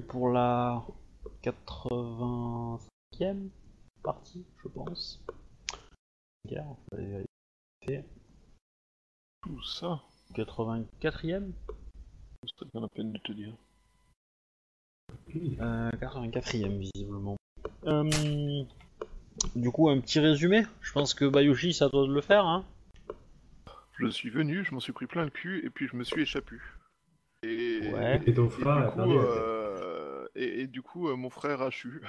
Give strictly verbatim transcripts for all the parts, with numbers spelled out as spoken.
plus pour la quatre-vingt-cinquième partie, je pense. Regarde, je vais aller vérifier. Tout ça quatre-vingt-quatrième ? C'est peut-être bien la peine de te dire. Euh, quatre-vingt-quatrième, visiblement. Euh, du coup, un petit résumé. Je pense que Bayushi, c'est à toi de le faire, hein. Je suis venu, je m'en suis pris plein le cul, et puis je me suis échappé. Et, ouais. et, et, et, du, frère, du, coup, euh, et, et du coup, euh, mon frère a chu.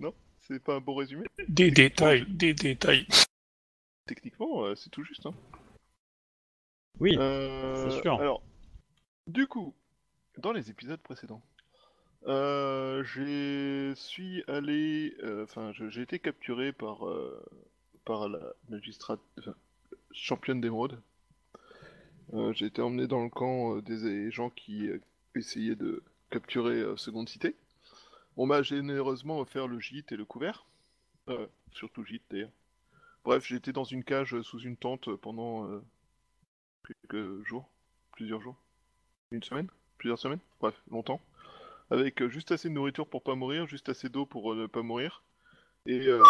Non, c'est pas un bon résumé. Des détails, des détails. Techniquement, euh, c'est tout juste, hein. Oui, euh, c'est sûr. Alors, du coup, dans les épisodes précédents, euh, j'ai suis allé, enfin, euh, j'ai été capturé par euh, par la magistrate euh, championne d'émeraude. Euh, j'ai été emmené dans le camp euh, des gens qui euh, essayaient de capturer euh, Seconde Cité. On m'a généreusement offert le gîte et le couvert, euh, surtout le gîte d'ailleurs. Bref, j'ai été dans une cage sous une tente pendant euh, quelques jours, plusieurs jours, une semaine, plusieurs semaines, bref, longtemps, avec juste assez de nourriture pour pas mourir, juste assez d'eau pour ne pas mourir, et, euh,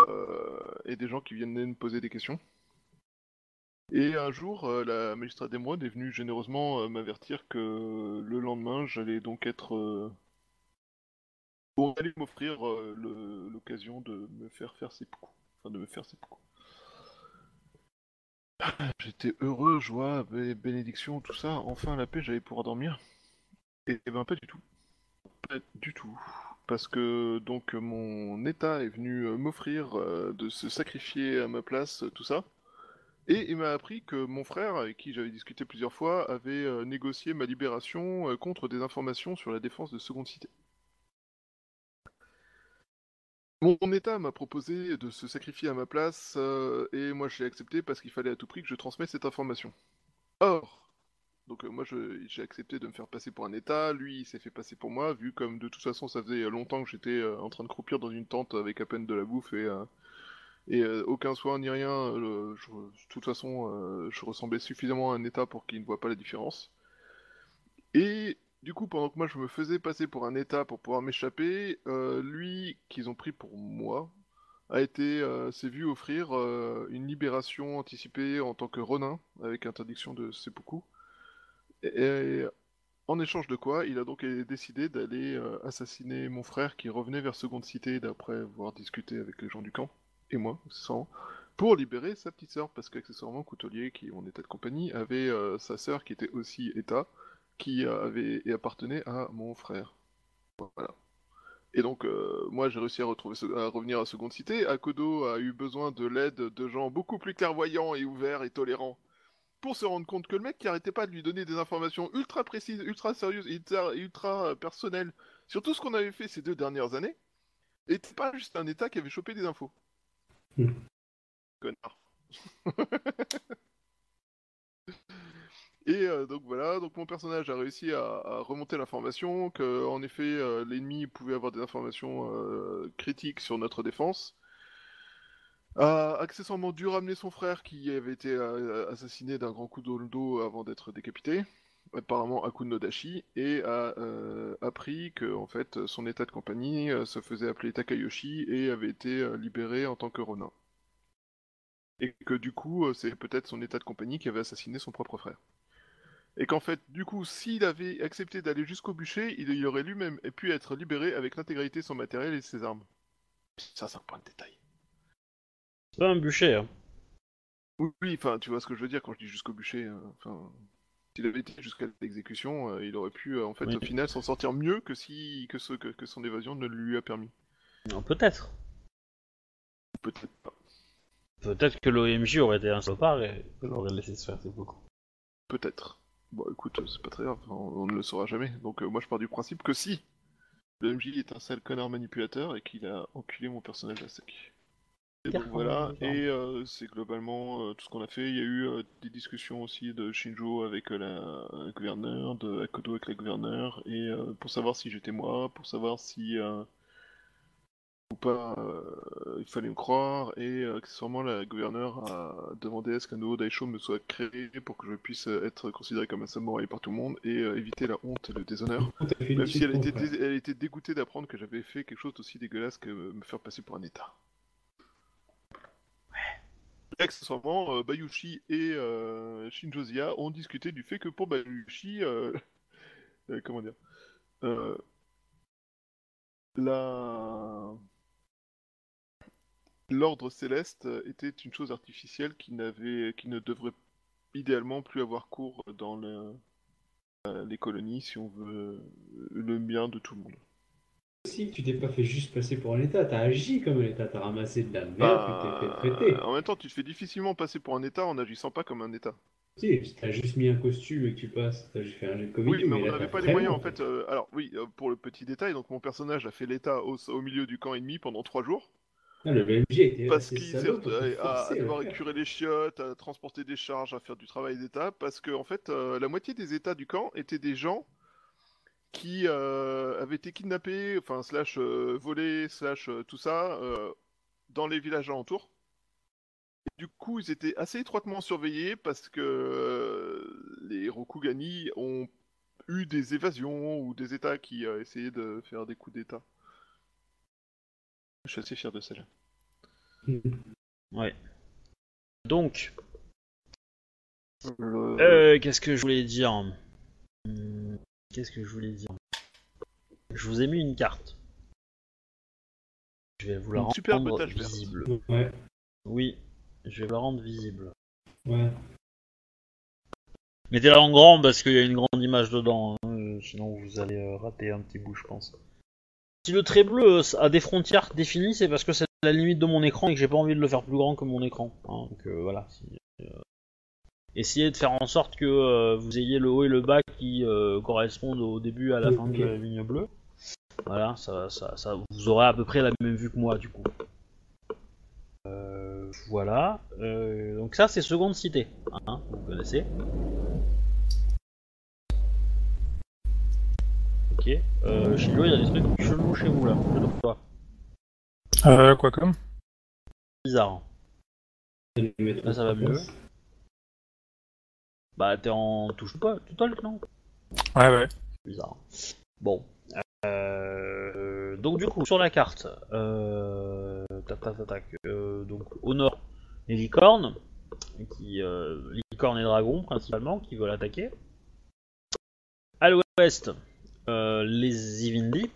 et des gens qui viennent me poser des questions. Et un jour, la magistrate d'émeraude est venue généreusement m'avertir que le lendemain, j'allais donc être... Euh... On allait m'offrir euh, l'occasion de me faire faire ses coups, enfin de me faire ses coups. J'étais heureux, joie, bénédiction, tout ça, enfin la paix, j'allais pouvoir dormir. Et, et ben pas du tout. Pas du tout. Parce que donc mon état est venu m'offrir euh, de se sacrifier à ma place, tout ça. Et il m'a appris que mon frère, avec qui j'avais discuté plusieurs fois, avait euh, négocié ma libération euh, contre des informations sur la défense de Seconde Cité. Mon état m'a proposé de se sacrifier à ma place, euh, et moi j'ai accepté parce qu'il fallait à tout prix que je transmette cette information. Or, donc euh, moi j'ai accepté de me faire passer pour un état, lui il s'est fait passer pour moi, vu comme de toute façon ça faisait longtemps que j'étais euh, en train de croupir dans une tente avec à peine de la bouffe et, euh, et euh, aucun soin ni rien, euh, je, de toute façon euh, je ressemblais suffisamment à un état pour qu'il ne voit pas la différence. Et... Du coup, pendant que moi je me faisais passer pour un état pour pouvoir m'échapper, euh, lui, qu'ils ont pris pour moi, a été, euh, s'est vu offrir euh, une libération anticipée en tant que ronin, avec interdiction de seppuku. Et, et en échange de quoi, il a donc décidé d'aller euh, assassiner mon frère qui revenait vers Seconde Cité d'après avoir discuté avec les gens du camp, et moi, sans, pour libérer sa petite sœur, parce qu'accessoirement, Coutelier, qui est mon état de compagnie, avait euh, sa sœur qui était aussi état, qui avait et appartenait à mon frère. Voilà. Et donc, euh, moi, j'ai réussi à, retrouver, à revenir à Seconde Cité. Akodo a eu besoin de l'aide de gens beaucoup plus clairvoyants et ouverts et tolérants pour se rendre compte que le mec qui arrêtait pas de lui donner des informations ultra précises, ultra sérieuses et ultra, ultra personnelles sur tout ce qu'on avait fait ces deux dernières années, était pas juste un état qui avait chopé des infos. Mmh. Connard. Et euh, donc voilà, donc mon personnage a réussi à, à remonter l'information, qu'en effet euh, l'ennemi pouvait avoir des informations euh, critiques sur notre défense. A accessoirement dû ramener son frère qui avait été euh, assassiné d'un grand coup dans le dos avant d'être décapité, apparemment à coup de nodashi, et a euh, appris que en fait, son état de compagnie euh, se faisait appeler Takayoshi et avait été euh, libéré en tant que ronin. Et que du coup, c'est peut-être son état de compagnie qui avait assassiné son propre frère. Et qu'en fait, du coup, s'il avait accepté d'aller jusqu'au bûcher, il y aurait lui-même pu être libéré avec l'intégralité de son matériel et de ses armes. Ça, c'est un point de détail. C'est pas un bûcher, hein. Oui, enfin, tu vois ce que je veux dire quand je dis jusqu'au bûcher. Enfin, euh, s'il avait été jusqu'à l'exécution, euh, il aurait pu, euh, en fait, oui. au final, s'en sortir mieux que, si, que, ce, que, que son évasion ne lui a permis. Non, peut-être. Peut-être pas. Peut-être que l'O M J aurait été un salopard et l'aurait laissé se faire, c'est beaucoup. Peut-être. Bon, écoute, c'est pas très grave, on, on ne le saura jamais. Donc euh, moi je pars du principe que si l'O M J est un sale connard manipulateur et qu'il a enculé mon personnage à sec. Et donc voilà, et euh, c'est globalement euh, tout ce qu'on a fait. Il y a eu euh, des discussions aussi de Shinjo avec euh, la, la gouverneure, de Akodo avec la gouverneure, et euh, pour savoir si j'étais moi, pour savoir si... Euh, ou pas, euh, il fallait me croire, et euh, accessoirement la gouverneure a demandé à ce qu'un nouveau daisho me soit créé pour que je puisse être considéré comme un samouraï par tout le monde et euh, éviter la honte et le déshonneur, même si elle était, dé elle était dégoûtée d'apprendre que j'avais fait quelque chose d'aussi dégueulasse que me faire passer pour un état. Accessoirement, euh, Bayushi et euh, Shinjo Zia ont discuté du fait que pour Bayushi, euh, euh, comment dire, euh, la... l'ordre céleste était une chose artificielle qui n'avait, qui ne devrait idéalement plus avoir cours dans le... euh, les colonies si on veut le bien de tout le monde. Si tu t'es pas fait juste passer pour un état, t'as agi comme un état, t'as ramassé de la merde, bah... tu t'es fait traiter. En même temps, tu te fais difficilement passer pour un état en n'agissant pas comme un état. Si, si t'as juste mis un costume et que tu passes, t'as juste fait un jet de Covid. Oui, mais, mais on n'avait pas les moyens en fait. Euh, alors oui, euh, pour le petit détail, donc mon personnage a fait l'état au, au milieu du camp ennemi pendant trois jours. Ah, le B M J était parce qu'il sert à, à devoir écurer les chiottes, à transporter des charges, à faire du travail d'état, parce que en fait, euh, la moitié des états du camp étaient des gens qui euh, avaient été kidnappés, enfin slash euh, volés, slash euh, tout ça, euh, dans les villages alentours. Du coup, ils étaient assez étroitement surveillés parce que euh, les Rokugani ont eu des évasions ou des états qui euh, essayaient de faire des coups d'état. Je suis assez fier de celle-là. Ouais. Donc... Le... Euh, qu'est-ce que je voulais dire ? Qu'est-ce que je voulais dire ? Je vous ai mis une carte. Je vais vous la une rendre visible. Ouais. Oui, je vais vous la rendre visible. Ouais. Mettez-la en grand parce qu'il y a une grande image dedans, hein. Sinon vous allez rater un petit bout, je pense. Si le trait bleu a des frontières définies, c'est parce que c'est la limite de mon écran et que j'ai pas envie de le faire plus grand que mon écran. Hein. Donc euh, voilà. Essayez de faire en sorte que euh, vous ayez le haut et le bas qui euh, correspondent au début et à la fin de la ligne bleue. Voilà, ça, ça, ça, vous aurez à peu près la même vue que moi du coup. Euh, voilà. Euh, donc ça c'est Seconde Cité, hein, vous connaissez. Ok. Euh, Shinjo, il y a des trucs chelous chez vous là. Toi. Euh, quoi comme? Bizarre. Là ça va mieux. Bah t'es en touche pas, total non? Ouais ouais. Bizarre. Bon. Euh... Donc du coup sur la carte, euh... tac tac tac. Euh, donc au nord les licornes, qui euh... licornes et dragons principalement qui veulent attaquer. À l'ouest euh, les Ivindi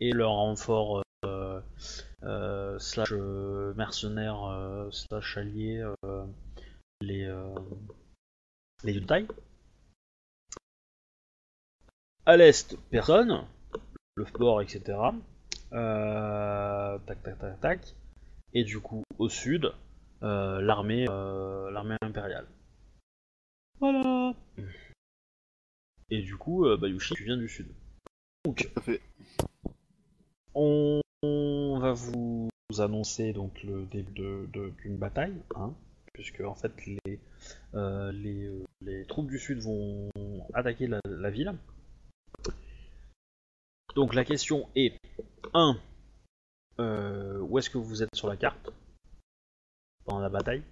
et leur renfort euh... Euh, slash euh, mercenaires euh, slash alliés euh, les euh... les Yuntai. À l'est, personne. Le port, et cetera. Euh, tac, tac, tac, tac. Et du coup, au sud, euh, l'armée euh, l'armée impériale. Voilà. Et du coup, euh, Bayushi, tu viens du sud. Donc, on, on va vous annoncer donc le début de, de, d'une bataille, hein, puisque en fait les Euh, les, euh, les troupes du sud vont attaquer la, la ville. Donc la question est un Euh, où est-ce que vous êtes sur la carte pendant la bataille,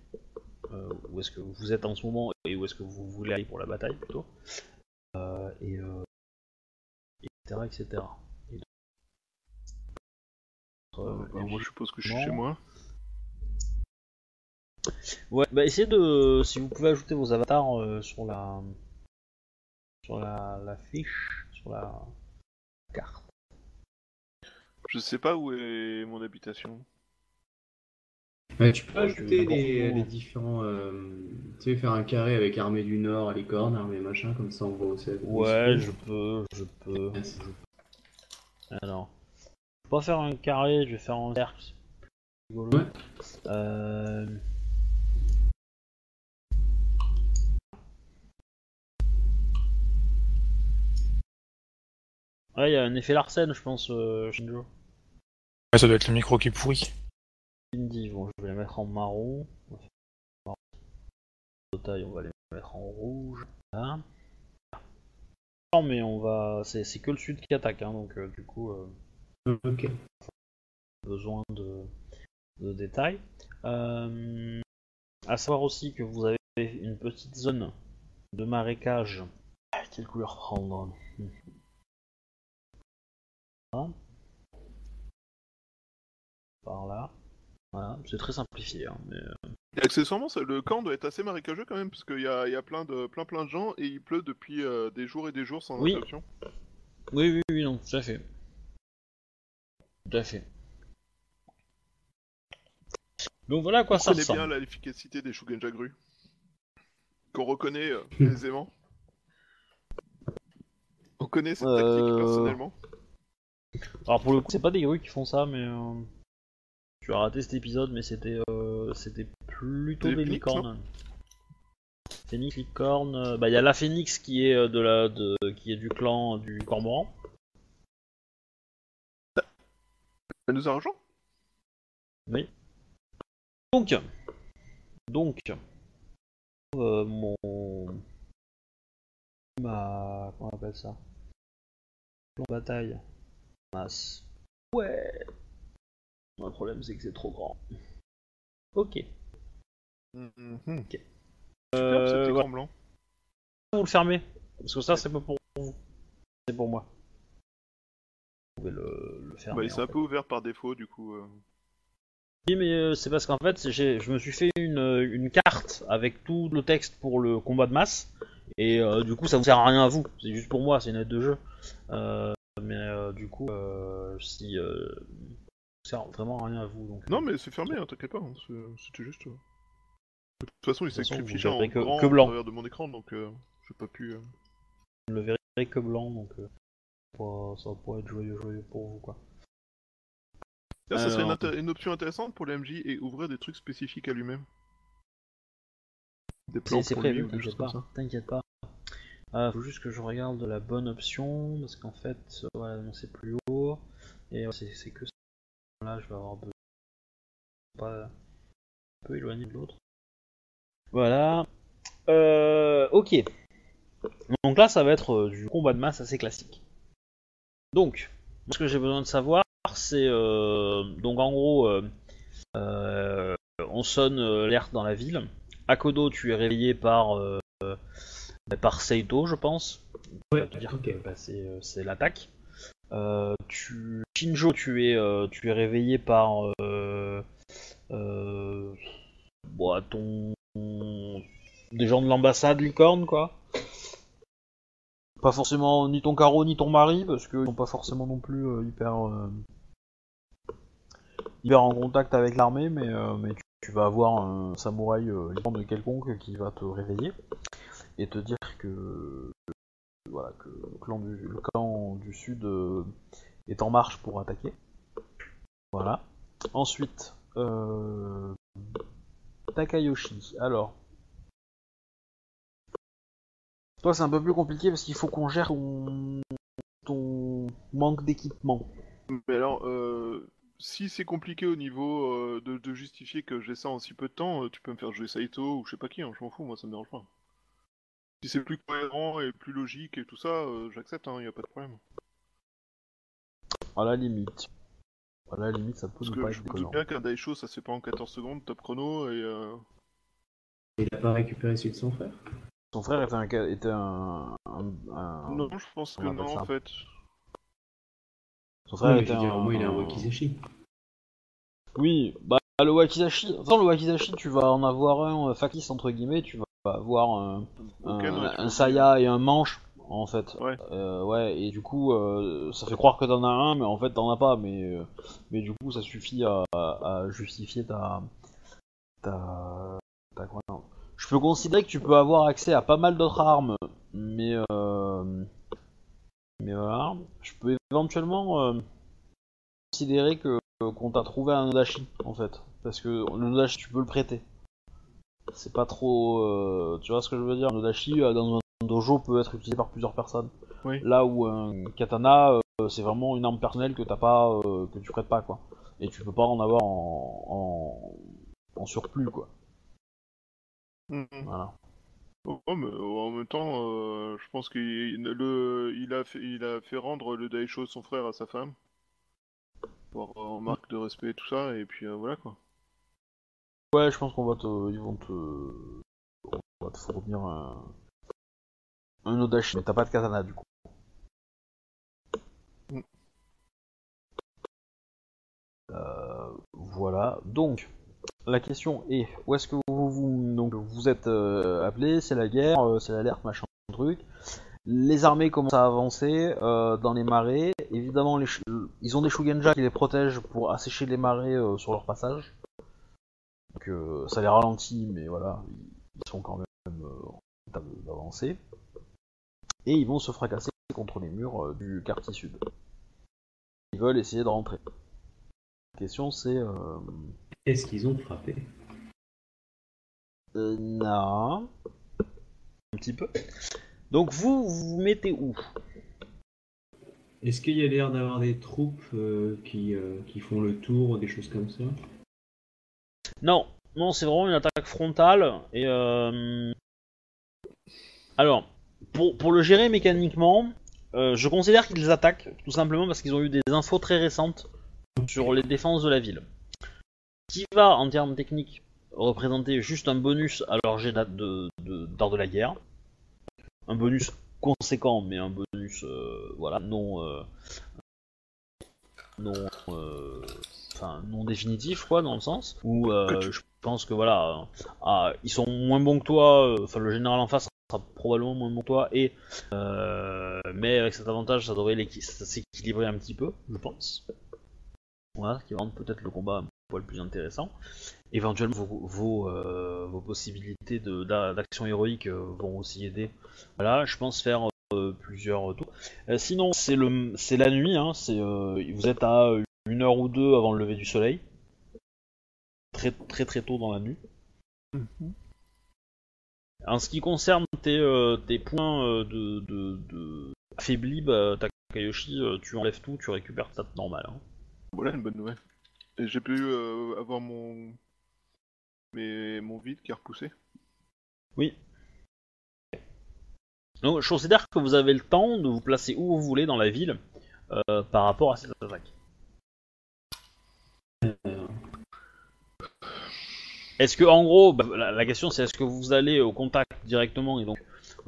euh, où est-ce que vous êtes en ce moment et où est-ce que vous voulez aller pour la bataille plutôt, euh, et euh, etc etc et donc, euh, bah, moi je suppose que je suis chez moi. Ouais, bah essayez de, si vous pouvez ajouter vos avatars euh, sur la, sur la, la fiche, sur la carte. Je sais pas où est mon habitation. Ouais, tu peux ajouter les, les différents, euh, tu sais, faire un carré avec armée du Nord, licorne, armée machin, comme ça on voit aussi. Ouais, je peux, je peux. Merci. Alors, je vais pas faire un carré, je vais faire un cercle. Ouais. Euh... Ouais, il y a un effet Larsen, je pense, euh, Shinjo. Ouais, ça doit être le micro qui est pourri. Indie, bon, je vais les mettre en marron. Total, on va les mettre en rouge. Voilà. Non, mais on va, c'est que le sud qui attaque, hein, donc euh, du coup. Euh... Ok. besoin de, de détails. Euh, à savoir aussi que vous avez une petite zone de marécage. Ah, quelle couleur prendre? Voilà. Par là. Voilà, c'est très simplifié. Hein, mais... Et accessoirement, le camp doit être assez marécageux quand même, parce qu'il y a, y a plein, de, plein plein de gens et il pleut depuis euh, des jours et des jours sans oui. interruption. Oui, oui, oui, non, tout à fait. Tout à fait. Donc voilà à quoi on ça ressemble. On connaît bien l'efficacité des Shugenja Gru, qu'on reconnaît euh, aisément. On connaît cette euh... tactique personnellement. Alors pour le coup, c'est pas des grues qui font ça, mais... Euh... Tu as raté cet épisode, mais c'était euh, c'était plutôt des licornes. Phénix, licorne... Bah il y a la Phénix qui est de la de qui est du clan du Cormoran. Elle nous a rejoint. Oui. Donc donc euh, mon ma comment on appelle ça plan bataille masse ouais. Le problème c'est que c'est trop grand. Ok. Mm-hmm. Ok. Super, c'était euh, voilà. Blanc. Vous le fermez. Parce que ça c'est pas pour vous. C'est pour moi. Vous pouvez le, le fermer. Bah, il s'est un peu ouvert par défaut du coup. Euh... Oui mais euh, c'est parce qu'en fait je me suis fait une, une carte avec tout le texte pour le combat de masse. Et euh, du coup ça vous sert à rien à vous. C'est juste pour moi, c'est une aide de jeu. Euh, mais euh, du coup euh, si... Euh... vraiment rien à vous donc. Non mais c'est fermé, hein, t'inquiète pas, hein, c'était juste... De toute façon il s'est affiché en que, grand que blanc. Derrière de mon écran donc euh, j'ai pas pu... Euh... Je le verrai que blanc donc euh, pas, ça va pas être joyeux joyeux pour vous quoi. Là, ça serait une, une option intéressante pour l'M J et ouvrir des trucs spécifiques à lui-même. Des plans pour lui ou des choses comme ça. T'inquiète pas, euh, faut juste que je regarde la bonne option parce qu'en fait voilà, c'est plus haut et euh, c'est que ça. Là, je vais avoir besoin de pas un peu éloigné de l'autre. Voilà. Euh, ok. Donc là, ça va être du combat de masse assez classique. Donc, ce que j'ai besoin de savoir, c'est euh, donc en gros, euh, euh, on sonne l'alerte dans la ville. Akodo, tu es réveillé par euh, par Seito, je pense. Ouais. Te dire okay. que bah, c'est l'attaque. Euh, tu... Shinjo, tu es, euh, tu es réveillé par euh, euh, bon, ton... des gens de l'ambassade licorne, quoi. Pas forcément ni ton carreau ni ton mari, parce qu'ils sont pas forcément non plus euh, hyper, euh, hyper en contact avec l'armée, mais, euh, mais tu, tu vas avoir un samouraï euh, licorne de quelconque qui va te réveiller et te dire que... Voilà, que le clan du, le clan du sud euh, est en marche pour attaquer. Voilà. Ensuite, euh, Takayoshi. Alors, toi c'est un peu plus compliqué parce qu'il faut qu'on gère ton, ton manque d'équipement. Mais alors, euh, si c'est compliqué au niveau euh, de, de justifier que j'ai ça en si peu de temps, tu peux me faire jouer Saito ou je sais pas qui, hein, je m'en fous, moi ça me dérange pas. Si c'est plus cohérent et plus logique et tout ça, euh, j'accepte, hein, y a pas de problème. À la limite. À la limite, ça peut ne pas être cohérent. Parce que je me doute bien qu'un Daisho, ça se fait pas en quatorze secondes, top chrono, et... Euh... Il a pas récupéré celui de son frère? Son frère était un... Était un, un, un... Non, je pense que non, ça. En fait. Son frère ouais, était un... Au moins, il a un Wakizashi. Oui, bah, le Wakizashi... Enfin, le Wakizashi, tu vas en avoir un euh, Fakis, entre guillemets, tu vas... avoir un, okay, un, non, un saya et un manche en fait ouais, euh, ouais et du coup euh, ça fait croire que t'en as un mais en fait t'en as pas mais euh, mais du coup ça suffit à, à justifier ta ta ta croyance. Je peux considérer que tu peux avoir accès à pas mal d'autres armes mais euh, mais voilà je peux éventuellement euh, considérer que qu'on t'a trouvé un nodashi en fait parce que le nodashi tu peux le prêter. C'est pas trop... Euh, tu vois ce que je veux dire? Un nodashi euh, dans un dojo peut être utilisé par plusieurs personnes. Oui. Là où un katana, euh, c'est vraiment une arme personnelle que t'as pas, euh, que tu prêtes pas, quoi. Et tu peux pas en avoir en, en, en surplus, quoi. Mmh. Voilà. Oh, oh, mais en même temps, euh, je pense qu'il il a, il a fait rendre le daisho de son frère à sa femme. Pour, euh, en marque manque de respect et tout ça, et puis euh, voilà quoi. Ouais, je pense qu'on va te... ils vont te... on va te fournir un... un odashi, mais t'as pas de katana du coup. Mm. Euh, voilà, donc... La question est, où est-ce que vous vous, donc, vous êtes euh, appelés? C'est la guerre, euh, c'est l'alerte, machin, truc. Les armées commencent à avancer euh, dans les marées. Évidemment, les ils ont des Shugenja qui les protègent pour assécher les marées euh, sur leur passage. Donc euh, ça les ralentit, mais voilà, ils sont quand même euh, en état d'avancer. Et ils vont se fracasser contre les murs euh, du quartier sud. Ils veulent essayer de rentrer. La question c'est... Euh... Est-ce qu'ils ont frappé? euh, Non. Un petit peu. Donc vous, vous vous mettez où? Est-ce qu'il y a l'air d'avoir des troupes euh, qui, euh, qui font le tour, des choses comme ça? Non, non, c'est vraiment une attaque frontale. Et euh... alors, pour, pour le gérer mécaniquement, euh, je considère qu'ils les attaquent, tout simplement parce qu'ils ont eu des infos très récentes sur les défenses de la ville. Qui va, en termes techniques, représenter juste un bonus à leur jet d'art de, de, de la guerre. Un bonus conséquent, mais un bonus, euh, voilà, non... Euh, non... Euh, enfin, non définitif, quoi, dans le sens où euh, je pense que, voilà, ah, ils sont moins bons que toi, enfin, euh, le général en face sera probablement moins bon que toi, et... Euh, mais avec cet avantage, ça devrait s'équilibrer un petit peu, je pense. Voilà, ce qui va rendre peut-être le combat... le plus intéressant. Éventuellement vos, vos, euh, vos possibilités d'action héroïque vont aussi aider. Voilà, je pense faire euh, plusieurs tours. Euh, sinon c'est le c'est la nuit, hein, c'est euh, vous êtes à une heure ou deux avant le lever du soleil. Très très très tôt dans la nuit. Mm-hmm. En ce qui concerne tes, euh, tes points euh, de, de, de affaibli, bah, Takayoshi, euh, tu enlèves tout, tu récupères ta normale. Hein. Voilà une bonne nouvelle. J'ai pu euh, avoir mon... Mais mon vide qui a repoussé. Oui. Donc je considère que vous avez le temps de vous placer où vous voulez dans la ville euh, par rapport à cette attaque. Est-ce que, en gros, bah, la, la question c'est est-ce que vous allez au contact directement et donc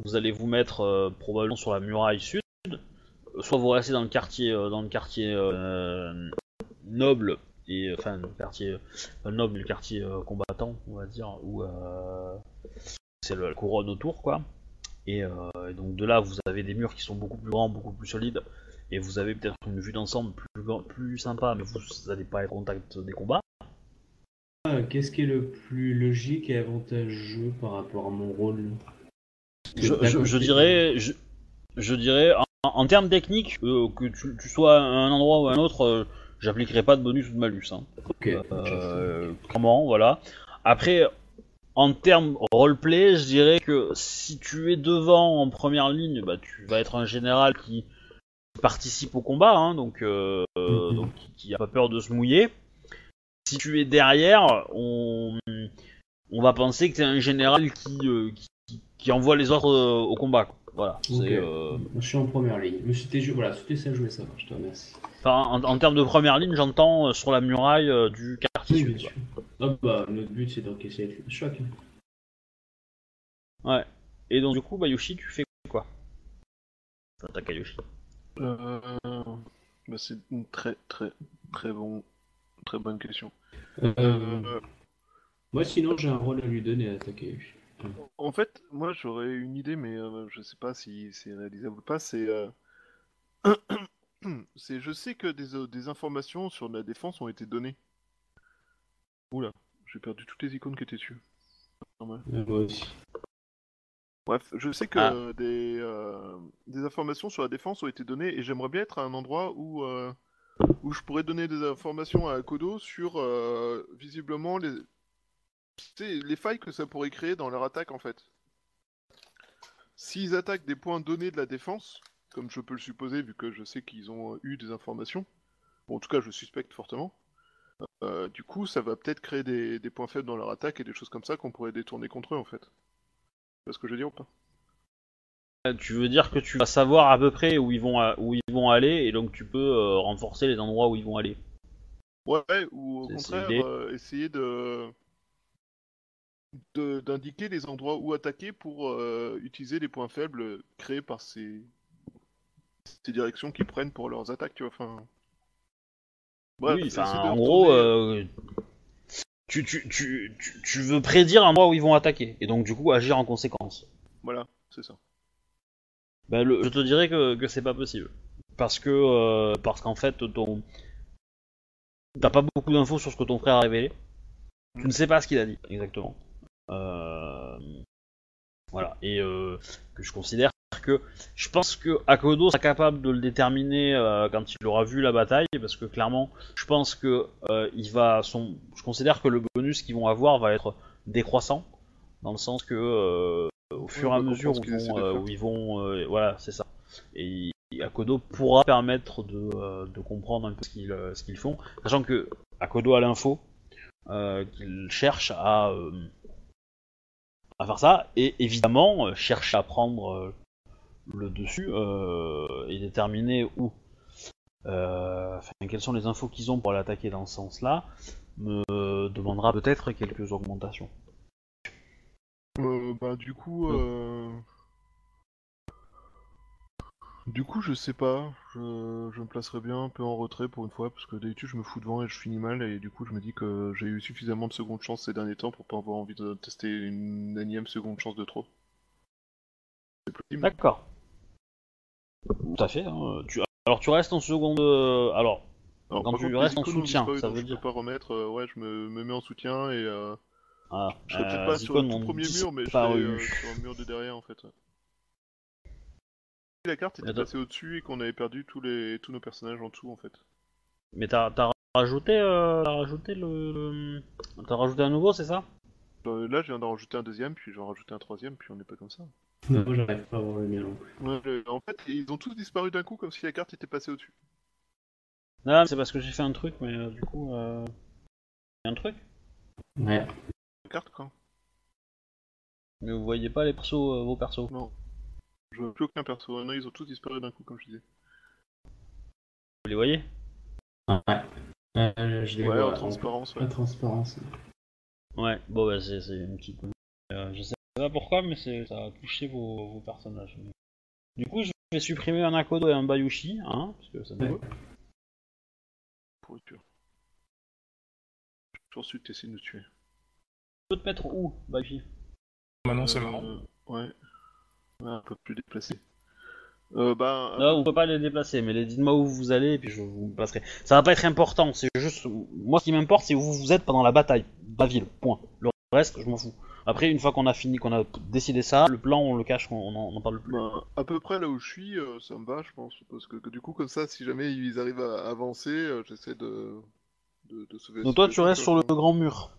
vous allez vous mettre euh, probablement sur la muraille sud, soit vous restez dans le quartier, euh, dans le quartier euh, noble. Et, enfin, le quartier euh, noble, le quartier euh, combattant, on va dire, où euh, c'est la couronne autour, quoi. Et, euh, et donc de là, vous avez des murs qui sont beaucoup plus grands, beaucoup plus solides, et vous avez peut-être une vue d'ensemble plus, plus sympa, mais vous n'allez pas être en contact des combats. Ah, qu'est-ce qui est le plus logique et avantageux par rapport à mon rôle? Je, je, je dirais, je, je dirais, en, en termes techniques, euh, que tu, tu sois à un endroit ou à un autre. Euh, J'appliquerai pas de bonus ou de malus. Hein. Okay. Euh, comment, voilà. Après, en termes roleplay, je dirais que si tu es devant en première ligne, bah, tu vas être un général qui participe au combat, hein, donc, euh, mm-hmm. donc qui n'a pas peur de se mouiller. Si tu es derrière, on, on va penser que t'es un général qui, euh, qui, qui envoie les autres euh, au combat. Quoi. Voilà. Okay. Euh... Je suis en première ligne. Mais c'était ju... voilà, c'était ça, je voulais savoir. Je te remercie. Enfin, en, en termes de première ligne, j'entends euh, sur la muraille euh, du quartier oui, sud. Ah bah, notre but c'est d'encaisser le choc. Ouais. Et donc du coup, Bayushi, tu fais quoi? Enfin, Takayoshi. Euh... Bah, c'est une très très très bon, très bonne question. Euh... Euh... Moi, sinon, j'ai un rôle à lui donner à Takayoshi. En fait, moi, j'aurais une idée, mais euh, je sais pas si c'est réalisable ou pas. C'est euh... C'est, je sais que des, euh, des informations sur la défense ont été données. Oula, j'ai perdu toutes les icônes qui étaient dessus. Normal. Ouais. Bref, je sais que ah. euh, des, euh, des informations sur la défense ont été données et j'aimerais bien être à un endroit où, euh, où je pourrais donner des informations à Akodo sur euh, visiblement les, les failles que ça pourrait créer dans leur attaque en fait. S'ils attaquent des points donnés de la défense, comme je peux le supposer, vu que je sais qu'ils ont eu des informations. Bon, en tout cas, je suspecte fortement. Euh, du coup, ça va peut-être créer des, des points faibles dans leur attaque et des choses comme ça qu'on pourrait détourner contre eux, en fait. C'est ce que je veux dire ou pas? Tu veux dire que tu vas savoir à peu près où ils vont, à, où ils vont aller, et donc tu peux euh, renforcer les endroits où ils vont aller. Ouais, ou au contraire, euh, essayer de... de d'indiquer les endroits où attaquer pour euh, utiliser les points faibles créés par ces, ces directions qu'ils prennent pour leurs attaques, tu vois. Enfin... Bref, oui, enfin, en gros, euh, tu, tu, tu, tu, tu veux prédire un endroit où ils vont attaquer, et donc du coup agir en conséquence. Voilà, c'est ça. Ben, le, je te dirais que, que c'est pas possible. Parce que, euh, parce qu'en fait, ton... t'as pas beaucoup d'infos sur ce que ton frère a révélé. Tu ne sais pas ce qu'il a dit, exactement. Euh... Voilà, et euh, que je considère que... Je pense que Akodo sera capable de le déterminer euh, quand il aura vu la bataille, parce que clairement, je pense que euh, il va... Son... Je considère que le bonus qu'ils vont avoir va être décroissant, dans le sens que, euh, au fur et à mesure où ils vont... Euh, où ils vont euh, voilà, c'est ça. Et, et Akodo pourra permettre de, euh, de comprendre un peu ce qu'ils euh, ce qu'ils font, sachant que Akodo a l'info, Euh, qu'il cherche à, euh, à faire ça, et évidemment euh, cherche à prendre euh, le dessus euh, et déterminer où. Euh, enfin, quelles sont les infos qu'ils ont pour l'attaquer dans ce sens-là, me demandera peut-être quelques augmentations. Euh, bah, du coup, euh... du coup, je sais pas. Je, je me placerai bien un peu en retrait pour une fois, parce que d'habitude je me fous devant et je finis mal, et du coup je me dis que j'ai eu suffisamment de seconde chance ces derniers temps pour pas avoir envie de tester une énième seconde chance de trop. C'est possible. D'accord. Tout à fait. Hein. Tu... Alors tu restes en seconde. Alors, Alors quand tu contre, restes en soutien, pas, ça veut dire. Je peux pas remettre. Euh, ouais, je me, me mets en soutien et. Euh... Ah, je serais euh, peut-être pas sur le tout premier mur, mais je serais euh, sur le mur de derrière en fait. La carte était Attends. passée au-dessus et qu'on avait perdu tous les tous nos personnages en dessous en fait. Mais t'as t'as rajouté euh, t'as rajouté le, le... t'as rajouté un nouveau, c'est ça? euh, Là je viens d'en rajouter un deuxième, puis j'en rajouté un troisième, puis on est pas comme ça. Non, moi j'arrive pas à voir le mien. Ouais, en fait ils ont tous disparu d'un coup comme si la carte était passée au-dessus. Non, c'est parce que j'ai fait un truc, mais euh, du coup euh... un truc. Ouais. La carte quoi. Mais vous voyez pas les persos euh, vos persos. Non. Je vois plus aucun perso, non, ils ont tous disparu d'un coup comme je disais. Vous les voyez? Ah, ouais. Euh, je les ouais, vois en transparence, ouais. En transparence. Ouais, bon bah c'est une petite... Euh, je sais pas pourquoi, mais ça a touché vos, vos personnages. Du coup, je vais supprimer un Akodo et un Bayushi, hein, parce que ça me vaut. Pourriture. J'ai toujours su que t'essaies de nous tuer. Tu peux te mettre où, Bayushi? Maintenant, bah c'est euh, marrant. Euh, ouais. Un peu plus déplacé. Euh, bah, non, on peut pas les déplacer, mais les... dites-moi où vous allez et puis je vous passerai. Ça va pas être important, c'est juste. Moi, ce qui m'importe, c'est où vous êtes pendant la bataille, la ville, point. Le reste, je m'en fous. Après, une fois qu'on a fini, qu'on a décidé ça, le plan, on le cache, on n'en parle plus. Bah, à peu près là où je suis, euh, ça me va, je pense. Parce que, que du coup, comme ça, si jamais ils arrivent à avancer, euh, j'essaie de... de, de sauver. Donc, toi, tu restes sur le grand mur.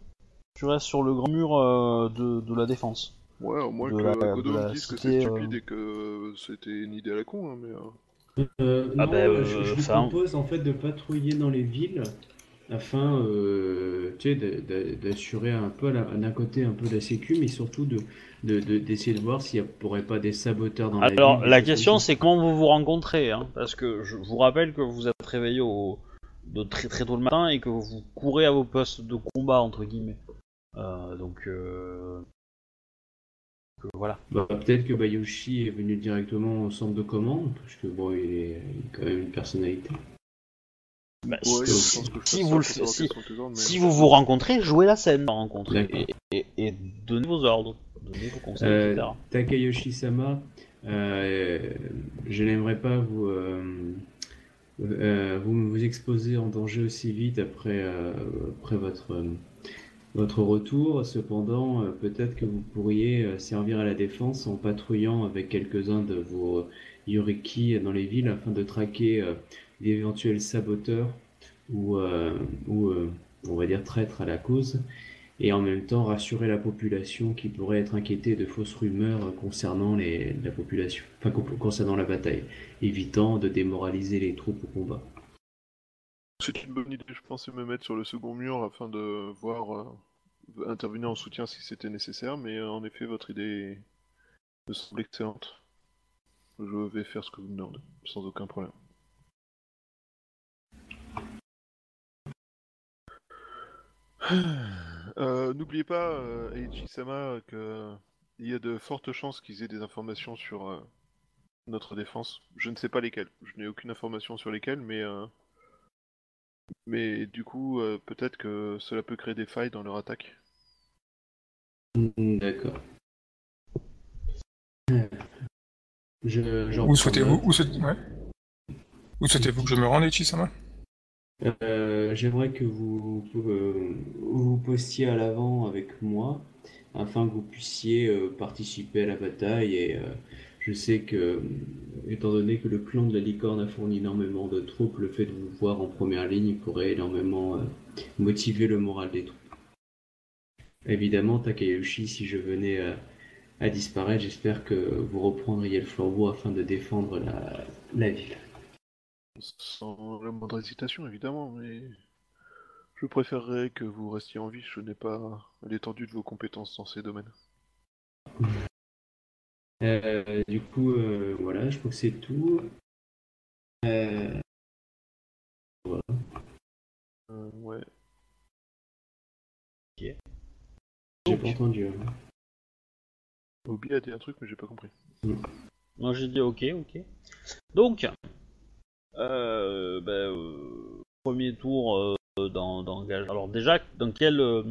Tu restes sur le grand mur euh, de, de la défense. Ouais, au moins que Akodo me dise que c'est stupide euh... et que c'était une idée à la con, hein, mais... Euh, ah non, bah, euh, je, je vous propose en fait de patrouiller dans les villes, afin, euh, tu sais, d'assurer un peu, d'un côté, un peu la sécu, mais surtout de, de, de, d'essayer de voir s'il n'y aurait pas des saboteurs dans la ville. Alors, la question, c'est comment vous vous rencontrez, hein, parce que je vous rappelle que vous êtes réveillé au... de très très tôt le matin et que vous courez à vos postes de combat, entre guillemets. Euh, donc... Euh... Voilà. Bah, peut-être que Bayushi est venu directement au centre de commande, parce que bon, il est, il est quand même une personnalité. Bah, ouais, si, si vous le faites, si, mais... si vous vous rencontrez, jouez la scène, rencontrez et, et, et donnez vos ordres, donnez vos conseils, euh, et cetera. Takayoshi-sama, euh, je n'aimerais pas vous, euh, euh, vous vous exposer en danger aussi vite après, euh, après votre. Euh, Votre retour, cependant, euh, peut-être que vous pourriez euh, servir à la défense en patrouillant avec quelques-uns de vos euh, Yoriki dans les villes afin de traquer euh, d'éventuels saboteurs ou, euh, ou euh, on va dire, traîtres à la cause, et en même temps rassurer la population qui pourrait être inquiétée de fausses rumeurs concernant les, la population, enfin, concernant la bataille, évitant de démoraliser les troupes au combat. C'est une bonne idée, je pensais me mettre sur le second mur afin de voir euh, intervenir en soutien si c'était nécessaire, mais euh, en effet votre idée me semble excellente. Je vais faire ce que vous me demandez, sans aucun problème. Euh, n'oubliez pas, euh, Eiichi-sama, qu'il euh, y a de fortes chances qu'ils aient des informations sur euh, notre défense. Je ne sais pas lesquelles. Je n'ai aucune information sur lesquelles, mais... Euh, mais du coup, euh, peut-être que cela peut créer des failles dans leur attaque. D'accord. Je, je où souhaitez-vous où souhaitez-vous ouais. où souhaitez-vous que je me rende, Eiichi-sama? Euh, j'aimerais que vous, euh, vous postiez à l'avant avec moi afin que vous puissiez euh, participer à la bataille et euh, je sais que, étant donné que le clan de la licorne a fourni énormément de troupes, le fait de vous voir en première ligne pourrait énormément euh, motiver le moral des troupes. Évidemment, Takayoshi, si je venais euh, à disparaître, j'espère que vous reprendriez le flambeau afin de défendre la, la ville. Sans la moindre hésitation, évidemment, mais je préférerais que vous restiez en vie. Je n'ai pas l'étendue de vos compétences dans ces domaines. Euh, du coup, euh, voilà, je crois que c'est tout. Euh... Voilà. Euh, ouais. Ok. J'ai pas entendu. Hein. Obi a dit un truc, mais j'ai pas compris. Non, j'ai dit ok, ok. Donc. Euh, bah, euh, premier tour euh, d'engagement. Alors déjà, dans quelle, euh,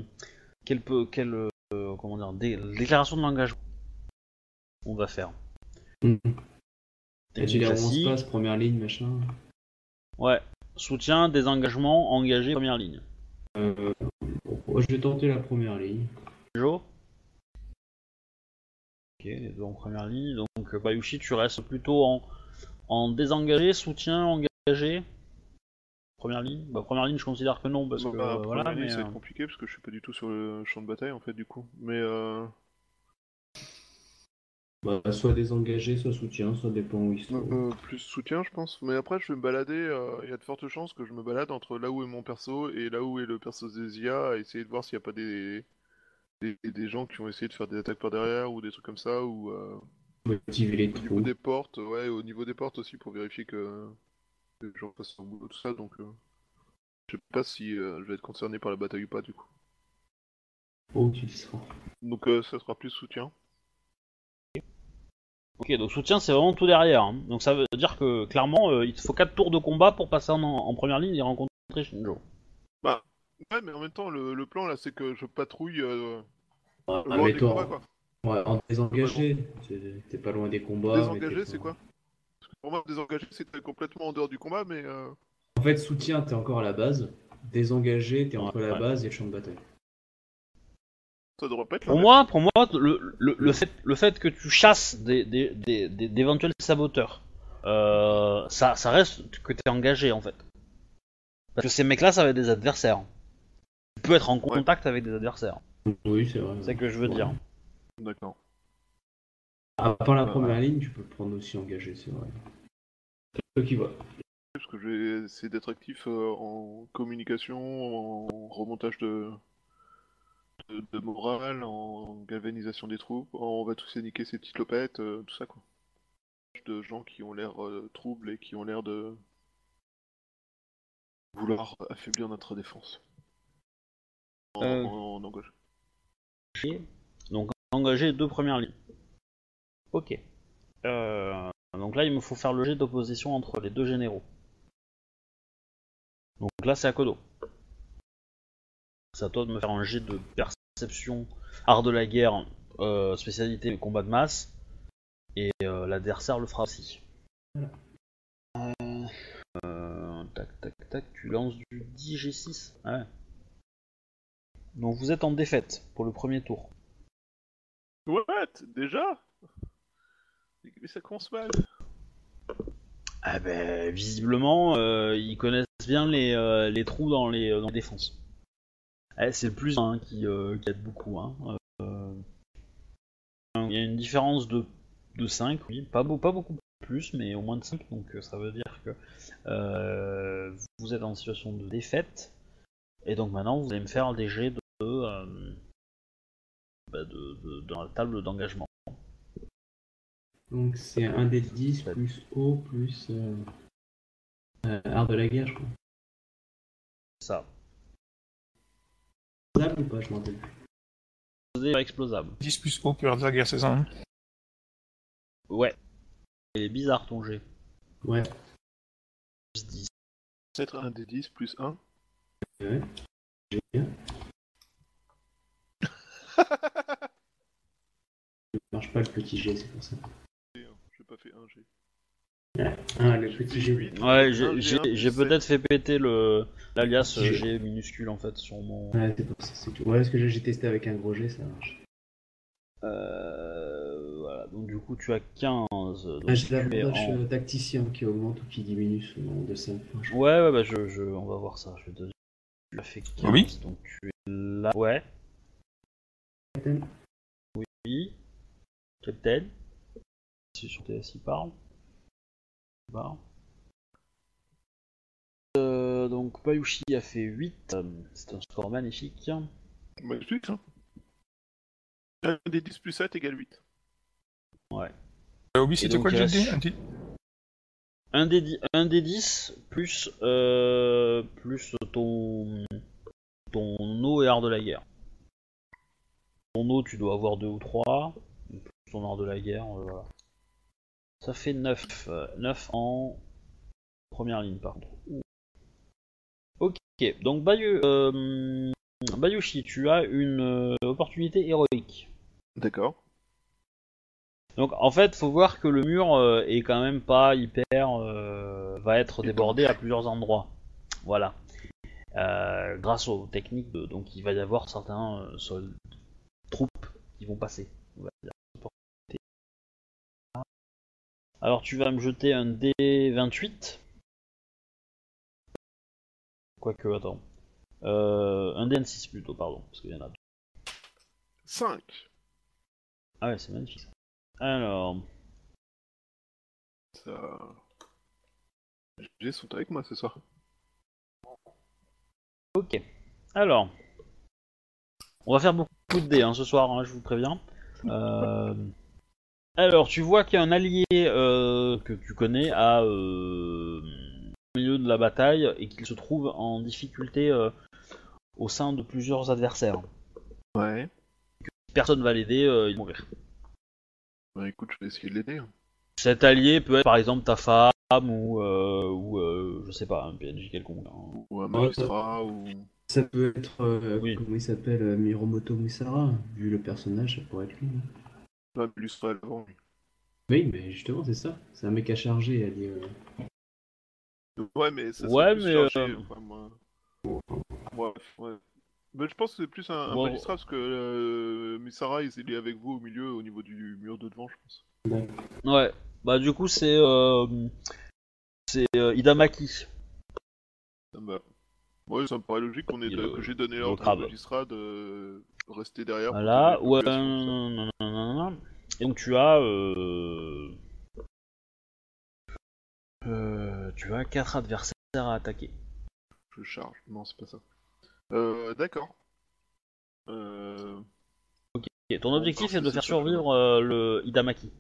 quelle, quelle euh, comment dire, dé déclaration d'engagement on va faire? Mmh. Et tu les remontes pas, première ligne, machin. Ouais. Soutien, désengagement, engagé, première ligne. Euh, je vais tenter la première ligne. Jo. Ok, les deux en première ligne. Donc Bayushi, tu restes plutôt en En désengagé, soutien, engagé, première ligne. Bah première ligne, je considère que non parce bon, que bah, euh, voilà. Ligne, mais ça va être compliqué parce que je suis pas du tout sur le champ de bataille en fait du coup. Mais euh... bah, soit désengagé, soit soutien, ça dépend où ils sont. Euh, plus soutien, je pense. Mais après, je vais me balader. Il euh, y a de fortes chances que je me balade entre là où est mon perso et là où est le perso des I A, à essayer de voir s'il n'y a pas des... des des gens qui ont essayé de faire des attaques par derrière ou des trucs comme ça ou. Euh... Motiver les troupes. Au niveau des portes, ouais, au niveau des portes aussi pour vérifier que les gens passent au boulot, tout ça, donc euh, je sais pas si euh, je vais être concerné par la bataille ou pas du coup. Oh, tu le sens. Donc euh, ça sera plus soutien. Ok, donc soutien c'est vraiment tout derrière, hein. Donc ça veut dire que clairement euh, il te faut quatre tours de combat pour passer en, en première ligne et rencontrer Shinjo. Bah, ouais, mais en même temps le, le plan là c'est que je patrouille euh, ah, loin des combats, quoi. Ouais, en désengagé, t'es pas loin des combats. Désengagé, c'est quoi? Parce que pour moi, désengagé, c'est complètement en dehors du combat, mais. Euh... En fait, soutien, t'es encore à la base. Désengagé, t'es entre ouais, la ouais. base et le champ de bataille. Ça devrait pas être. Pour moi, pour moi, le, le, le fait le fait que tu chasses des des, des, des d'éventuels saboteurs, euh, ça ça reste que t'es engagé en fait. Parce que ces mecs-là, ça va être des adversaires. Tu peux être en contact ouais. avec des adversaires. Oui, c'est vrai. C'est ce que je veux ouais. dire. D'accord. À part la première euh... ligne, tu peux le prendre aussi engagé, c'est vrai. Ceux qui voient. Parce que j'ai essayé d'être actif euh, en communication, en remontage de... de de morale, en galvanisation des troupes, en on va tous niquer ces petites lopettes, euh, tout ça quoi. De gens qui ont l'air euh, troubles et qui ont l'air de vouloir affaiblir notre défense. En, euh... en, en engagé. Okay. Donc engagé deux premières lignes. Ok. Euh, donc là il me faut faire le jet d'opposition entre les deux généraux. Donc là c'est Akodo. C'est à toi de me faire un jet de perception, art de la guerre, euh, spécialité combat de masse. Et euh, l'adversaire le fera aussi. Voilà. Euh, euh, tac tac tac, tu lances du dix G six. Ouais. Donc vous êtes en défaite pour le premier tour. What? Déjà? Mais ça commence mal. Ah ben, visiblement, euh, ils connaissent bien les, euh, les trous dans les, dans les défenses. Eh, c'est le plus hein, qui, euh, qui aide beaucoup. Hein. Euh, il y a une différence de, de cinq, oui. Pas, pas beaucoup plus, mais au moins de cinq. Donc ça veut dire que euh, vous êtes en situation de défaite. Et donc maintenant, vous allez me faire des jets de... Euh, De, de, de la table d'engagement. Donc c'est un des dix plus O plus euh, euh, art de la guerre je crois. Ça. Explosable ou pas, je m'en rappelle plus. Explosé par explosable. dix plus O pour la guerre saison. Ouais. C'est bizarre ton jet. Ouais. dix. Peut-être un des dix plus un. Ouais. J'ai bien. Il marche pas le petit jet, c'est pour ça. J'ai pas fait un jet. Ah, ah le petit jet. Ouais, j'ai peut-être fait péter le l'alias euh, G minuscule en fait sur mon. Ouais, c'est pour ça. C'est... Ouais, parce que j'ai testé avec un gros jet, ça marche. Euh. Voilà, donc du coup tu as quinze. Donc ah, je l'avais en... tacticien qui augmente ou qui diminue selon de cinq. Ouais, ouais, bah je, je. On va voir ça. Je vais te dire. Tu l'as fait quinze, oui. Donc tu es là. Ouais. Captain. Oui. Captain. Si sur T S il parle. Bah. Euh, donc Bayushi a fait huit, c'est un score magnifique. Magnifique, hein. Un des dix plus sept égale huit. Ouais. Euh, oui, c'était quoi le D D ? Un des dix plus, euh, plus ton, ton O et art de la guerre. Ton O, tu dois avoir deux ou trois, plus ton art de la guerre, euh, voilà. Ça fait neuf. neuf en première ligne, par contre. Ok, donc Bayu, euh, Bayushi, tu as une euh, opportunité héroïque. D'accord. Donc en fait, faut voir que le mur euh, est quand même pas hyper. Euh, va être débordé à plusieurs endroits. Voilà. Euh, grâce aux techniques, de, donc il va y avoir certains euh, sold, troupes qui vont passer. On va dire. Alors tu vas me jeter un D vingt-huit. Quoique, attends. Euh, un D vingt-six plutôt, pardon, parce qu'il y en a deux. cinq. Ah ouais, c'est magnifique. Alors... Ça... J'ai sauté avec moi, c'est ça. Ok. Alors... On va faire beaucoup de dés hein, ce soir, hein, je vous préviens. Euh... Alors, tu vois qu'il y a un allié euh, que tu connais à, euh, au milieu de la bataille et qu'il se trouve en difficulté euh, au sein de plusieurs adversaires. Ouais. Que personne va l'aider, euh, il va mourir. Bah écoute, je vais essayer de l'aider. Cet allié peut être par exemple ta femme ou, euh, ou euh, je sais pas, un P N J quelconque. Hein. Ou un magistrat ou... Ça peut être, euh, oui. Comment il s'appelle, euh, Mirumoto Misara. Vu le personnage, ça pourrait être lui. Hein. Ouais, mais lui serait avant lui. Oui, mais justement, c'est ça. C'est un mec à charger, elle dit. Euh... Ouais, mais ça ouais, mais chargé, euh... enfin, moi... Ouais, ouais. Mais je pense que c'est plus un, bon, un magistrat, parce que euh, Misara, il est avec vous au milieu, au niveau du mur de devant, je pense. Ouais, ouais. Bah du coup, c'est... Euh... C'est euh, Hida Maki. Bah... Ouais, ça me paraît logique qu'on ait le... que j'ai donné l'ordre au magistrat de... Rester derrière. Voilà, ouais. Non, non, non, non. Et donc tu as. Euh... Euh, tu as quatre adversaires à attaquer. Je charge. Non, c'est pas ça. Euh, D'accord. Euh... Ok. Ton objectif est de faire survivre euh, le Hida Maki.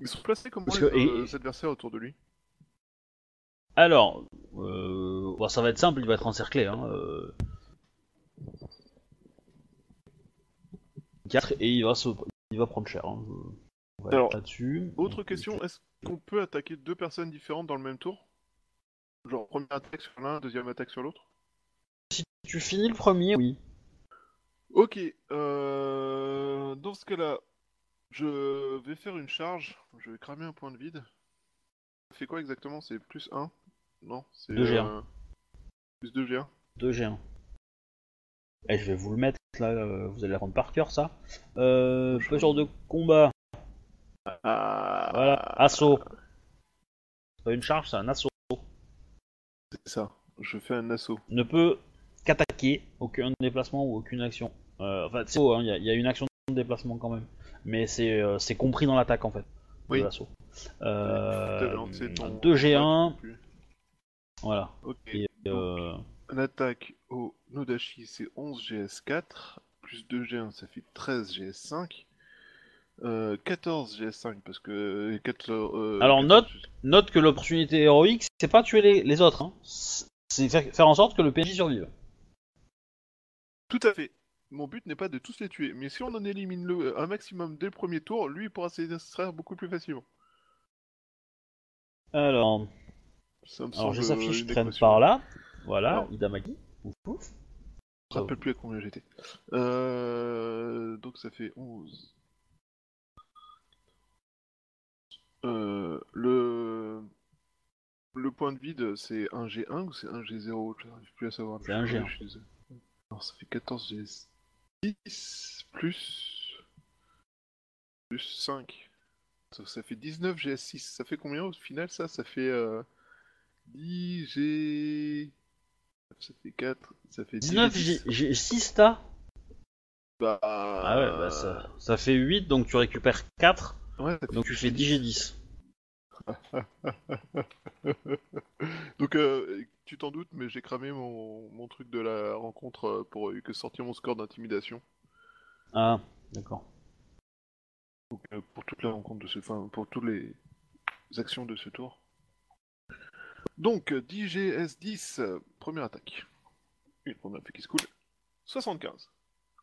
Ils sont placés comment les, que... euh, les adversaires autour de lui? Alors. Euh... Bon, ça va être simple, il va être encerclé. Hein, euh... quatre et il va, se... il va prendre cher. Hein. Je... Alors, là-dessus. Autre question, est-ce qu'on peut attaquer deux personnes différentes dans le même tour? Genre, première attaque sur l'un, deuxième attaque sur l'autre? Si tu finis le premier, oui. Ok, euh... dans ce cas-là, je vais faire une charge, je vais cramer un point de vide. Ça fait quoi exactement? C'est plus un? Non, c'est... deux G un. Euh... Plus deux G un. deux G un. Et je vais vous le mettre là, euh, vous allez l'apprendre par cœur ça. Euh, je fais genre de combat. Ah... Voilà, assaut. C'est pas une charge, c'est un assaut. C'est ça, je fais un assaut. Ne peut qu'attaquer, aucun déplacement ou aucune action. Euh, enfin, c'est hein, il y, y a une action de déplacement quand même. Mais c'est euh, compris dans l'attaque en fait. Oui. L'assaut. Euh, deux G un. Voilà. Ok. Et, euh... Donc... L'attaque au Nodashi c'est onze G S quatre, plus deux G un ça fait treize G S cinq, euh, quatorze G S cinq parce que... quatre, euh, alors quatorze... note, note que l'opportunité héroïque c'est pas tuer les, les autres, hein. C'est faire, faire en sorte que le P N J survive. Tout à fait. Mon but n'est pas de tous les tuer, mais si on en élimine le, un maximum dès le premier tour, lui pourra s'extraire beaucoup plus facilement. Alors... Ça me Alors je s'affiche, je traîne par là. Voilà, Alors... Hida Maki. Ouf, ouf. Je ne me rappelle plus à combien j'étais. Euh... Donc ça fait onze. Euh... Le... Le point de vide, c'est un G un ou c'est un G zéro? Je n'arrive plus à savoir. C'est un G un. Suis... Alors ça fait quatorze G six plus... plus cinq. Ça, ça fait dix-neuf G six. Ça fait combien au final ça? Ça fait... Euh... dix G... Ça fait quatre, ça fait dix... dix-neuf G six t'as? Bah... Ah ouais, bah ça, ça fait huit, donc tu récupères quatre, ouais, donc tu fais dix G dix. Donc euh, tu t'en doutes, mais j'ai cramé mon, mon truc de la rencontre pour euh, que sortir mon score d'intimidation. Ah, d'accord. Donc euh, pour toute la rencontre de ce... Enfin, pour toutes les actions de ce tour. Donc, D G S dix, euh, première attaque. Et on a fait qui se coule. soixante-quinze.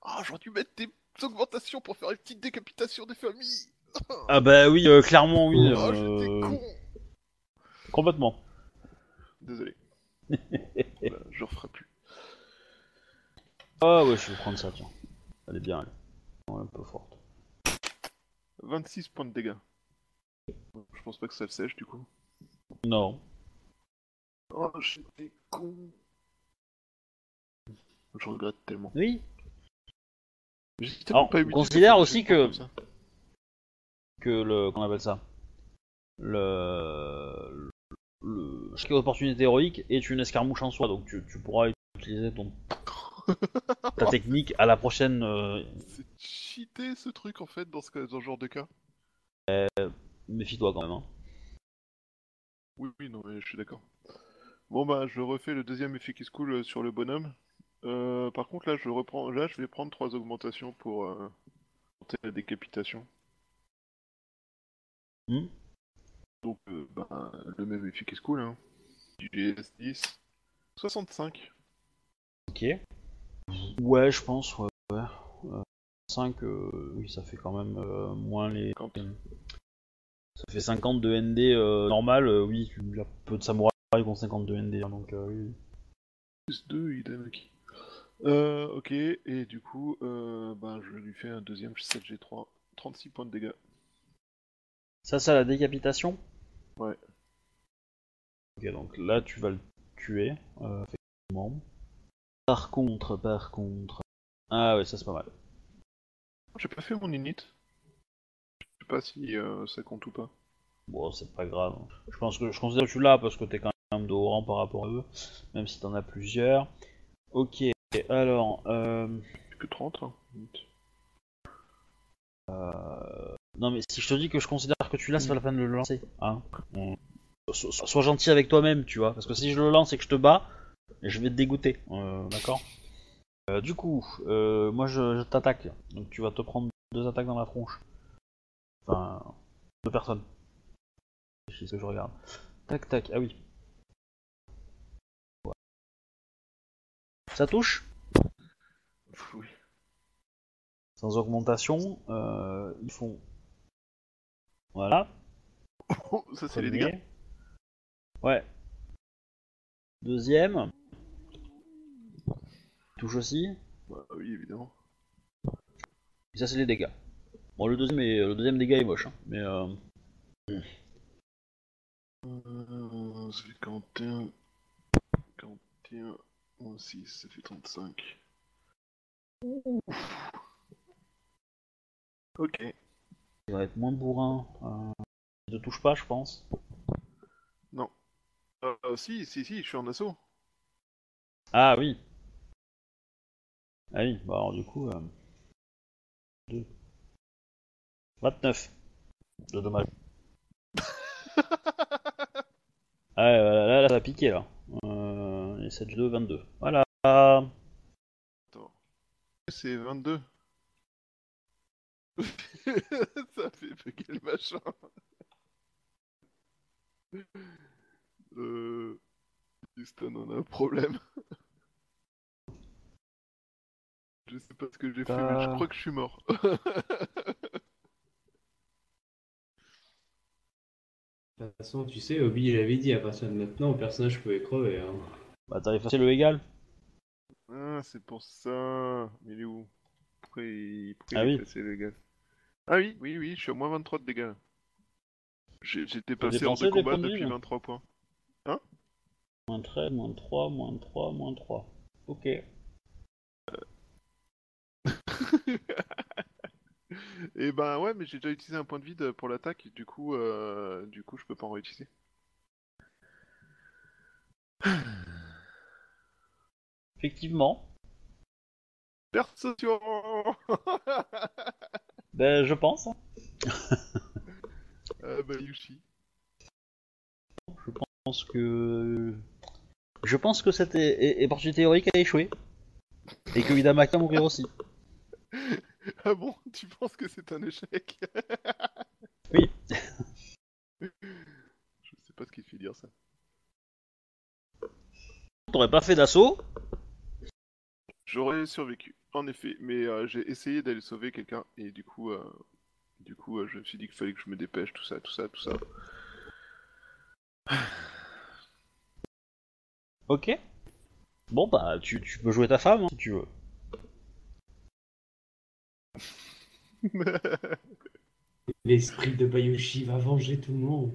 Ah, oh, j'aurais dû mettre des augmentations pour faire une petite décapitation des familles. Ah bah oui, euh, clairement oui. Oh, euh... j'étais con. Complètement. Désolé. Voilà, je referai plus. Ah oh, ouais, je vais prendre ça, tiens. Elle est bien, elle. Elle est un peu forte. vingt-six points de dégâts. Je pense pas que ça le sèche, du coup. Non. Oh, j'étais con. Je regrette tellement. Oui. Alors, on considère aussi que... que le... qu'on appelle ça... Le... le... chaque opportunité héroïque est une escarmouche en soi, donc tu, tu pourras utiliser ton... ta technique à la prochaine... Euh... C'est cheaté ce truc en fait dans ce, dans ce genre de cas. Euh... Méfie-toi quand même. Hein. Oui, oui, non, mais je suis d'accord. Bon bah je refais le deuxième effet qui se coule sur le bonhomme. Euh, par contre là je reprends, là je vais prendre trois augmentations pour euh, tenter la décapitation. Mmh. Donc euh, bah, le même effet qui se coule. Hein. G S dix, soixante-cinq. Ok. Ouais je pense ouais. ouais. Euh, cinq, euh, oui ça fait quand même euh, moins les. cinquante. Ça fait cinquante de N D euh, normal. Euh, oui il y a peu de samouraï. Ils ont cinquante-deux N D, donc euh, oui. Plus deux, Hida Maki. Euh, ok, et du coup, euh, ben, je lui fais un deuxième sept G trois, trente-six points de dégâts. Ça, c'est la décapitation? Ouais. Ok, donc là, tu vas le tuer, euh, effectivement. Par contre, par contre... Ah ouais, ça c'est pas mal. J'ai pas fait mon init. Je sais pas si euh, ça compte ou pas. Bon, c'est pas grave. Je pense que je considère que tu l'as parce que t'es quand même de haut rang par rapport à eux, même si t'en as plusieurs. Ok, alors. Euh... Que trente hein. euh... Non, mais si je te dis que je considère que tu l'as, c'est pas la peine de le lancer. Hein On... so so sois gentil avec toi-même, tu vois, parce que si je le lance et que je te bats, je vais te dégoûter. Euh, D'accord euh, Du coup, euh, moi je, je t'attaque, donc tu vas te prendre deux attaques dans la tronche. Enfin, deux personnes. C'est ce que je regarde. Tac tac, ah oui. Voilà. Ça touche? Oui. Sans augmentation, euh, ils font. Voilà. Oh, ça c'est les dégâts. Ouais. Deuxième. Touche aussi. Bah, oui, évidemment. Et ça c'est les dégâts. Bon, le deuxième, est... le deuxième dégât est moche, hein, mais. Euh... Mmh. Euh, ça fait quarante et un, quarante et un, moins six, ça fait trente-cinq. Ouf. Ok. Il va être moins bourrin. Euh, il ne touche pas, je pense. Non. Euh, si, si, si, je suis en assaut. Ah oui. Ah oui, bah alors du coup... Euh... deux. vingt-neuf. De dommage. Ah ouais, là, là, là, ça va piquer là. Euh, et sept G deux, vingt-deux. Voilà. Attends. C'est vingt-deux. Ça fait bugger le machin. Euh... Houston, on a un problème. Je sais pas ce que j'ai fait, mais je crois que je suis mort. De toute façon, tu sais, Obi il avait dit, à partir de maintenant, le personnage pouvait crever. Hein. Bah t'as effacé le égal. Ah, c'est pour ça. Mais il est où? Pourquoi il, Pourquoi ah, il oui. a effacé le égal? Ah oui, oui, oui, je suis à moins vingt-trois de dégâts. J'étais passé hors de combat depuis vingt-trois points. Hein? Moins treize, moins trois, moins trois, moins trois. Ok. Euh... Et ben ouais, mais j'ai déjà utilisé un point de vide pour l'attaque, du coup, euh, du coup, je peux pas en réutiliser. Effectivement. Perception. Ben je pense. euh, Bayushi. Je pense que je pense que cette opportunité théorique a échoué et que Hida Maki mourir aussi. Ah bon, tu penses que c'est un échec? Oui. Je sais pas ce qu'il fait dire ça. T'aurais pas fait d'assaut? J'aurais survécu, en effet, mais euh, j'ai essayé d'aller sauver quelqu'un et du coup, euh, du coup, euh, je me suis dit qu'il fallait que je me dépêche, tout ça, tout ça, tout ça. Ok. Bon bah, tu, tu peux jouer ta femme hein, si tu veux. L'esprit de Bayushi va venger tout le monde.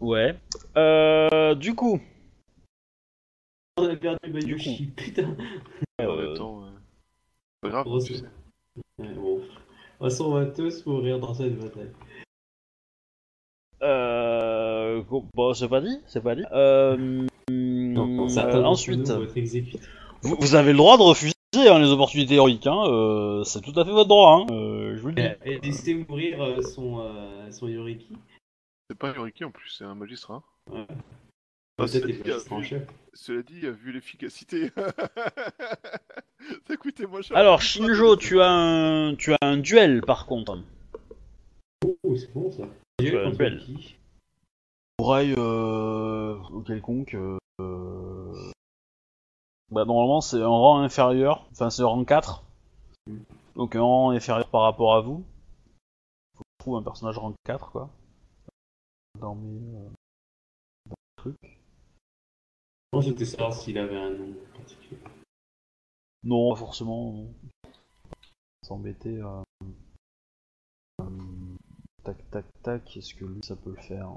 Ouais. Euh, du coup. On a perdu Bayushi, putain. Euh... Attends, euh... pas grave. Grosse... Tu sais. Ouais, bon. De toute façon, on va tous mourir dans cette bataille. Euh. Bon, c'est pas dit, c'est pas dit. Euh. Non, non, certains euh, ensuite, nous, vous, vous avez le droit de refuser. Les opportunités héroïques, hein, euh, c'est tout à fait votre droit, hein, euh, je vous le dis. Et laissez mourir euh, son, euh, son Yoriki. C'est pas un Yoriki en plus, c'est un magistrat. Ouais. Bah, cela, dit, vu, cela dit, vu l'efficacité, ça coûtait moins cher. Alors, Shinjo, tu as un, tu as un duel par contre. Oh, c'est bon ça. Tu tu as un duel. Oreille euh, ou quelconque. Euh... Bah, normalement c'est un rang inférieur, enfin c'est un rang quatre, donc un rang inférieur par rapport à vous. Faut que je trouve un personnage rang quatre quoi. Dans mes, euh, dans mes trucs. Moi j'étais savoir s'il avait un nom particulier. Non, pas forcément. Non. S'embêter. Euh... Euh... Tac tac tac, est-ce que lui ça peut le faire?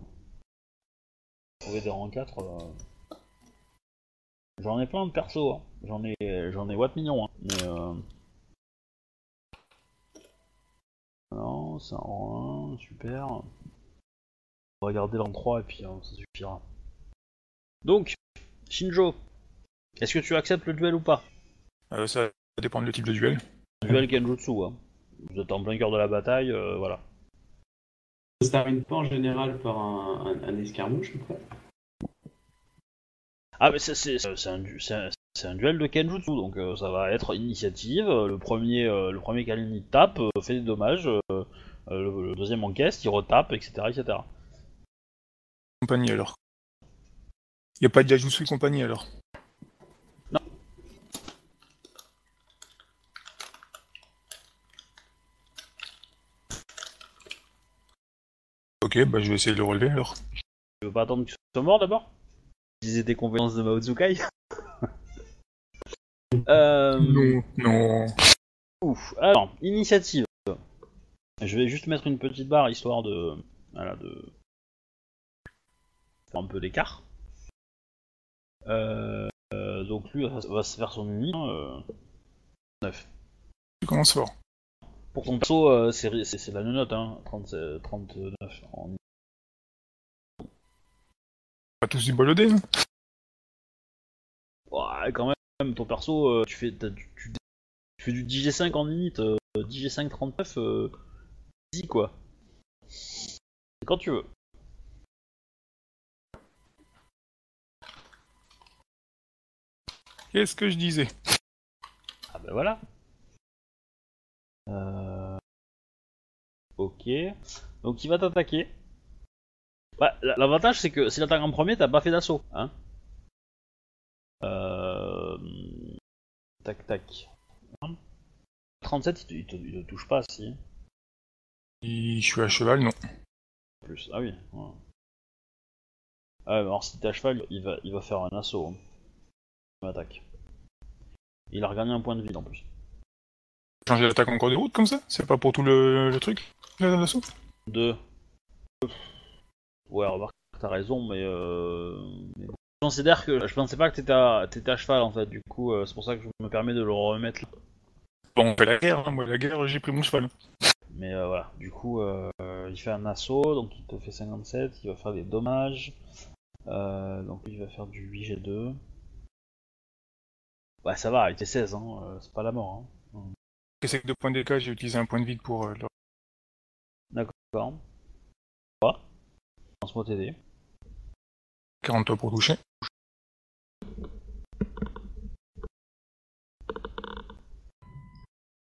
Trouver des rangs quatre là. J'en ai plein de persos, hein. J'en ai, j'en ai what mignon, hein. Mais euh... non, c'est un rang un, super. On va regarder l'an trois et puis hein, ça suffira. Donc, Shinjo, est-ce que tu acceptes le duel ou pas? euh, Ça dépend du type de duel. Duel Kenjutsu, hein. Vous êtes en plein cœur de la bataille, euh, voilà. Ça se termine pas en général par un, un, un escarmouche ou quoi? Ah mais c'est, c'est, c'est, un, c'est, un, c'est un duel de Kenjutsu, donc euh, ça va être initiative, euh, le premier euh, le premier Kalini tape, euh, fait des dommages, euh, euh, le, le deuxième encaisse, il retape, et cetera et cetera. Compagnie alors. Il n'y a pas de Jajutsu et compagnie alors. Non. Ok, bah je vais essayer de le relever alors. Tu veux pas attendre qu'ils soient morts d'abord? Utiliser des compétences de Mao Tsukai. euh... Non, non. Ouf. Alors, initiative. Je vais juste mettre une petite barre histoire de. Voilà, de. Faire un peu d'écart. Euh... Euh, donc lui va, va se faire son uni. Euh... neuf. Tu commences fort. Pour ton perso, euh, c'est, c'est, c'est la note, hein. trente-neuf en. Pas tous du bol au dé, hein. Ouais, quand même, ton perso, euh, tu, fais, tu, tu, tu fais du D G cinq en init, euh, D G cinq trente-neuf, euh, easy quoi. C'est quand tu veux. Qu'est-ce que je disais? Ah ben voilà. Euh... Ok. Donc il va t'attaquer. Bah, l'avantage c'est que si l'attaque en premier, t'as pas fait d'assaut, hein. Euh... Tac tac. trente-sept, il te, il te touche pas, si. Si je suis à cheval, non. Plus, ah oui. Ouais. Ah, alors si t'es à cheval, il va, il va faire un assaut. Hein. Il m'attaque. Il a regagné un point de vie en plus. Changer l'attaque en cours de route comme ça? C'est pas pour tout le, le truc? L'assaut Deux. Ouais, remarque, t'as raison, mais euh... mais bon. Je considère que je pensais pas que t'étais à... t'étais à cheval en fait, du coup euh, c'est pour ça que je me permets de le remettre là. Bon, on fait la guerre, hein. Moi la guerre, j'ai pris mon cheval. Mais euh, voilà, du coup euh, il fait un assaut, donc il te fait cinquante-sept, il va faire des dommages. Euh, donc il va faire du huit G deux. Bah ça va, il était seize, hein. Euh, c'est pas la mort. Hein. C'est que deux points de dégâts, j'ai utilisé un point de vide pour euh, le... D'accord. Quoi? Lance-moi T D. quarante pour toucher.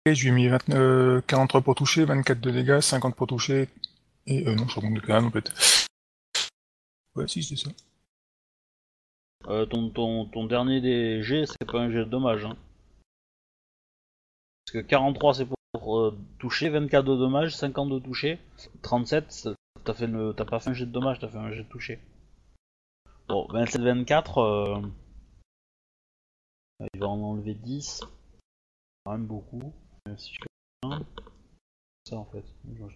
Et je lui ai mis vingt, euh, quarante-trois pour toucher, vingt-quatre de dégâts, cinquante pour toucher, et euh, non, je remonte de canne en fait. Ouais, si, c'est ça. Euh, ton, ton, ton dernier des G, c'est pas un jet de dommage. Hein. Parce que quarante-trois c'est pour euh, toucher, vingt-quatre de dommage, cinquante de toucher, trente-sept, t'as fait le, t'as pas fait un jet de dommage, t'as fait un jet de toucher. Bon, vingt-sept vingt-quatre, euh... il va en enlever dix, quand même beaucoup. Euh, si je fais un, ça en fait, dix-sept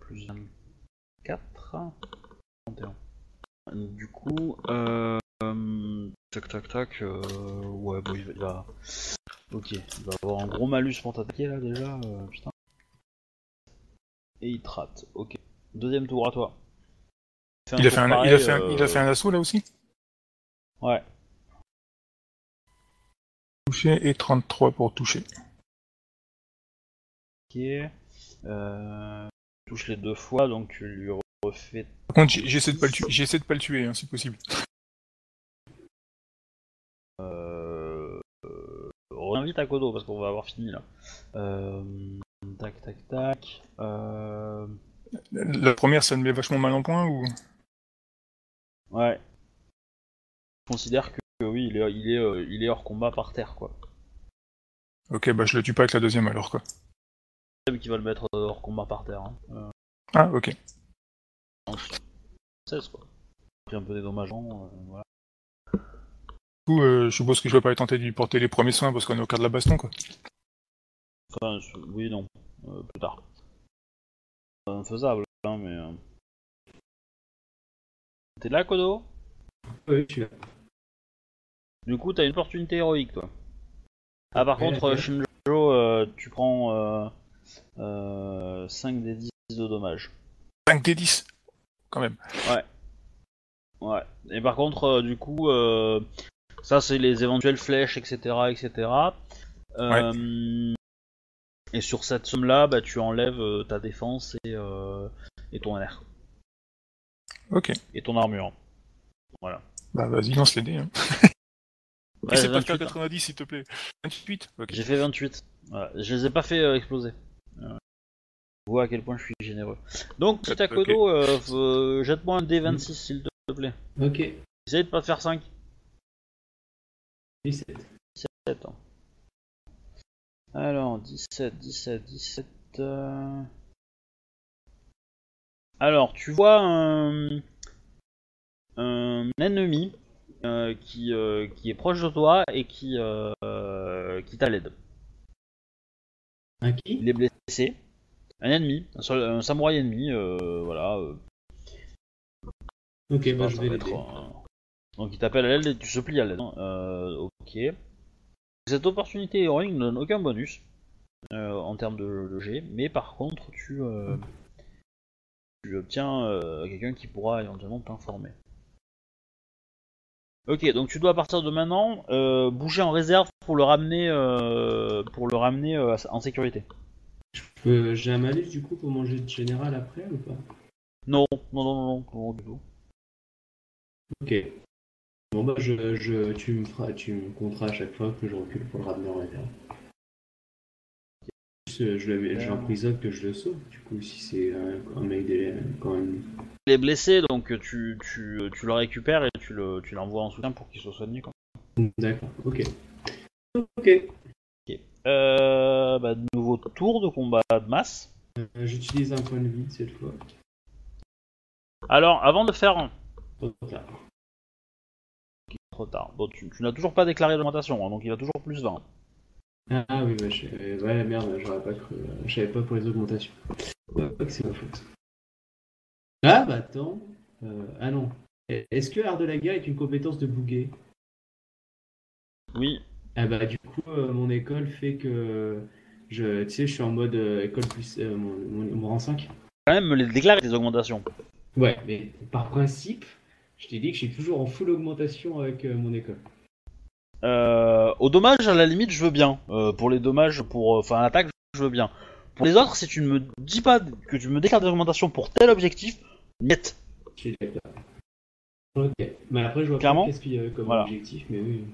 plus vingt-quatre, trente et un. Du coup, euh... tac tac tac, euh... ouais, bon, il va... Ok, il va avoir un gros malus pour t'attaquer là déjà, euh, putain. Et il te rate, ok. Deuxième tour à toi. Il a, fait un, pareil, il, a fait un, euh... il a fait un assaut là aussi? Ouais. Toucher et trente-trois pour toucher. Ok. Euh... Touche les deux fois donc tu lui refais. Par contre, j'essaie de pas le tuer, j'essaie de pas le tuer hein, si possible. Euh... euh... Réinvite à Kodo parce qu'on va avoir fini là. Euh... Tac tac tac. Euh... La première, ça me met vachement mal en point ou? Ouais. Je considère que, que oui, il est, il, est, euh, il est hors combat par terre, quoi. Ok, bah je le tue pas avec la deuxième alors, quoi. C'est qui va le mettre hors combat par terre. Hein. Euh... Ah, ok. seize, quoi. Pris un peu des dommages, euh, voilà. Du coup, euh, je suppose que je vais pas tenter de lui porter les premiers soins parce qu'on est au quart de la baston, quoi. Enfin, je... oui, non. Euh, plus tard. Infaisable, hein, mais... Euh... T'es là, Kodo? Oui, je suis là. Du coup, t'as une opportunité héroïque, toi. Ah, par oui, contre, oui. Shinjo, euh, tu prends euh, euh, cinq des dix de dommages. cinq des dix? Quand même. Ouais. Ouais. Et par contre, euh, du coup, euh, ça, c'est les éventuelles flèches, et cetera, et cetera. Euh, ouais. Et sur cette somme-là, bah, tu enlèves euh, ta défense et, euh, et ton R. Ok. Et ton armure. Voilà. Bah vas-y, lance les dés. Hein. Ouais, c'est pas quatre-vingt-dix, hein. S'il te plaît. vingt-huit. Okay. J'ai fait vingt-huit. Voilà. Je les ai pas fait euh, exploser. Euh, je vois à quel point je suis généreux. Donc, petit Akodo, okay. euh, euh, jette-moi un D vingt-six, mmh. S'il te plaît. Ok. Essaye de pas faire cinq. dix-sept. dix-sept, hein. Alors, dix-sept, dix-sept, dix-sept... Euh... Alors, tu vois un, un ennemi euh, qui, euh, qui est proche de toi et qui, euh, qui t'a l'aide. Un qui ? Il est blessé. Un ennemi, un, seul, un samouraï ennemi, euh, voilà. Euh... Ok, bah je vais l'aider. Un... Donc il t'appelle à l'aide et tu se plies à l'aide. Euh, ok. Cette opportunité héroïque ne donne aucun bonus euh, en termes de, de G, mais par contre tu, euh, tu obtiens euh, quelqu'un qui pourra éventuellement t'informer. Ok, donc tu dois à partir de maintenant euh, bouger en réserve pour le ramener euh, pour le ramener euh, en sécurité. Euh, J'ai un malus du coup pour mon jet de général après ou pas? Non, non, non, non, non, du tout. Ok. Bon bah je, je tu me feras tu me compteras à chaque fois que je recule pour le ramener en réserve. Je, je, je l'emprisonne que je le sauve, du coup si c'est un, un mec des, quand même. Il est blessé donc tu, tu, tu le récupères et tu le tu l'envoies en soutien pour qu'il soit soigné quand même. D'accord, ok. Ok. Ok. Euh, bah, nouveau tour de combat de masse. Euh, J'utilise un point de vie cette fois. Alors, avant de faire un... Trop tard. Okay, trop tard. Bon, tu, tu n'as toujours pas déclaré d'augmentation, hein, donc il a toujours plus vingt. Ah oui, bah, je... ouais, merde, j'aurais pas cru. Je savais pas pour les augmentations. Ouais, pas que c'est ma faute. Ah bah attends. Euh, ah non. Est-ce que l'art de la guerre est une compétence de bouguer? Oui. Ah bah du coup, euh, mon école fait que... Je, tu sais, je suis en mode euh, école plus... Euh, mon, mon, mon rang cinq. Quand même, les déclarer des augmentations. Ouais, mais par principe, je t'ai dit que je suis toujours en full augmentation avec euh, mon école. Euh, au dommage, à la limite, je veux bien. Euh, pour les dommages, pour... Enfin, euh, l'attaque, je veux bien. Pour les autres, si tu ne me dis pas que tu me déclares des augmentations pour tel objectif, net. Je suis d'accord. Ok, mais après, je vois clairement qu'est-ce qu'il y a comme voilà. Objectif, mais oui...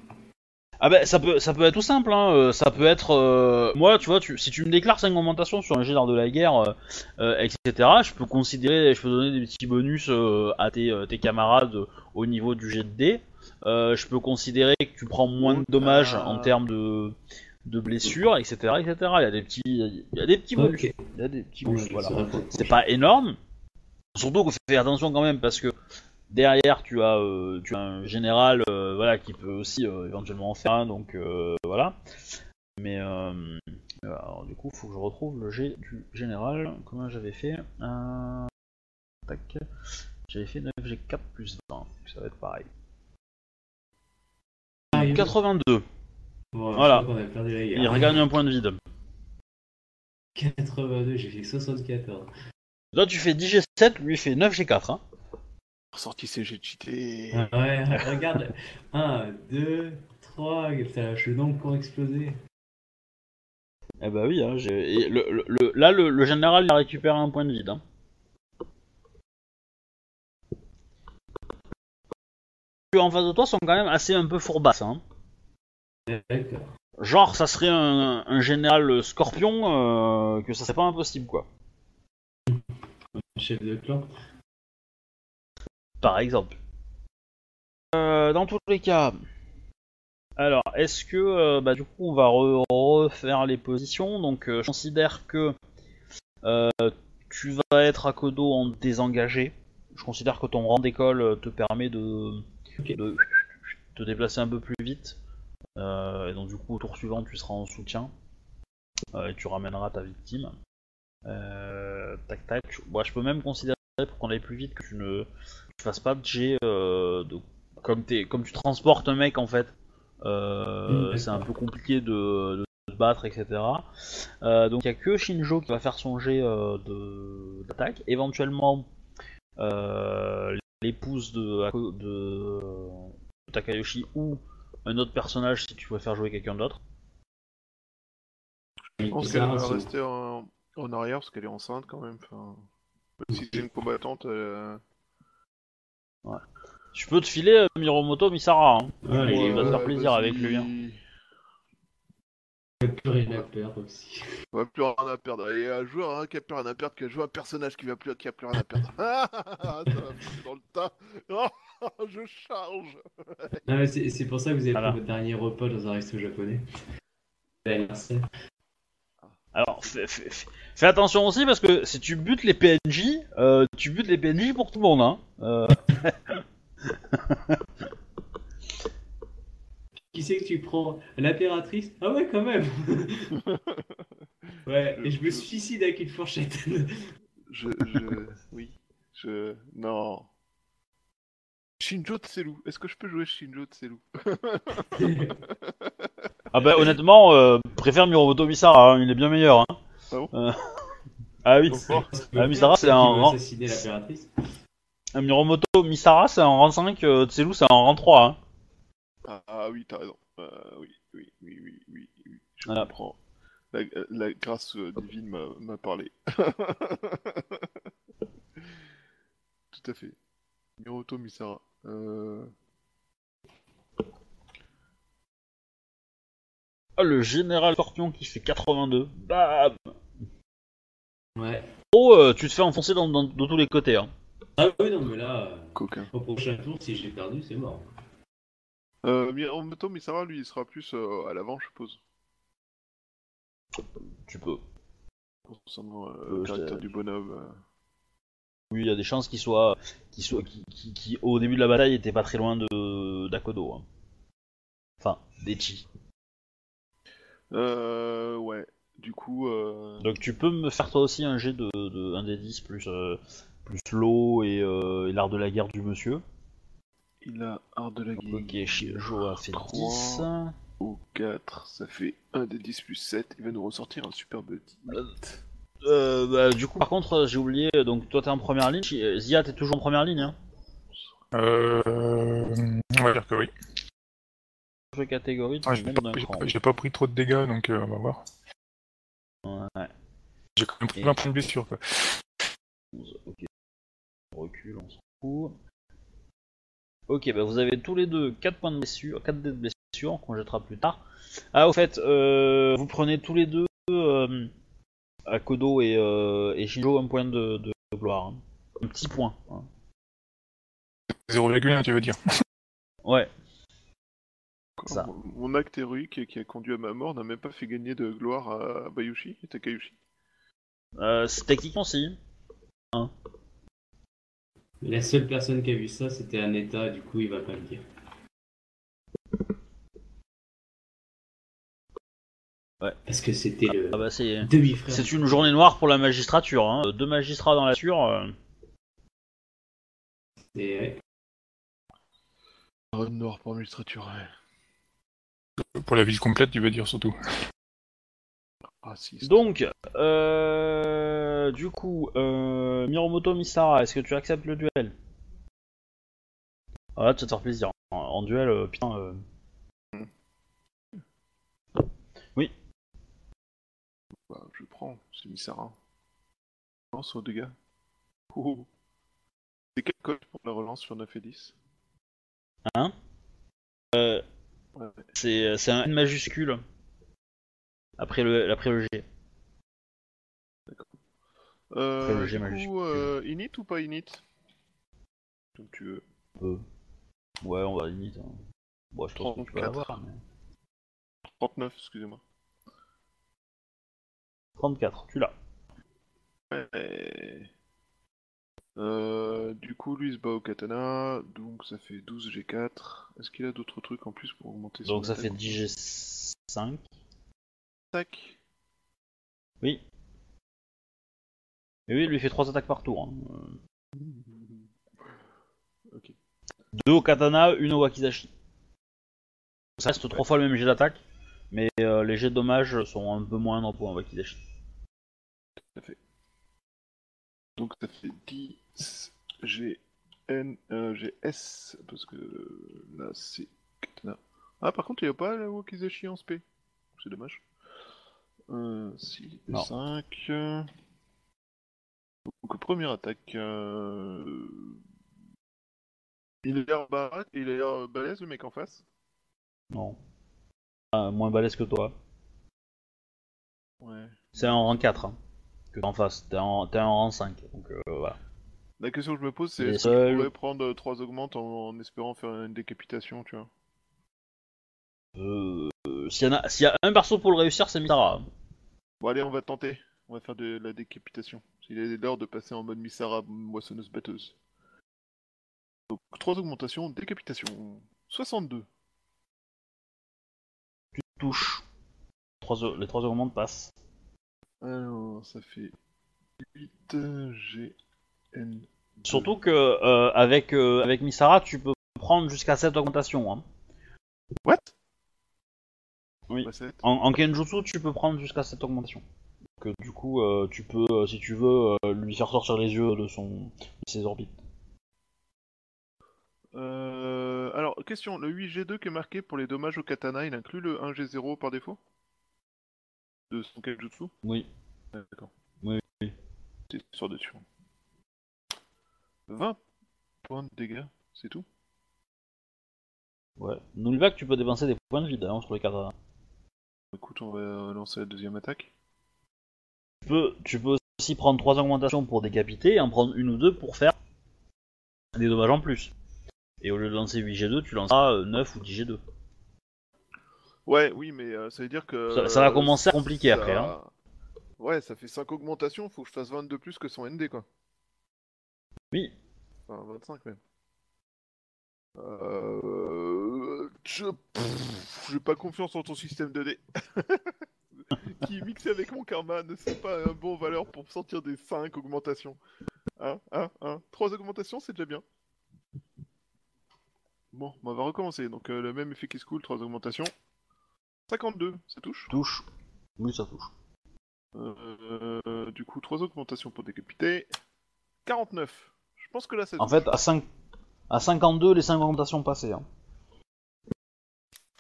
Ah ben, bah, ça peut ça peut être tout simple, hein. Euh, ça peut être... Euh, moi, tu vois, tu, si tu me déclares cinq augmentations sur un jet d'art de la guerre, euh, euh, et cetera, je peux considérer, je peux donner des petits bonus euh, à tes, euh, tes camarades euh, au niveau du jet de dés. Euh, je peux considérer que tu prends moins de dommages en termes de, de blessures, et cetera, et cetera. Il y a des petits, il y a des petits bonus. Okay. Il y a des petits bonus, oui, voilà. C'est pas énorme. Surtout qu'il faut faire attention quand même, parce que... Derrière, tu as, euh, tu as un général euh, voilà, qui peut aussi euh, éventuellement en faire un, hein, donc euh, voilà. Mais euh, alors, du coup, il faut que je retrouve le jet du général. Comment j'avais fait euh... Tac. J'avais fait neuf G quatre plus vingt, donc ça va être pareil. Ah, quatre-vingt-deux. Bon, voilà. Il regagne un point de vide. quatre-vingt-deux, j'ai fait soixante-quatorze. Là, tu fais dix G sept, lui il fait neuf G quatre. Hein. Ressortissez, j'ai cheaté. Ouais, regarde. un, deux, trois, je suis donc encore explosé. Eh bah oui, hein, j'ai... Le, le, le, là le, le général il a récupéré un point de vide. Hein. Les en face de toi sont quand même assez un peu fourbasses. Hein. D'accord. Genre ça serait un, un général scorpion, euh, que ça serait pas impossible quoi. Chef de clan. Par exemple. Euh, dans tous les cas. Alors, est-ce que... Euh, bah, du coup, on va re- refaire les positions. Donc, euh, je considère que... Euh, tu vas être à Kodo en désengagé. Je considère que ton rang d'école te permet de... Okay. De te déplacer un peu plus vite. Euh, et donc, du coup, au tour suivant, tu seras en soutien. Euh, et tu ramèneras ta victime. Euh, tac, tac. Bon, je peux même considérer, pour qu'on aille plus vite, que tu ne... Tu fasses pas de jet, euh, de... comme, t'es... comme tu transportes un mec en fait, euh, mmh, c'est un peu compliqué de, de se battre, et cetera. Euh, donc il n'y a que Shinjo qui va faire son jet euh, de... d'attaque, éventuellement euh, l'épouse de... De... de Takayoshi ou un autre personnage si tu veux faire jouer quelqu'un d'autre. Je pense qu'elle va rester en... en arrière parce qu'elle est enceinte quand même. Enfin, si j'ai une combattante... Euh... Ouais. Je peux te filer euh, Mirumoto Misara, hein. Ouais, ouais, il va te faire plaisir avec lui. Hein. Il n'y a plus rien à perdre aussi. Il n'y a plus rien à perdre. Il y a un joueur hein, qui a plus rien à perdre, qui a joué un personnage qui n'a plus... Qui a plus rien à perdre. Ah ah, ça va plus dans le tas. Oh, je charge. Non, mais c'est, c'est pour ça que vous avez voilà. Pris votre dernier repas dans un resto japonais. Merci. Alors, fais, fais, fais attention aussi parce que si tu butes les P N J, euh, tu butes les P N J pour tout le monde, hein. Euh... Qui c'est que tu prends? L'impératrice? Ah ouais, quand même. Ouais, et je me suicide avec une fourchette. je, je... Oui. Je... Non. Shinjo Tselu. Est-ce que je peux jouer Shinjo Tselu? Ah bah honnêtement, euh, préfère Miroboto Misara, hein, il est bien meilleur. Hein. Ah bon euh... Ah oui, ah, Misara c'est un rang... Ah, Mirumoto Misara c'est un rang cinq, euh, Tselu c'est un rang trois. Hein. Ah, ah oui, t'as raison. Euh, oui, oui, oui, oui, oui, oui. Je voilà. Comprends. La, la grâce euh, divine m'a, m'a parlé. Tout à fait. Mirumoto Misara. Euh... Ah, le général Scorpion qui fait quatre-vingt-deux. Bam. Ouais. Oh, euh, tu te fais enfoncer dans, dans, dans tous les côtés. Hein. Ah oui, non mais là, euh, au prochain tour, si j'ai perdu, c'est mort. Euh, Mirumoto Misara, lui, il sera plus euh, à l'avant, je suppose. Tu peux. Concernant euh, euh, le caractère du bonhomme. Euh... Oui, il y a des chances qu'il soit, qu'il soit, qu'il, qu'il, qu'il, au début de la bataille, était pas très loin de d'Akodo. Hein. Enfin, d'Echi. Euh, ouais. Du coup. Euh... Donc tu peux me faire toi aussi un jet de, de un des dix plus euh, plus l'eau et, euh, et l'art de la guerre du monsieur. Il a art de la guerre. Ok, Shinjo a fait dix. Ou quatre, ça fait un des dix plus sept, il va nous ressortir un superbe dix. Euh, bah, du coup, par contre, j'ai oublié, donc toi t'es en première ligne, Zia t'es toujours en première ligne, hein? Euh. On va dire que oui. Je catégorie, ah, j'ai pas, pas, pas pris trop de dégâts, donc euh, on va voir. Ouais. J'ai quand même pris vingt points de blessure, quoi. onze, ok. On recule, on s'en fout. Ok, bah vous avez tous les deux quatre points de blessure, quatre dés de blessure. Qu'on jettera plus tard. Ah, au fait, euh, vous prenez tous les deux, euh, Akodo et, euh, et Shinjo, un point de, de, de gloire. Hein. Un petit point. Hein. zéro virgule un, tu veux dire? Ouais. Ça. Mon acte héroïque qui a conduit à ma mort n'a même pas fait gagner de gloire à Bayushi et Takayoshi. Euh, techniquement, si. Hein. La seule personne qui a vu ça, c'était Aneta, du coup, il va pas le dire. Ouais. Parce que c'était ah, le ah bah c'est... demi-frère. C'est une journée noire pour la magistrature. Hein. Deux magistrats dans la nature. Euh... C'est... Journée noire pour la magistrature, ouais. Pour la ville complète, tu veux dire, surtout. Ah, si, donc, euh... du coup, euh... Mirumoto Misara, est-ce que tu acceptes le duel? Ah là, tu vas te faire plaisir. En, en duel, euh, putain... Euh... Bah, je prends, c'est Misara. Relance aux dégâts. Oh. C'est quel code pour la relance sur neuf et dix? Hein euh, ouais, ouais. C'est, c'est un N majuscule. Après le, après le G. D'accord. Euh, après le G majuscule. Ou, euh, init ou pas init? Comme tu veux. Euh. Ouais, on va init. Hein. Bon, je pense que tu vas l'avoir, mais... trente-neuf, excusez-moi. trente-quatre, tu l'as. Ouais. Euh, du coup, lui il se bat au katana, donc ça fait douze G quatre. Est-ce qu'il a d'autres trucs en plus pour augmenter son... Donc ça fait dix G cinq. Tac. Oui. Et oui, il lui fait trois attaques par tour. Hein. Ok. deux au katana, une au wakizashi. Ça reste trois fois le même jet d'attaque. Mais euh, les jets de dommages sont un peu moindres pour un wakidashi. Tout à fait. Donc ça fait dix G N G S, parce que euh, là c'est katana. Ah, par contre il n'y a pas le wakidashi en spé. C'est dommage. Euh, six, cinq. Donc première attaque. Euh... Il a l'air bar... il a l'air balèze le mec en face? Non. Euh, moins balèze que toi. Ouais. C'est un rang quatre hein, que t'es en face, t'es en, t'es en rang cinq, donc euh, voilà. La question que je me pose c'est, est-ce que tu pourrais prendre trois augmentes en, en espérant faire une décapitation, tu vois? Euh... S'il y, en a, s'il y a un perso pour le réussir, c'est Misara. Bon allez, on va tenter, on va faire de la décapitation. Il est l'heure de passer en mode Misara moissonneuse-batteuse. Donc trois augmentations, décapitation, soixante-deux. Touche. Les trois augmentes passent. Alors, ça fait huit G N. Surtout que euh, avec, euh, avec Misara, tu peux prendre jusqu'à sept augmentations. Hein. What? Oui. En, en Kenjutsu, tu peux prendre jusqu'à sept augmentations. Donc, du coup, euh, tu peux, euh, si tu veux, euh, lui faire sortir les yeux de, son, de ses orbites. Euh, alors, question, le huit G deux qui est marqué pour les dommages au katana, il inclut le un G zéro par défaut? De son Kenjutsu? Oui. Ah, d'accord. Oui, oui. T'es sûr de sûr. vingt points de dégâts, c'est tout? Ouais. N'oublie pas que tu peux dépenser des points de vide hein, sur les katana. Écoute, on va lancer la deuxième attaque. Tu peux, tu peux aussi prendre trois augmentations pour décapiter et en prendre une ou deux pour faire des dommages en plus. Et au lieu de lancer huit G deux, tu lanceras neuf ou dix G deux. Ouais, oui, mais euh, ça veut dire que... Ça, ça va commencer à compliquer ça... après, hein. Ouais, ça fait cinq augmentations, faut que je fasse vingt de plus que son N D, quoi. Oui. Enfin, vingt-cinq, même. Euh... Je... J'ai pas confiance en ton système de dés. Qui, mixé avec mon karma, ne sait pas un bon valeur pour sortir des cinq augmentations. Hein, hein, hein. trois augmentations, c'est déjà bien. Bon, on va recommencer. Donc euh, le même effet qui se coule, trois augmentations. cinquante-deux, ça touche. Touche. Oui, ça touche. Euh, euh, du coup, trois augmentations pour décapiter. quarante-neuf. Je pense que là, ça touche. En fait, à cinq... à cinquante-deux, les cinq augmentations passées. Hein.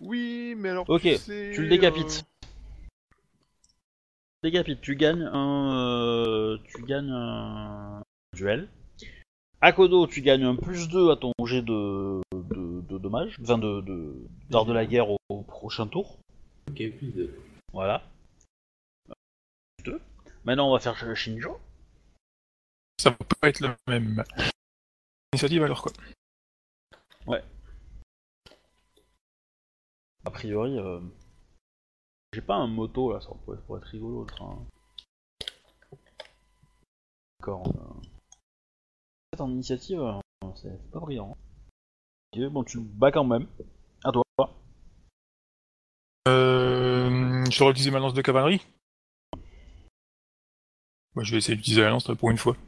Oui, mais alors... Ok, tu, sais, tu le décapites. Euh... Dégapite, tu gagnes un, euh, tu gagnes un duel. Akodo, tu gagnes un plus deux à ton jet de, de, de dommages, enfin de, de, d'art de la guerre au, au prochain tour. Ok, plus deux. Voilà. Plus deux. Maintenant, on va faire Shinjo. Ça peut pas être la même initiative alors quoi. Ouais. A priori. Euh... J'ai pas un moto là, ça pourrait, ça pourrait être rigolo le train. D'accord. En fait, en initiative, c'est pas brillant. Ok, bon, tu le bats quand même. À toi. Euh. Je vais utiliser ma lance de cavalerie. Moi, je vais essayer d'utiliser la lance pour une fois.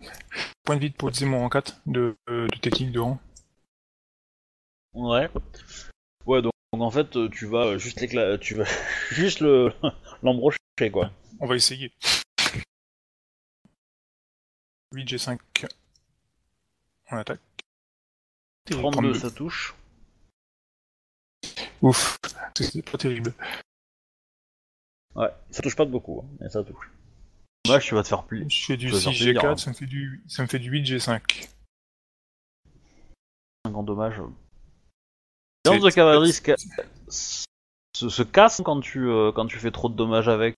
Point de vide pour utiliser mon rang quatre de, euh, de technique de rang. Ouais. Ouais, donc. Donc en fait, tu vas juste l'écla... tu vas juste le l'embrocher quoi. On va essayer. huit G cinq. On attaque. trente-deux, trente-deux. Ça touche. Ouf, c'est pas terrible. Ouais, ça touche pas de beaucoup, hein, mais ça touche. Là, tu vas te faire plus. Je fais du six G quatre, hein. ça me fait du ça me fait du huit G cinq. Un grand dommage. La lance de cavalerie se, ca... se, se casse quand tu, euh, quand tu fais trop de dommages avec.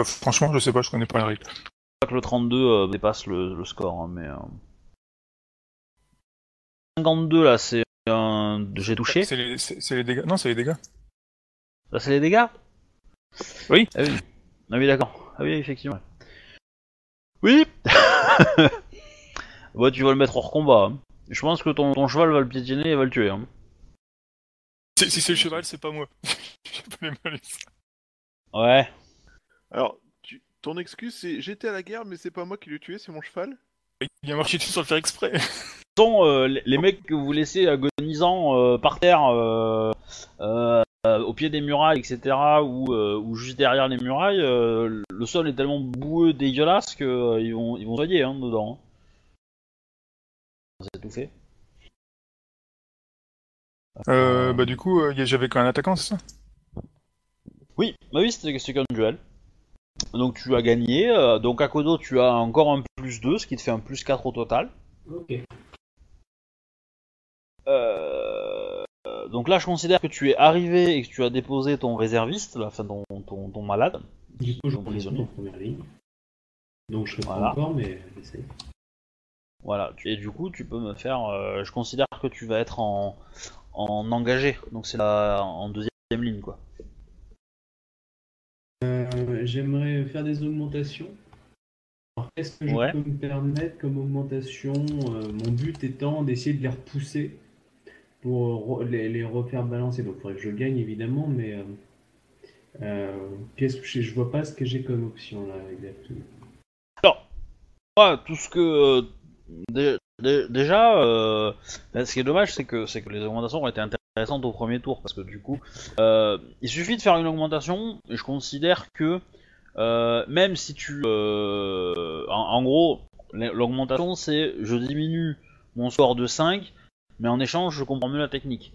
Euh, franchement, je sais pas, je connais pas la règle. Je crois que le trente-deux euh, dépasse le, le score, hein, mais. Euh... cinquante-deux là, c'est un. J'ai touché. C'est les, les dégâts. Non, c'est les dégâts. Ça, c'est les dégâts. Oui. Ah oui, ah, oui d'accord. Ah oui, effectivement. Oui. Bah, tu vas le mettre hors combat. Hein. Je pense que ton, ton cheval va le piétiner et va le tuer. Hein. Si c'est le cheval, c'est pas moi. J'ai pas les malus. Ouais. Alors, tu... ton excuse, c'est j'étais à la guerre, mais c'est pas moi qui l'ai tué, c'est mon cheval. Il a marché dessus sans le faire exprès. Sont euh, les, les mecs que vous laissez agonisants euh, par terre, euh, euh, euh, au pied des murailles, et cetera, ou, euh, ou juste derrière les murailles, euh, le sol est tellement boueux, dégueulasse que euh, ils vont ils vont soigner hein, dedans. C'est tout fait. Euh, bah du coup, euh, j'avais qu'un attaquant, c'est ça? Oui, bah oui, c'était qu'un duel. Donc tu as gagné, euh, donc à Kodo tu as encore un plus deux, ce qui te fait un plus quatre au total. Ok. Euh, donc là je considère que tu es arrivé et que tu as déposé ton réserviste, là, enfin ton, ton, ton malade. Du coup je prisonnier en première ligne. Donc je ne voilà. Pas encore, mais j'essaie. Voilà, et du coup tu peux me faire, euh, je considère que tu vas être en... en engagé, donc c'est la... en deuxième ligne quoi. Euh, J'aimerais faire des augmentations. Alors qu'est-ce que je ouais. peux me permettre comme augmentation euh, Mon but étant d'essayer de les repousser pour les, les refaire balancer. Donc il faudrait que je gagne évidemment, mais euh, euh, qu'est-ce que je vois pas ce que j'ai comme option là exactement. Alors, ouais, tout ce que euh, déjà, euh, ce qui est dommage, c'est que, c'est que les augmentations ont été intéressantes au premier tour, parce que du coup, euh, il suffit de faire une augmentation, et je considère que, euh, même si tu... Euh, en, en gros, l'augmentation, c'est, je diminue mon score de cinq, mais en échange, je comprends mieux la technique.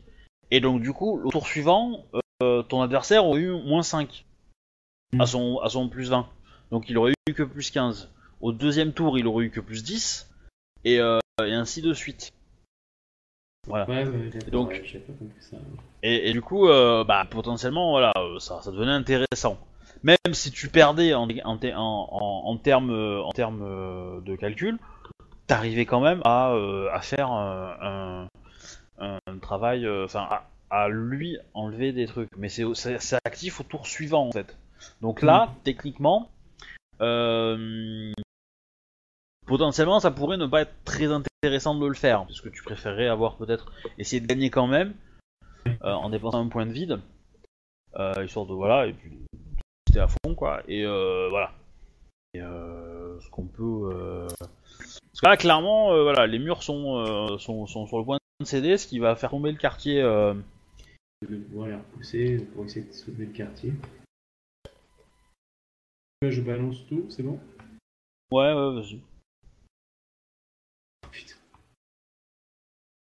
Et donc, du coup, au tour suivant, euh, ton adversaire aurait eu moins cinq, à son, à son plus vingt. Donc, il aurait eu que plus quinze. Au deuxième tour, il aurait eu que plus dix, et... Euh, et ainsi de suite. Voilà. Ouais, ouais, et donc, ouais, j'ai pas compris ça. Et, et du coup, euh, bah potentiellement, voilà, ça, ça devenait intéressant. Même si tu perdais en, en, en, en termes en terme de calcul, t'arrivais quand même à, euh, à faire un, un, un travail, enfin, euh, à, à lui enlever des trucs. Mais c'est, c'est, c'est actif au tour suivant en fait. Donc là, mmh. techniquement, euh, potentiellement, ça pourrait ne pas être très intéressant de le faire, parce que tu préférerais avoir peut-être essayé de gagner quand même euh, en dépensant un point de vide, euh, histoire de voilà, et puis c'était à fond quoi. Et euh, voilà. Et, euh, ce qu'on peut. Euh... Parce que là, clairement, euh, voilà, les murs sont, euh, sont, sont sur le point de céder, ce qui va faire tomber le quartier. Euh... Je vais pouvoir les repousser pour essayer de sauver le quartier. Là, je balance tout, c'est bon? Ouais, ouais, vas-y. Putain.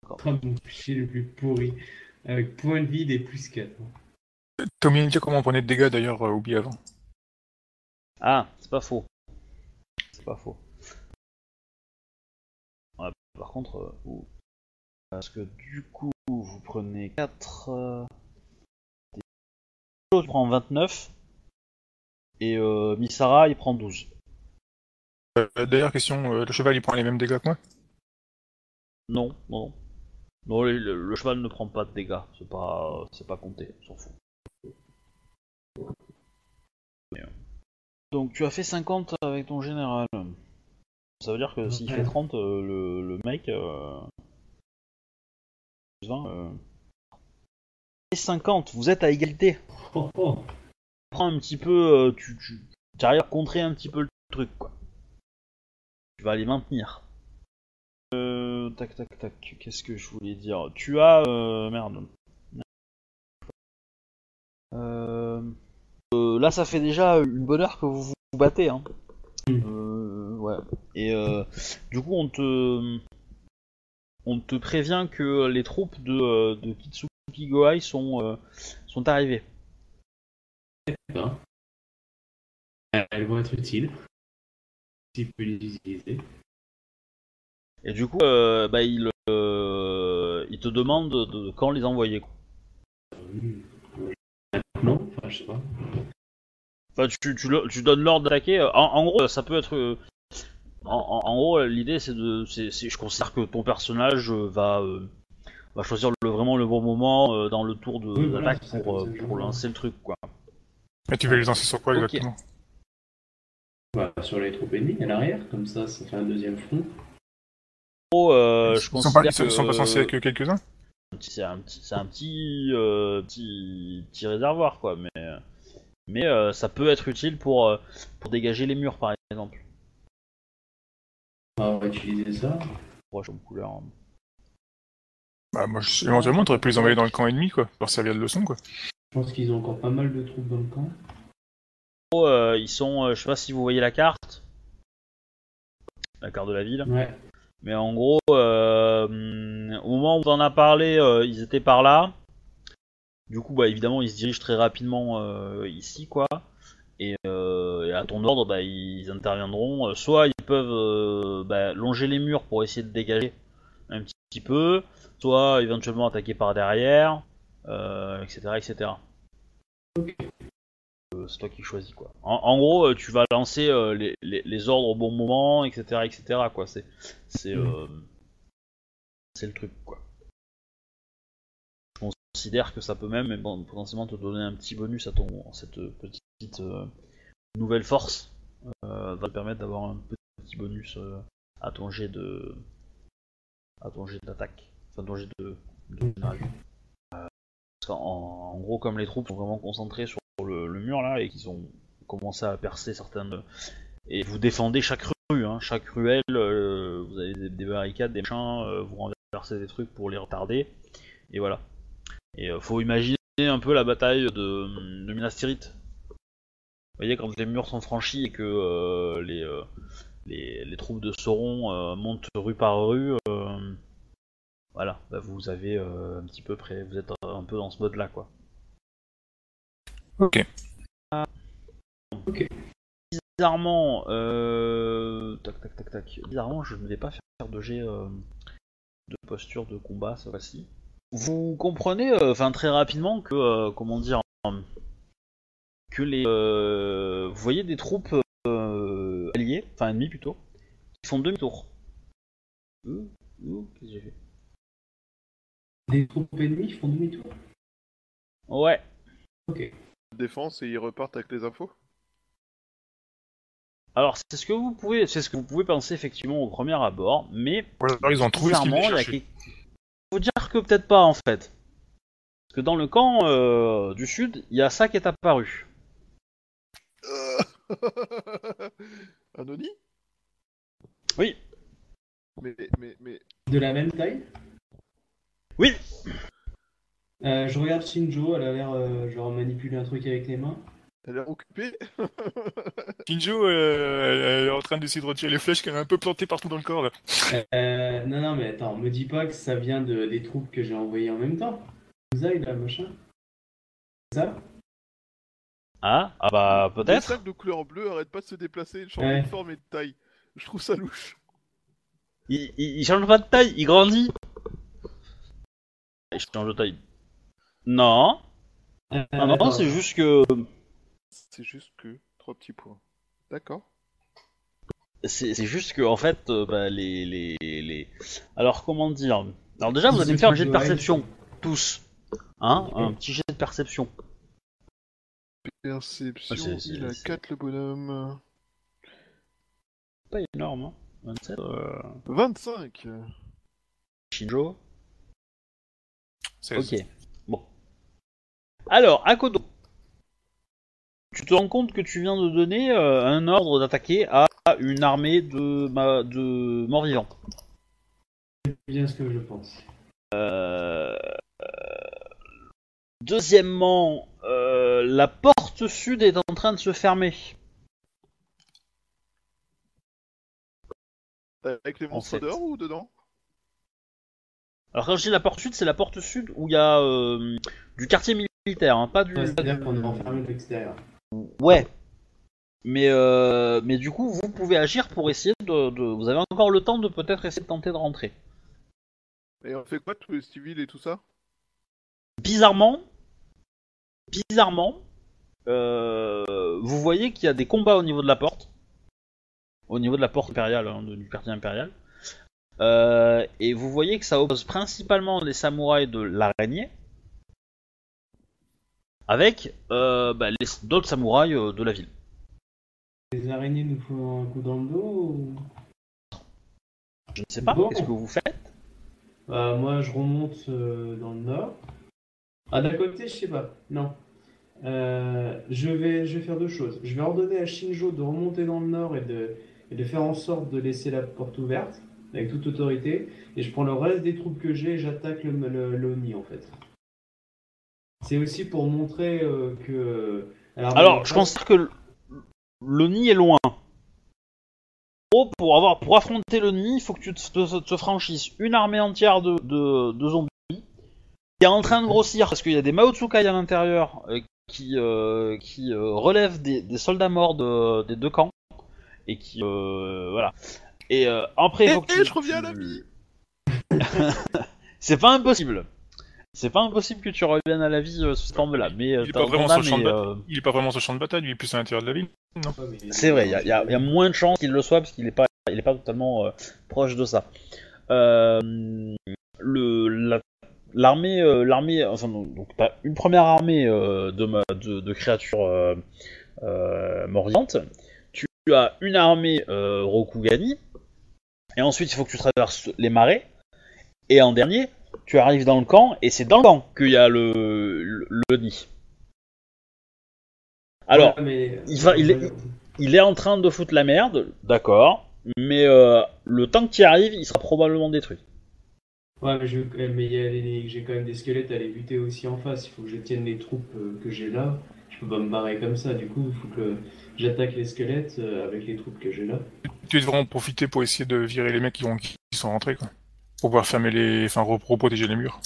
Oh, mon fichier le plus pourri. Avec point de vide et plus quatre. Tommy, tu sais comment on prenait de dégâts d'ailleurs, euh, Oubi avant? Ah, c'est pas faux. C'est pas faux. Ouais, par contre, euh, où... parce que du coup, vous prenez quatre. Euh... Je prends vingt-neuf. Et euh, Misara, il prend douze. Euh, D'ailleurs, question, euh, le cheval, il prend les mêmes dégâts que moi? Non, non, non. Non, le, le, le cheval ne prend pas de dégâts. C'est pas, euh, c'est pas compté, on s'en fout. Mais, euh... Donc, tu as fait cinquante avec ton général. Ça veut dire que s'il fait trente, euh, le, le mec... Euh... vingt, euh... Et cinquante, vous êtes à égalité. Oh, oh. Prends un petit peu, tu, tu, tu arrives à contrer un petit peu le truc quoi. Tu vas les maintenir. Euh, tac tac tac, qu'est-ce que je voulais dire? Tu as euh, merde. Euh, euh, là ça fait déjà une bonne heure que vous vous battez hein. Euh, ouais. Et euh, du coup on te on te prévient que les troupes de, de Kitsuki Goai sont euh, sont arrivées. Ben, elles vont être utiles si tu peux les utiliser. Et du coup, euh, bah, il, euh, il te demande de, de, quand les envoyer. Maintenant, enfin, je sais pas. Enfin, tu, tu, tu donnes l'ordre d'attaquer. En, en gros, ça peut être. En, en gros, l'idée, c'est de. C'est, c'est, je considère que ton personnage va, euh, va choisir le, vraiment le bon moment euh, dans le tour de, oui, d'attaque voilà, pour, euh, pour lancer le truc, quoi. Et tu veux les lancer sur quoi exactement? Bah, sur les troupes ennemies à l'arrière, comme ça, ça fait un deuxième front. Oh, euh, je pense que... Ils sont pas censés que quelques-uns? C'est un petit, c'est un petit, euh, petit, petit réservoir, quoi, mais, mais euh, ça peut être utile pour, euh, pour dégager les murs, par exemple. Ah, on va utiliser ça. Ouais, je suis en couleur. Hein. Bah, moi, je... éventuellement, t'aurais pu les envoyer dans le camp ennemi, quoi, pour servir de leçon, quoi. Je pense qu'ils ont encore pas mal de troupes dans le camp. Oh, euh, ils sont, euh, je sais pas si vous voyez la carte, la carte de la ville. Ouais. Mais en gros, euh, au moment où on en a parlé, euh, ils étaient par là. Du coup, bah évidemment, ils se dirigent très rapidement euh, ici, quoi. Et, euh, et à ton ordre, bah ils interviendront. Soit ils peuvent euh, bah, longer les murs pour essayer de dégager un petit, petit peu, soit éventuellement attaquer par derrière. Euh, et cetera et cetera. Okay. Euh, c'est toi qui choisis quoi. En, en gros, euh, tu vas lancer euh, les, les, les ordres au bon moment, et cetera et cetera quoi. C'est c'est euh, c'est le truc quoi. Je considère que ça peut même, même potentiellement te donner un petit bonus à ton cette petite euh, nouvelle force euh, va te permettre d'avoir un petit bonus euh, à ton jet de à ton jet d'attaque, enfin ton jet de, de général. En, en gros, comme les troupes sont vraiment concentrées sur le, le mur là et qu'ils ont commencé à percer certaines. Et vous défendez chaque rue, hein, chaque ruelle, euh, vous avez des, des barricades, des machins, euh, vous renversez des trucs pour les retarder, et voilà. Et euh, faut imaginer un peu la bataille de, de Minas Tirith. Vous voyez, quand les murs sont franchis et que euh, les, euh, les, les troupes de Sauron euh, montent rue par rue. Euh, Voilà, bah vous avez euh, un petit peu près, vous êtes un peu dans ce mode là quoi. Ok. Ah. Ok. Bizarrement, euh... tac tac tac tac. Bizarrement, je ne vais pas faire de jet euh, de posture de combat cette fois-ci. Vous comprenez, enfin euh, très rapidement que euh, comment dire, que les, euh, vous voyez des troupes euh, alliées, enfin ennemies plutôt, qui font demi-tour. Ouh, ouh, qu'est-ce que j'ai fait? Les troupes ennemies font demi-tour? Ouais. Ok. Défense et ils repartent avec les infos? Alors c'est ce que vous pouvez, c'est ce que vous pouvez penser effectivement au premier abord, mais alors, ils ont trouvé ce qu'ils voulaient chercher. Faut dire que peut-être pas en fait, parce que dans le camp euh, du sud, il y a ça qui est apparu. Un oni? Oui. Mais, mais, mais... De la même taille? Oui. Euh, je regarde Shinjo, elle a l'air euh, genre manipuler un truc avec les mains. Elle est occupée. Shinjo, euh, elle est en train d'essayer de retirer les flèches qu'elle a un peu plantées partout dans le corps là. Euh, non, non, mais attends, me dis pas que ça vient de, des troupes que j'ai envoyées en même temps. Vous avez là, machin. C'est ça? Ah, ah bah peut-être. Les sacs de couleur bleue arrêtent pas de se déplacer, ils changent ouais. de forme et de taille. Je trouve ça louche. Il, il, il change pas de taille, il grandit. Il change de taille. Non. Euh, ah non, c'est juste que. C'est juste que trois petits points. D'accord. C'est, c'est juste que en fait, euh, bah, les, les, les. Alors comment dire? Alors déjà, vous allez me faire un jet de perception, tous. Hein, okay. Un petit jet de perception. Perception, ah, c'est, c'est, il a quatre le bonhomme. Pas énorme, hein. vingt-sept. Euh... vingt-cinq. Shinjo. seize. Ok, bon. Alors, Akodo. Tu te rends compte que tu viens de donner euh, un ordre d'attaquer à une armée de, bah, de morts vivants. C'est bien ce que je pense. Euh... Deuxièmement, euh, la porte sud est en train de se fermer. Avec les monstres dehors ou dedans? Alors quand je dis la porte sud, c'est la porte sud où il y a euh, du quartier militaire, hein, pas du... Ouais, c'est-à-dire qu'on est enfermé de l'extérieur. Ouais. Mais, euh, mais du coup, vous pouvez agir pour essayer de, de... Vous avez encore le temps de peut-être essayer de tenter de rentrer. Et on fait quoi, tous les civils et tout ça? Bizarrement, bizarrement, euh, vous voyez qu'il y a des combats au niveau de la porte, au niveau de la porte impériale, hein, du quartier impérial, euh, et vous voyez que ça oppose principalement les samouraïs de l'araignée, avec euh, bah, les, d'autres samouraïs euh, de la ville. Les araignées nous font un coup dans le dos ou... Je ne sais pas, bon. Qu'est-ce que vous faites? Bah, moi je remonte euh, dans le nord. Ah, d'un côté, je sais pas, non. Euh, je, vais, je vais faire deux choses. Je vais ordonner à Shinjo de remonter dans le nord et de, et de faire en sorte de laisser la porte ouverte, avec toute autorité, et je prends le reste des troupes que j'ai et j'attaque le, le, l'ONI, en fait. C'est aussi pour montrer euh, que... Alors, Alors je pense que l'ONI est loin. Oh, pour, avoir, pour affronter l'ONI, il faut que tu te, te, te franchisses une armée entière de, de, de zombies. Il est en train de grossir parce qu'il y a des Mao Tsukai à l'intérieur euh, qui, euh, qui euh, relèvent des, des soldats morts de, des deux camps et qui euh, voilà. Et euh, après, hey, faut que hey, tu... je reviens à la vie. C'est pas impossible. C'est pas impossible que tu reviennes à la vie euh, sous cette forme-là. Mais euh, il, est pas vraiment sur le champ de bataille. Euh... il est pas vraiment sur le champ de bataille. Il est plus à l'intérieur de la ville. Non. C'est vrai. Il y a, y, a, y a moins de chances qu'il le soit parce qu'il est pas, il est pas totalement euh, proche de ça. Euh, le la L'armée, euh, l'armée, enfin donc, donc t'as une première armée euh, de, de, de créatures euh, euh, mordantes, tu as une armée euh, Rokugani, et ensuite il faut que tu traverses les marais, et en dernier, tu arrives dans le camp, et c'est dans le camp qu'il y a le, le, le nid. Alors, ouais, mais... il, va, il, est, il est en train de foutre la merde, d'accord, mais euh, le temps que tu y arrives, il sera probablement détruit. Ouais, mais, je, mais y a les, j'ai quand même des squelettes à les buter aussi en face. Il faut que je tienne les troupes que j'ai là. Je peux pas me barrer comme ça. Du coup, il faut que j'attaque les squelettes avec les troupes que j'ai là. Tu devrais en profiter pour essayer de virer les mecs qui, vont, qui sont rentrés, quoi. Pour pouvoir fermer les, enfin, reprotéger les murs.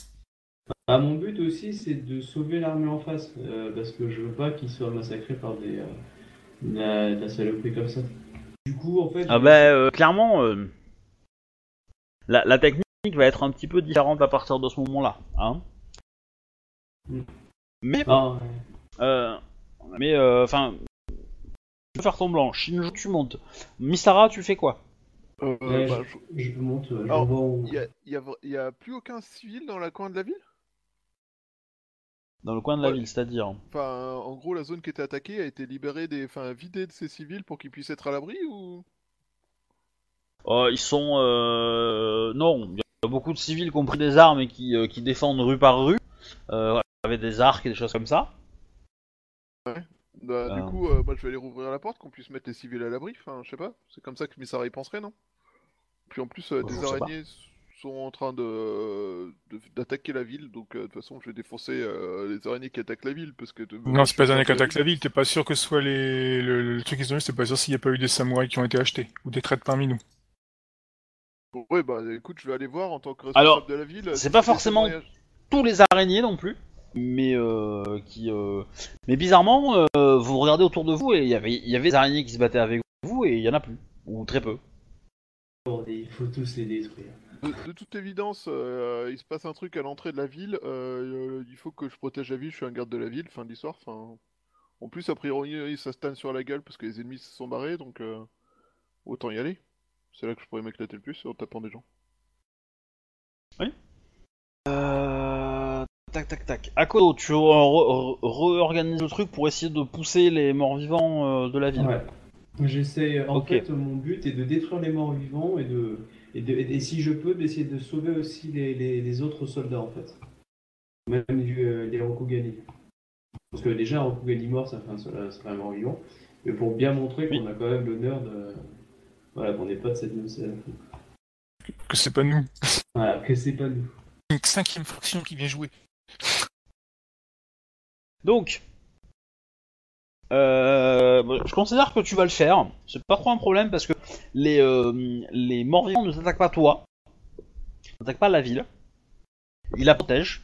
Ah, mon but aussi, c'est de sauver l'armée en face, euh, parce que je veux pas qu'ils soient massacrés par des, euh, de, la, de la saloperie comme ça. Du coup, en fait. Ah bah euh, clairement, euh, la, la technique. Va être un petit peu différente à partir de ce moment-là, hein. Mm. Mais, ah, ouais. euh, mais, enfin, euh, tu peux faire ton blanc. Shinjo, tu montes. Misara, tu fais quoi? Euh, ouais, bah, je, je monte, je alors, vois où... Il n'y a, a, a plus aucun civil dans le coin de la ville ? Dans le coin de la ouais. ville, c'est-à-dire... Enfin, en gros, la zone qui était attaquée a été libérée des... Enfin, vidée de ces civils pour qu'ils puissent être à l'abri, ou... Euh, ils sont... Euh... Non, il y a beaucoup de civils qui ont pris des armes et qui, euh, qui défendent rue par rue, euh, avec des arcs et des choses comme ça. Ouais. Bah, euh... Du coup, euh, bah, je vais aller rouvrir la porte, qu'on puisse mettre les civils à l'abri, enfin, je sais pas, c'est comme ça que Misara y penserait, non? Puis en plus, euh, bon, des araignées sont en train de d'attaquer la ville, donc euh, de toute façon, je vais défoncer euh, les araignées qui attaquent la ville, parce que... De... Non, c'est pas les araignées qui attaquent la ville, t'es pas sûr que ce soit les... le, le truc qu'ils ont eu, c'est pas sûr s'il n'y a pas eu des samouraïs qui ont été achetés, ou des traites parmi nous. Bon, ouais, bah écoute, je vais aller voir en tant que responsable Alors, de la ville... c'est pas forcément tous les araignées non plus. Mais euh, qui, euh... mais bizarrement, euh, vous regardez autour de vous et il y avait, y avait des araignées qui se battaient avec vous et il y en a plus, ou très peu. Bon, il faut tous les détruire. De, de toute évidence, euh, il se passe un truc à l'entrée de la ville. Euh, il faut que je protège la ville. Je suis un garde de la ville. Fin de l'histoire. Fin. En plus, a priori, ça se tanne sur la gueule parce que les ennemis se sont barrés, donc euh, autant y aller. C'est là que je pourrais m'éclater le plus en tapant des gens. Oui. Euh... Tac tac tac. Akodo, tu réorganises re, re, le truc pour essayer de pousser les morts-vivants euh, de la ville. Ouais. J'essaie. En okay. fait, mon but est de détruire les morts-vivants et de, et de, et si je peux, d'essayer de sauver aussi les, les, les autres soldats en fait. Même du, euh, les Rokugani. Parce que déjà, Rokugani mort, ça fait un, ça fait un mort-vivant. Mais pour bien montrer oui. qu'on a quand même l'honneur de, voilà, qu'on n'est pas de cette même scène. Que c'est pas nous. Voilà, que c'est pas nous. Une cinquième fraction qui vient jouer. Donc, euh, je considère que tu vas le faire. C'est pas trop un problème parce que les, euh, les morts-vivants ne t'attaquent pas toi, n'attaquent pas la ville. Ils la protègent,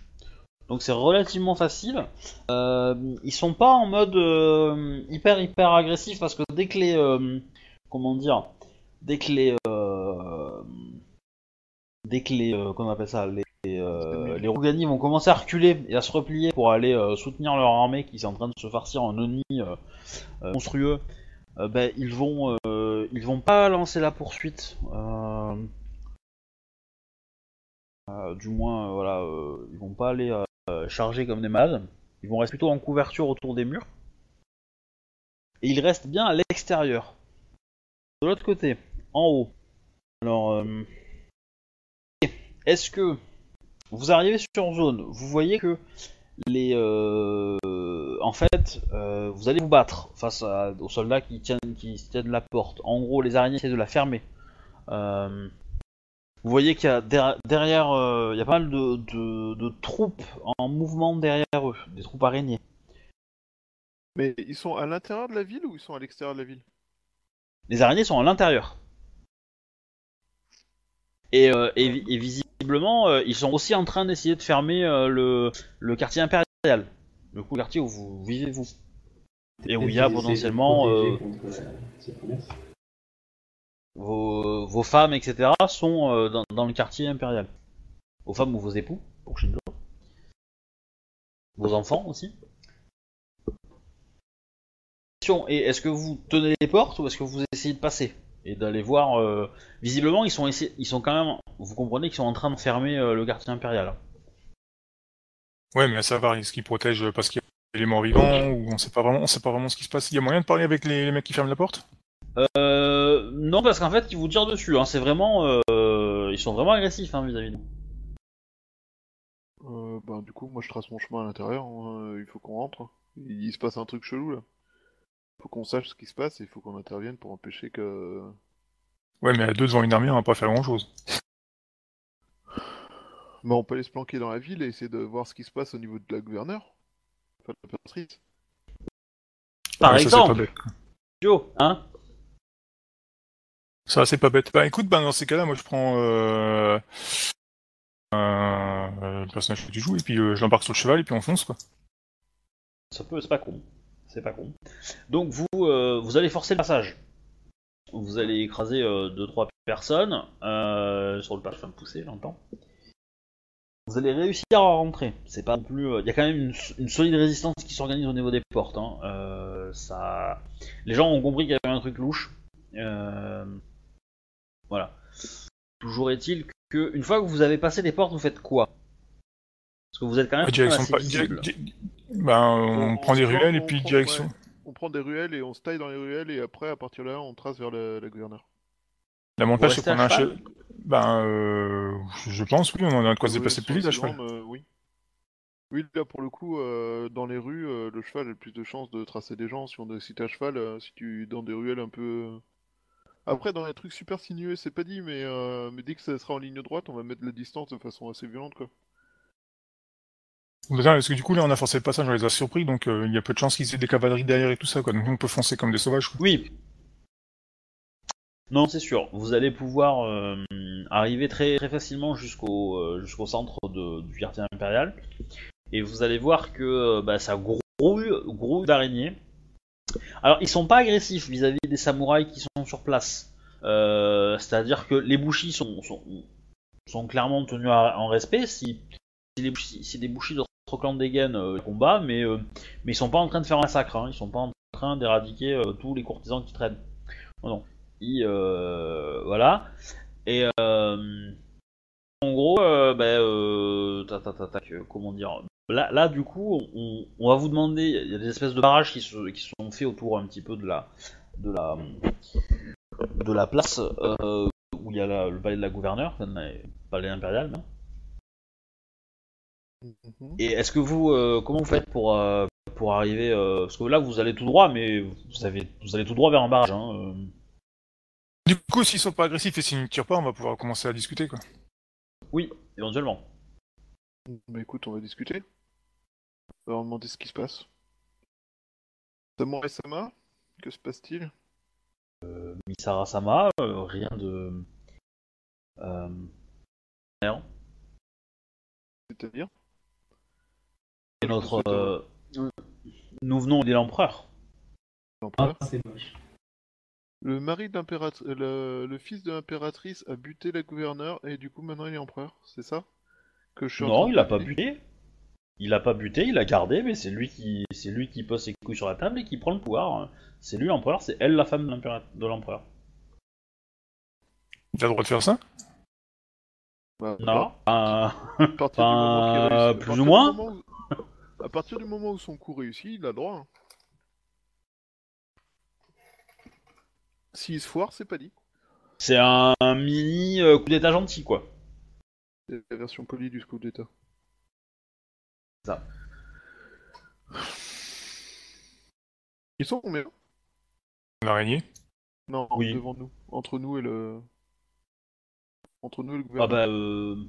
donc c'est relativement facile. Euh, ils sont pas en mode euh, hyper hyper agressif parce que dès que les euh, comment dire, dès que les euh, dès que les euh, comment on appelle ça les Et euh, les Rokugani vont commencer à reculer et à se replier pour aller euh, soutenir leur armée qui est en train de se farcir en ennemis euh, euh, monstrueux. Euh, ben, ils vont, euh, ils vont pas lancer la poursuite. Euh... Euh, du moins, euh, voilà, euh, ils vont pas aller euh, charger comme des malades. Ils vont rester plutôt en couverture autour des murs. Et ils restent bien à l'extérieur. De l'autre côté, en haut. Alors, euh... est-ce que vous arrivez sur zone, vous voyez que les, euh, en fait, euh, vous allez vous battre face à, aux soldats qui tiennent, qui tiennent la porte. En gros, les araignées essaient de la fermer. Euh, vous voyez qu'il y a derrière, derrière euh, il y a pas mal de, de, de troupes en mouvement derrière eux, des troupes araignées. Mais ils sont à l'intérieur de la ville ou ils sont à l'extérieur de la ville? Les araignées sont à l'intérieur. Et, euh, et, et visiblement, euh, ils sont aussi en train d'essayer de fermer euh, le, le quartier impérial, le coup, le quartier où vous vivez vous, et où il y a potentiellement euh, vos, vos femmes, et cetera, sont euh, dans, dans le quartier impérial. Vos femmes ou vos époux, pour Shinjo. Vos enfants aussi. Et est-ce que vous tenez les portes ou est-ce que vous essayez de passer ? Et d'aller voir, euh, visiblement ils sont ils sont quand même, vous comprenez qu'ils sont en train de fermer euh, le quartier impérial. Ouais, mais à savoir, est-ce qu'ils protègent parce qu'il y a des morts vivants ou on sait pas vraiment, on sait pas vraiment ce qui se passe. Il y a moyen de parler avec les, les mecs qui ferment la porte? Euh, non, parce qu'en fait ils vous tirent dessus. Hein, c'est vraiment, euh, ils sont vraiment agressifs hein, vis-à-vis de nous. Euh, ben du coup, moi je trace mon chemin à l'intérieur. Hein, il faut qu'on rentre. Il, il se passe un truc chelou là. Faut qu'on sache ce qui se passe et il faut qu'on intervienne pour empêcher que... Ouais, mais à deux devant une armée, on va pas faire grand-chose. Bah on peut aller se planquer dans la ville et essayer de voir ce qui se passe au niveau de la gouverneure. Enfin, de la patrice. Par ouais, exemple Yo, hein ça, c'est pas bête. Bah écoute, bah, dans ces cas-là, moi je prends... Euh... Euh... le personnage que tu joues et puis euh, je l'embarque sur le cheval et puis on fonce, quoi. Ça peut, c'est pas con. C'est pas con. Donc vous, euh, vous allez forcer le passage. Vous allez écraser deux trois personnes euh, sur le passage, enfin pousser, j'entends. Vous allez réussir à rentrer. C'est pas non plus. Il euh, y a quand même une, une solide résistance qui s'organise au niveau des portes. Hein. Euh, ça, les gens ont compris qu'il y avait un truc louche. Euh, Voilà. Toujours est-il que une fois que vous avez passé des portes, vous faites quoi? Parce que vous êtes quand même. Direction pas. Direct, di... ben, on, on prend des ruelles et puis prend, direction. Ouais. On prend des ruelles et on se taille dans les ruelles et après, à partir de là, on trace vers le, le gouverneur. L'avantage c'est qu'on a un cheval. Ben, euh, je pense oui, on a de quoi se déplacer plus vite à cheval. Euh, oui. Oui, là pour le coup, euh, dans les rues, euh, le cheval a le plus de chances de tracer des gens si on est à cheval, euh, si tu dans des ruelles un peu. Après, dans les trucs super sinueux, c'est pas dit, mais, euh, mais dès que ça sera en ligne droite, on va mettre la distance de façon assez violente, quoi. Parce que du coup, là, on a forcé le passage, on les a surpris, donc euh, il y a peu de chances qu'ils aient des cavaleries derrière et tout ça, quoi. Donc on peut foncer comme des sauvages, quoi. Oui. Non, c'est sûr. Vous allez pouvoir euh, arriver très, très facilement jusqu'au euh, jusqu'au centre de, du quartier impérial, et vous allez voir que bah, ça grouille, grouille d'araignées. Alors, ils sont pas agressifs vis-à-vis des samouraïs qui sont sur place. Euh, c'est-à-dire que les bushis sont, sont, sont clairement tenus à, en respect. Si, si, les, si des bushis d'autres clans dégainent euh, le combat, mais, euh, mais ils sont pas en train de faire un massacre. Hein. Ils sont pas en train d'éradiquer euh, tous les courtisans qui traînent. Oh, non. Ils, euh, voilà. Et euh, en gros, euh, bah, euh, ta, ta, ta, ta, comment dire. Là, là, du coup, on, on va vous demander. Il y a des espèces de barrages qui se qui sont faits autour un petit peu de la de la de la place euh, où il y a la, le palais de la gouverneure, le palais impérial. Hein. Mm-hmm. Et est-ce que vous, euh, comment vous faites pour euh, pour arriver euh, parce que là, vous allez tout droit, mais vous avez vous allez tout droit vers un barrage. Hein, euh. Du coup, s'ils sont pas agressifs et s'ils ne tirent pas, on va pouvoir commencer à discuter, quoi. Oui, éventuellement. Bah écoute, on va discuter. On va leur demander ce qui se passe. Samurai Sama, que se passe-t-il? euh, Misara Sama, euh, rien de. Euh... Rien. C'est-à-dire? Et notre. Euh... Nous venons de l'empereur. L'empereur ah, c'est moche. Le mari de l'impératrice. Le... le fils de l'impératrice a buté la gouverneure et du coup maintenant il est empereur, c'est ça? Que je non, il l'a pas buté. Il l'a pas buté, il l'a gardé, mais c'est lui qui, c'est lui qui pose ses couilles sur la table et qui prend le pouvoir. C'est lui l'empereur, c'est elle la femme de l'empereur. Il a le droit de faire ça? Bah, non. Bah, euh... bah, réussit, plus ou moins. Où... À partir du moment où son coup réussit, il a le droit. Hein. S'il se foire, c'est pas dit. C'est un mini coup d'état gentil, quoi. C'est la version polie du coup d'état. Ça. Ils sont combien? L'araignée? Non, oui. Devant nous. Entre nous et le... Entre nous et le gouvernement. Ah bah... Euh...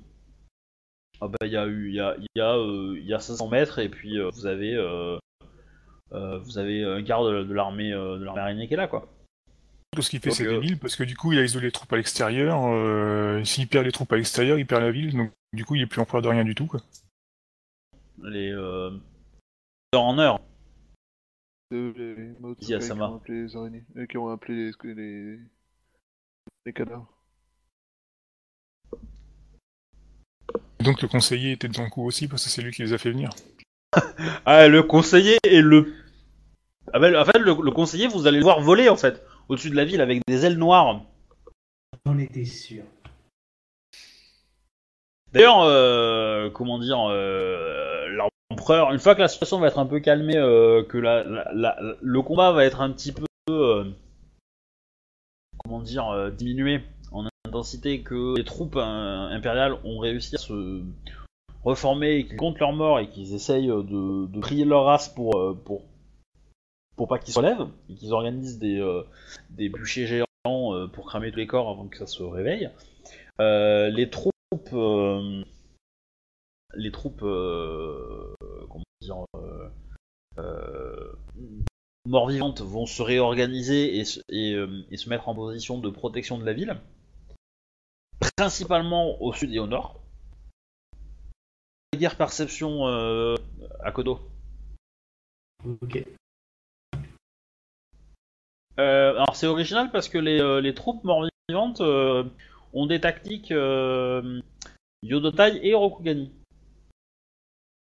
Ah bah il y a eu... Il y a, y a, euh, y a cinq cents mètres et puis euh, vous avez... Euh, euh, vous avez un quart de, de l'armée euh, de l'armée araignée qui est là, quoi. Ce qu'il fait, c'est des villes, parce que du coup, il a isolé les troupes à l'extérieur. Euh, S'il perd les troupes à l'extérieur, il perd la ville, donc du coup, il est plus empereur de rien du tout, quoi. Les. Euh... D'heure en heure. Euh, les, les Maotsukai qui ont appelé les araignées. Euh, qui ont appelé les. les, les cadavres. Donc le conseiller était de son coup aussi, parce que c'est lui qui les a fait venir. Ah, le conseiller et le. Ah ben, en fait, le, le conseiller, vous allez le voir voler, en fait. Au-dessus de la ville avec des ailes noires. J'en étais sûr. D'ailleurs, euh, comment dire, euh, l'empereur, une fois que la situation va être un peu calmée, euh, que la, la, la, le combat va être un petit peu, euh, comment dire, euh, diminué en intensité, que les troupes euh, impériales ont réussi à se reformer et qu'ils comptent leurs morts et qu'ils essayent de, de prier leur race pour... Euh, pour pour pas qu'ils se relèvent, et qu'ils organisent des, euh, des bûchers géants euh, pour cramer tous les corps avant que ça se réveille. Euh, les troupes... Euh, les troupes... Euh, comment dire... Euh, euh, mort-vivantes vont se réorganiser et, et, euh, et se mettre en position de protection de la ville, principalement au sud et au nord. La guerre perception euh, à Kodo. Ok. Euh, alors c'est original parce que les, euh, les troupes mort-vivantes euh, ont des tactiques euh, Yodotai et Rokugani.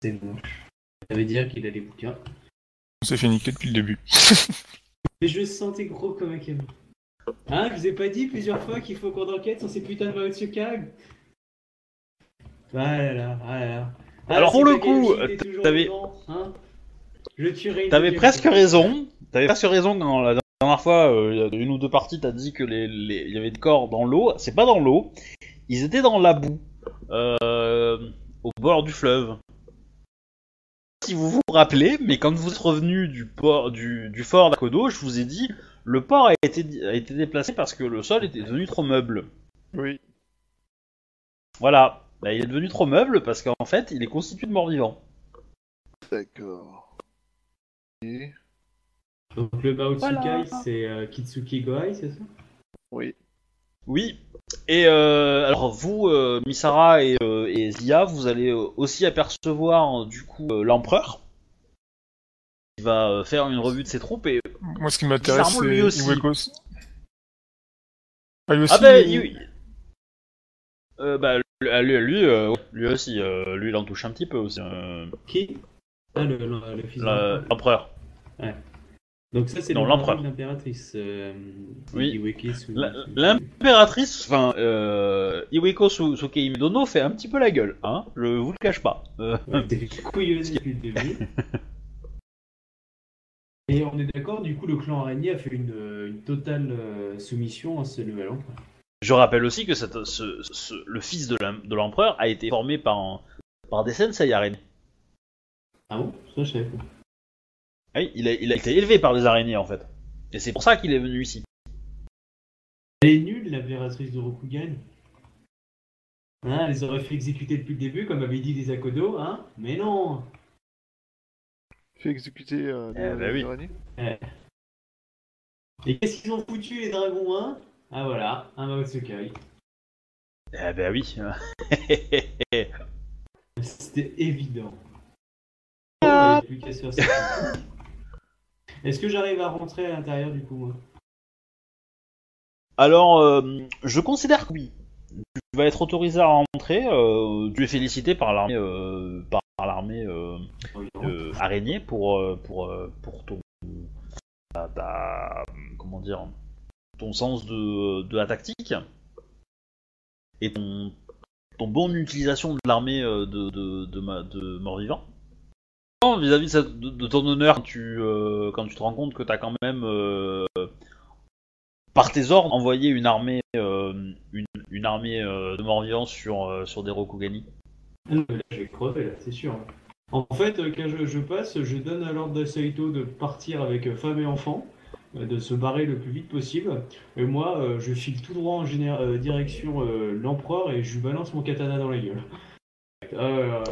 C'est bon. Ça veut dire qu'il a les bouquins. On s'est fait niquer depuis le début. Mais je sentais gros comme un camion. Hein, je vous ai pas dit plusieurs fois qu'il faut qu'on enquête sur ces putains de Maotsuka. Voilà, voilà. Ah, alors pour le coup, t'avais, hein, t'avais presque raison. T'avais presque raison quand la dernière fois, euh, une ou deux parties, t'as dit que les, les... il y avait des corps dans l'eau. C'est pas dans l'eau. Ils étaient dans la boue, euh, au bord du fleuve. Si vous vous rappelez, mais quand vous êtes revenu du port, du, du fort d'Akodo, je vous ai dit, le port a été, a été déplacé parce que le sol était devenu trop meuble. Oui. Voilà. Bah, il est devenu trop meuble parce qu'en fait, il est constitué de morts-vivants. D'accord. Et... donc le Baotsukai, voilà, c'est euh, Kitsuki Goai, c'est ça? Oui. Oui. Et euh, alors vous, euh, Misara et, euh, et Zia, vous allez aussi apercevoir du coup euh, l'empereur. Il va euh, faire une revue de ses troupes et... moi, ce qui m'intéresse, c'est Iweko. Ah, lui aussi, ah bah, il... il... Euh, bah, lui, lui, euh, lui aussi, euh, lui il en touche un petit peu aussi. Euh... Qui? Ah, le, le, le fils de l'empereur. Ouais. Donc ça c'est l'impératrice. Euh, oui. L'impératrice, enfin, euh, Iweko Sukeimidono fait un petit peu la gueule, hein. Je vous le cache pas. Euh... Ouais, des couilles depuis le début. Et on est d'accord, du coup le clan araignée a fait une, une totale euh, soumission à ce nouvel empereur. Je rappelle aussi que cette, ce, ce, le fils de l'empereur a été formé par, un, par des sensei araignées. Ah bon? Ça je savais pas. Oui, il a, il a été élevé par des araignées en fait. Et c'est pour ça qu'il est venu ici. Elle est nulle, la vératrice de Rokugan. Hein, elle les aurait fait exécuter depuis le début, comme avait dit les Akodo, hein? Mais non! Fait exécuter euh, des, eh, bah, des oui. araignées eh. Et qu'est-ce qu'ils ont foutu les dragons, hein? Ah voilà, un Maotsukai. Eh ben oui. C'était évident. Ah, plus qu'à se faire ça. Est-ce que j'arrive à rentrer à l'intérieur du coup, moi? Alors, euh, je considère que oui. Tu vas être autorisé à rentrer. Euh, tu es félicité par l'armée, euh, par l'armée euh, euh, araignée pour euh, pour euh, pour ton ta, ta, comment dire, ton sens de, de la tactique et ton, ton bonne utilisation de l'armée de, de, de, de morts-vivants. Vis-à-vis de, de ton honneur, tu, euh, quand tu te rends compte que tu as quand même, euh, par tes ordres, envoyé une armée, euh, une, une armée euh, de morts-vivants sur, euh, sur des Rokugani. Là, je vais crever, là, c'est sûr. En fait, quand je, je passe, je donne à l'ordre de Saito de partir avec femme et enfant, de se barrer le plus vite possible, et moi euh, je file tout droit en général, euh, direction euh, l'empereur et je lui balance mon katana dans la gueule. Euh...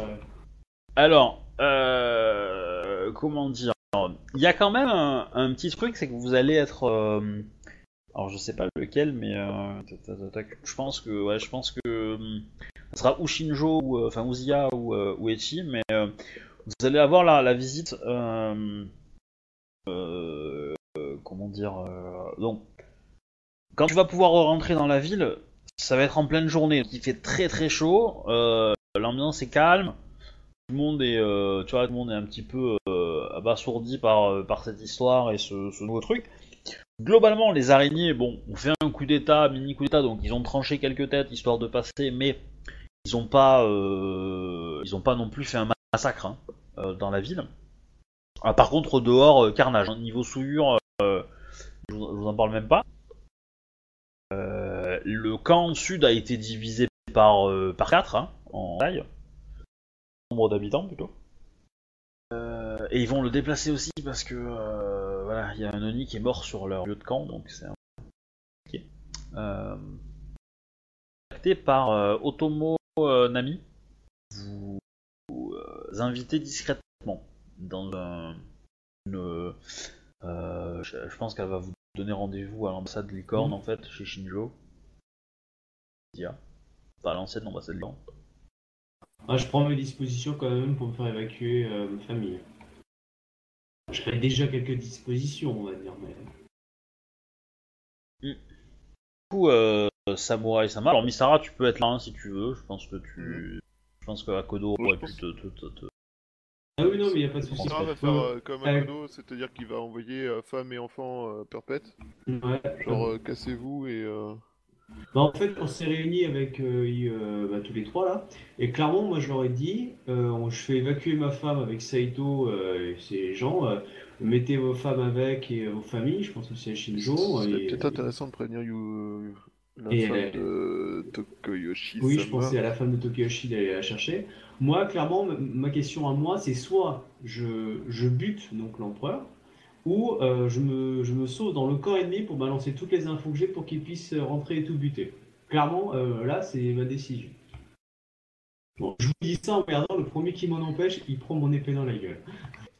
Alors, euh, comment dire, il y a quand même un, un petit truc, c'est que vous allez être, euh, alors je sais pas lequel, mais euh, je pense que, ouais, je pense que ça sera ou Shinjo, ou, enfin Uziya ou, ou Echi, mais euh, vous allez avoir la, la visite. Euh, euh, Comment dire euh... Donc, quand tu vas pouvoir rentrer dans la ville, ça va être en pleine journée. Il fait très très chaud, euh, l'ambiance est calme, tout le monde est, euh, tu vois, tout le monde est un petit peu euh, abasourdi par par cette histoire et ce, ce nouveau truc. Globalement, les araignées, bon, ont fait un coup d'état, mini coup d'état, donc ils ont tranché quelques têtes histoire de passer, mais ils n'ont pas, euh, ils ont pas non plus fait un massacre, hein, euh, dans la ville. Ah, par contre, dehors, euh, carnage, niveau souillure. Euh, je vous en parle même pas. Euh, le camp sud a été divisé par euh, par quatre, hein, en taille, nombre d'habitants plutôt. Euh, et ils vont le déplacer aussi parce que euh, voilà, il y a un Oni qui est mort sur leur lieu de camp, donc c'est un... okay. euh, contacté par euh, Otomo euh, Nami, vous, vous euh, invitez discrètement dans un, une Euh, je, je pense qu'elle va vous donner rendez-vous à l'ambassade de Licorne, mmh. en fait, chez Shinjo. Yeah. Enfin, à l'ancienne ambassade de Licorne. Ah, je prends mes dispositions quand même pour me faire évacuer euh, ma famille. Je fais déjà quelques dispositions, on va dire, mais... Mmh. Du coup, euh, Samurai Sama, alors Misara, tu peux être là, hein, si tu veux. Je pense que tu... Mmh. Je pense que Akodo aurait pu te... te, te, te... Ah oui, non, mais il n'y a pas de soucis. On va faire euh, comme Akodo, c'est-à-dire qu'il va envoyer euh, femmes et enfants euh, perpètes. Ouais. Genre, euh, cassez-vous et... Euh... Bah, en fait, on s'est réunis avec euh, y, euh, bah, tous les trois, là. Et clairement, moi, je leur ai dit, euh, je fais évacuer ma femme avec Saito euh, et ses gens. Euh, mettez vos femmes avec et euh, vos familles, je pense aussi à Shinjo. C'est euh, peut-être et... intéressant de prévenir you... la et femme elle... de Takayoshi. Oui, je pensais à la femme de Takayoshi d'aller la chercher. Moi, clairement, ma question à moi, c'est soit je, je bute donc l'empereur, ou euh, je, me, je me sauve dans le corps ennemi pour balancer toutes les infos que j'ai pour qu'il puisse rentrer et tout buter. Clairement, euh, là, c'est ma décision. Bon, je vous dis ça en regardant, le premier qui m'en empêche, il prend mon épée dans la gueule.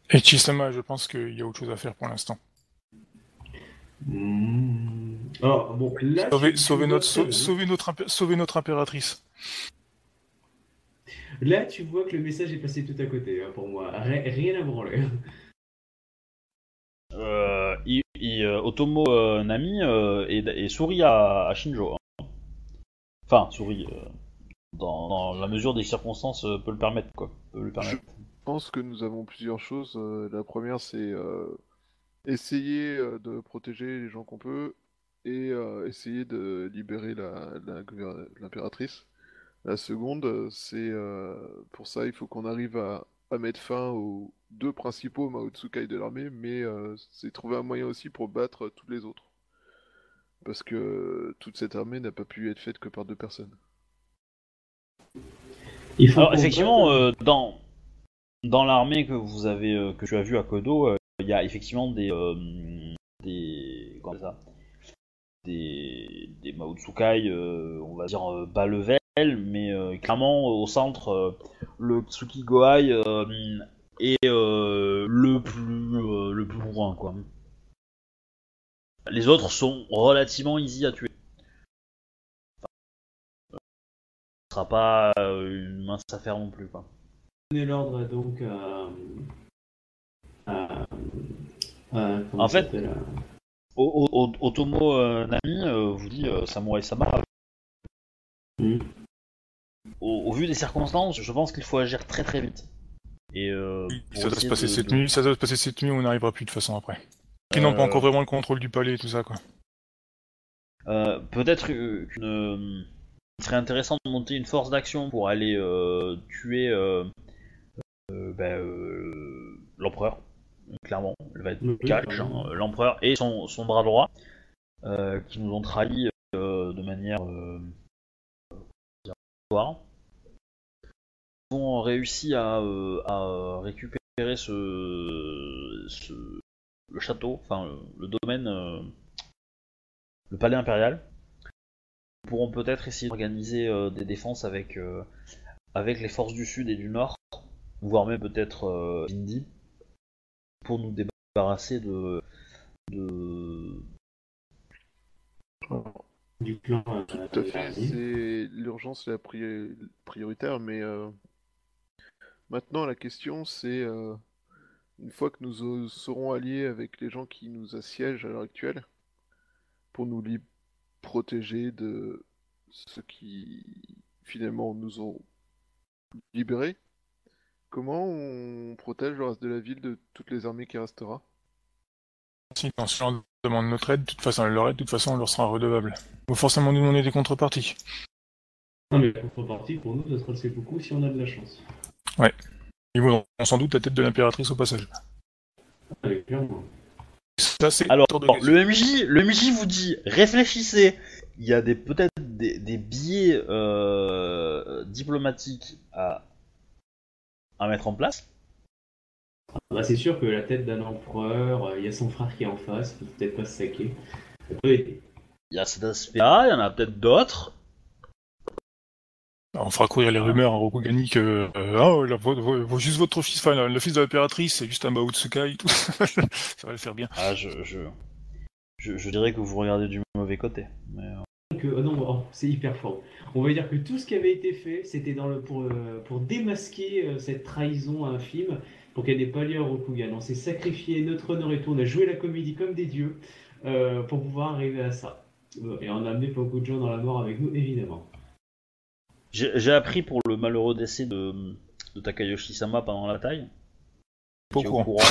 Et Chisama, je pense qu'il y a autre chose à faire pour l'instant. Mmh. Alors, bon, là, sauver, tu... sauver, notre, sauver, sauver, notre impé... sauver notre impératrice. Là, tu vois que le message est passé tout à côté, hein, pour moi. R- rien à branler. Euh, il, il, Otomo euh, Nami euh, et, et sourit à, à Shinjo. Hein. Enfin, sourit euh, dans, dans la mesure des circonstances euh, peut le permettre, quoi. Peut le permettre. Je pense que nous avons plusieurs choses. La première, c'est euh, essayer de protéger les gens qu'on peut et euh, essayer de libérer la, la, l'impératrice. La seconde, c'est euh, pour ça, il faut qu'on arrive à, à mettre fin aux deux principaux Maotsukai de l'armée, mais euh, c'est trouver un moyen aussi pour battre toutes les autres. Parce que euh, toute cette armée n'a pas pu être faite que par deux personnes. Il faut Alors effectivement, euh, dans, dans l'armée que vous avez, euh, que tu as vu à Kodo, euh, il y a effectivement des... Euh, des... Comment on dit ça ? Des, des Maotsukai, euh, on va dire, euh, bas level, mais euh, clairement au centre, euh, le Kitsuki Goai euh, est euh, le plus euh, le plus bourrin, quoi. Les autres sont relativement easy à tuer. Enfin, ce sera pas une mince affaire non plus, quoi. Donnez l'ordre donc à... à... à... En fait, euh... Otomo euh, Nami euh, vous dit euh, Samurai-sama. Mm. Au, au vu des circonstances, je pense qu'il faut agir très très vite. Et euh, ça, doit se passer de, cette de... nuit, ça doit se passer cette nuit, on n'arrivera plus de toute façon après. Qui euh... n'ont pas encore vraiment le contrôle du palais et tout ça, quoi. Euh, peut-être qu'une... Euh, il serait intéressant de monter une force d'action pour aller euh, tuer euh, euh, bah, euh, l'empereur. Clairement, il va être mm-hmm. catch, hein, l'empereur et son, son bras droit, euh, qui nous ont trahis euh, de manière... Euh, Ils ont réussi à, euh, à récupérer ce, ce, le château, enfin le, le domaine, euh, le palais impérial. Ils pourront peut-être essayer d'organiser euh, des défenses avec, euh, avec les forces du sud et du nord, voire même peut-être euh, Indy, pour nous débarrasser de... de... Oh. Du plan, euh, Tout à fait, c'est... l'urgence est la priori... prioritaire, mais euh... maintenant la question c'est, euh... une fois que nous serons alliés avec les gens qui nous assiègent à l'heure actuelle, pour nous les protéger de ceux qui finalement nous ont libérés, comment on protège le reste de la ville de toutes les armées qui restera? Si on leur demande notre aide, de toute façon, leur aide, de toute façon, on leur sera redevable. Il faut forcément nous demander des contreparties. Non, mais les contreparties, pour nous, ça sera le seppuku si on a de la chance. Ouais. Ils vont sans doute la tête de l'impératrice au passage. Allez, clairement. Ça, c'est Alors, de... alors le, M J, le M J vous dit, réfléchissez. Il y a des, peut-être des, des biais euh, diplomatiques à, à mettre en place. Bah, c'est sûr que la tête d'un empereur, il euh, y a son frère qui est en face, il faut peut-être pas se saquer. Il y a cet aspect-là, il y en a peut-être d'autres. On fera courir les rumeurs en Rokugani que euh, oh, la, vo, vo, juste votre fils, enfin le fils de l'impératrice, c'est juste un Maotsukai, tout ça. Ça va le faire bien. Ah, je, je, je, je dirais que vous regardez du mauvais côté. Mais... Que, oh non, oh, c'est hyper fort. On va dire que tout ce qui avait été fait, c'était dans le, pour, euh, pour démasquer euh, cette trahison infime. Pour qu'elle n'ait pas lieu à Rokugan. On s'est sacrifié notre honneur et tout. On a joué la comédie comme des dieux euh, pour pouvoir arriver à ça. Et on a amené beaucoup de gens dans la mort avec nous, évidemment. J'ai, j'ai appris pour le malheureux décès de, de Takayoshi-sama pendant la bataille. Pas au courant.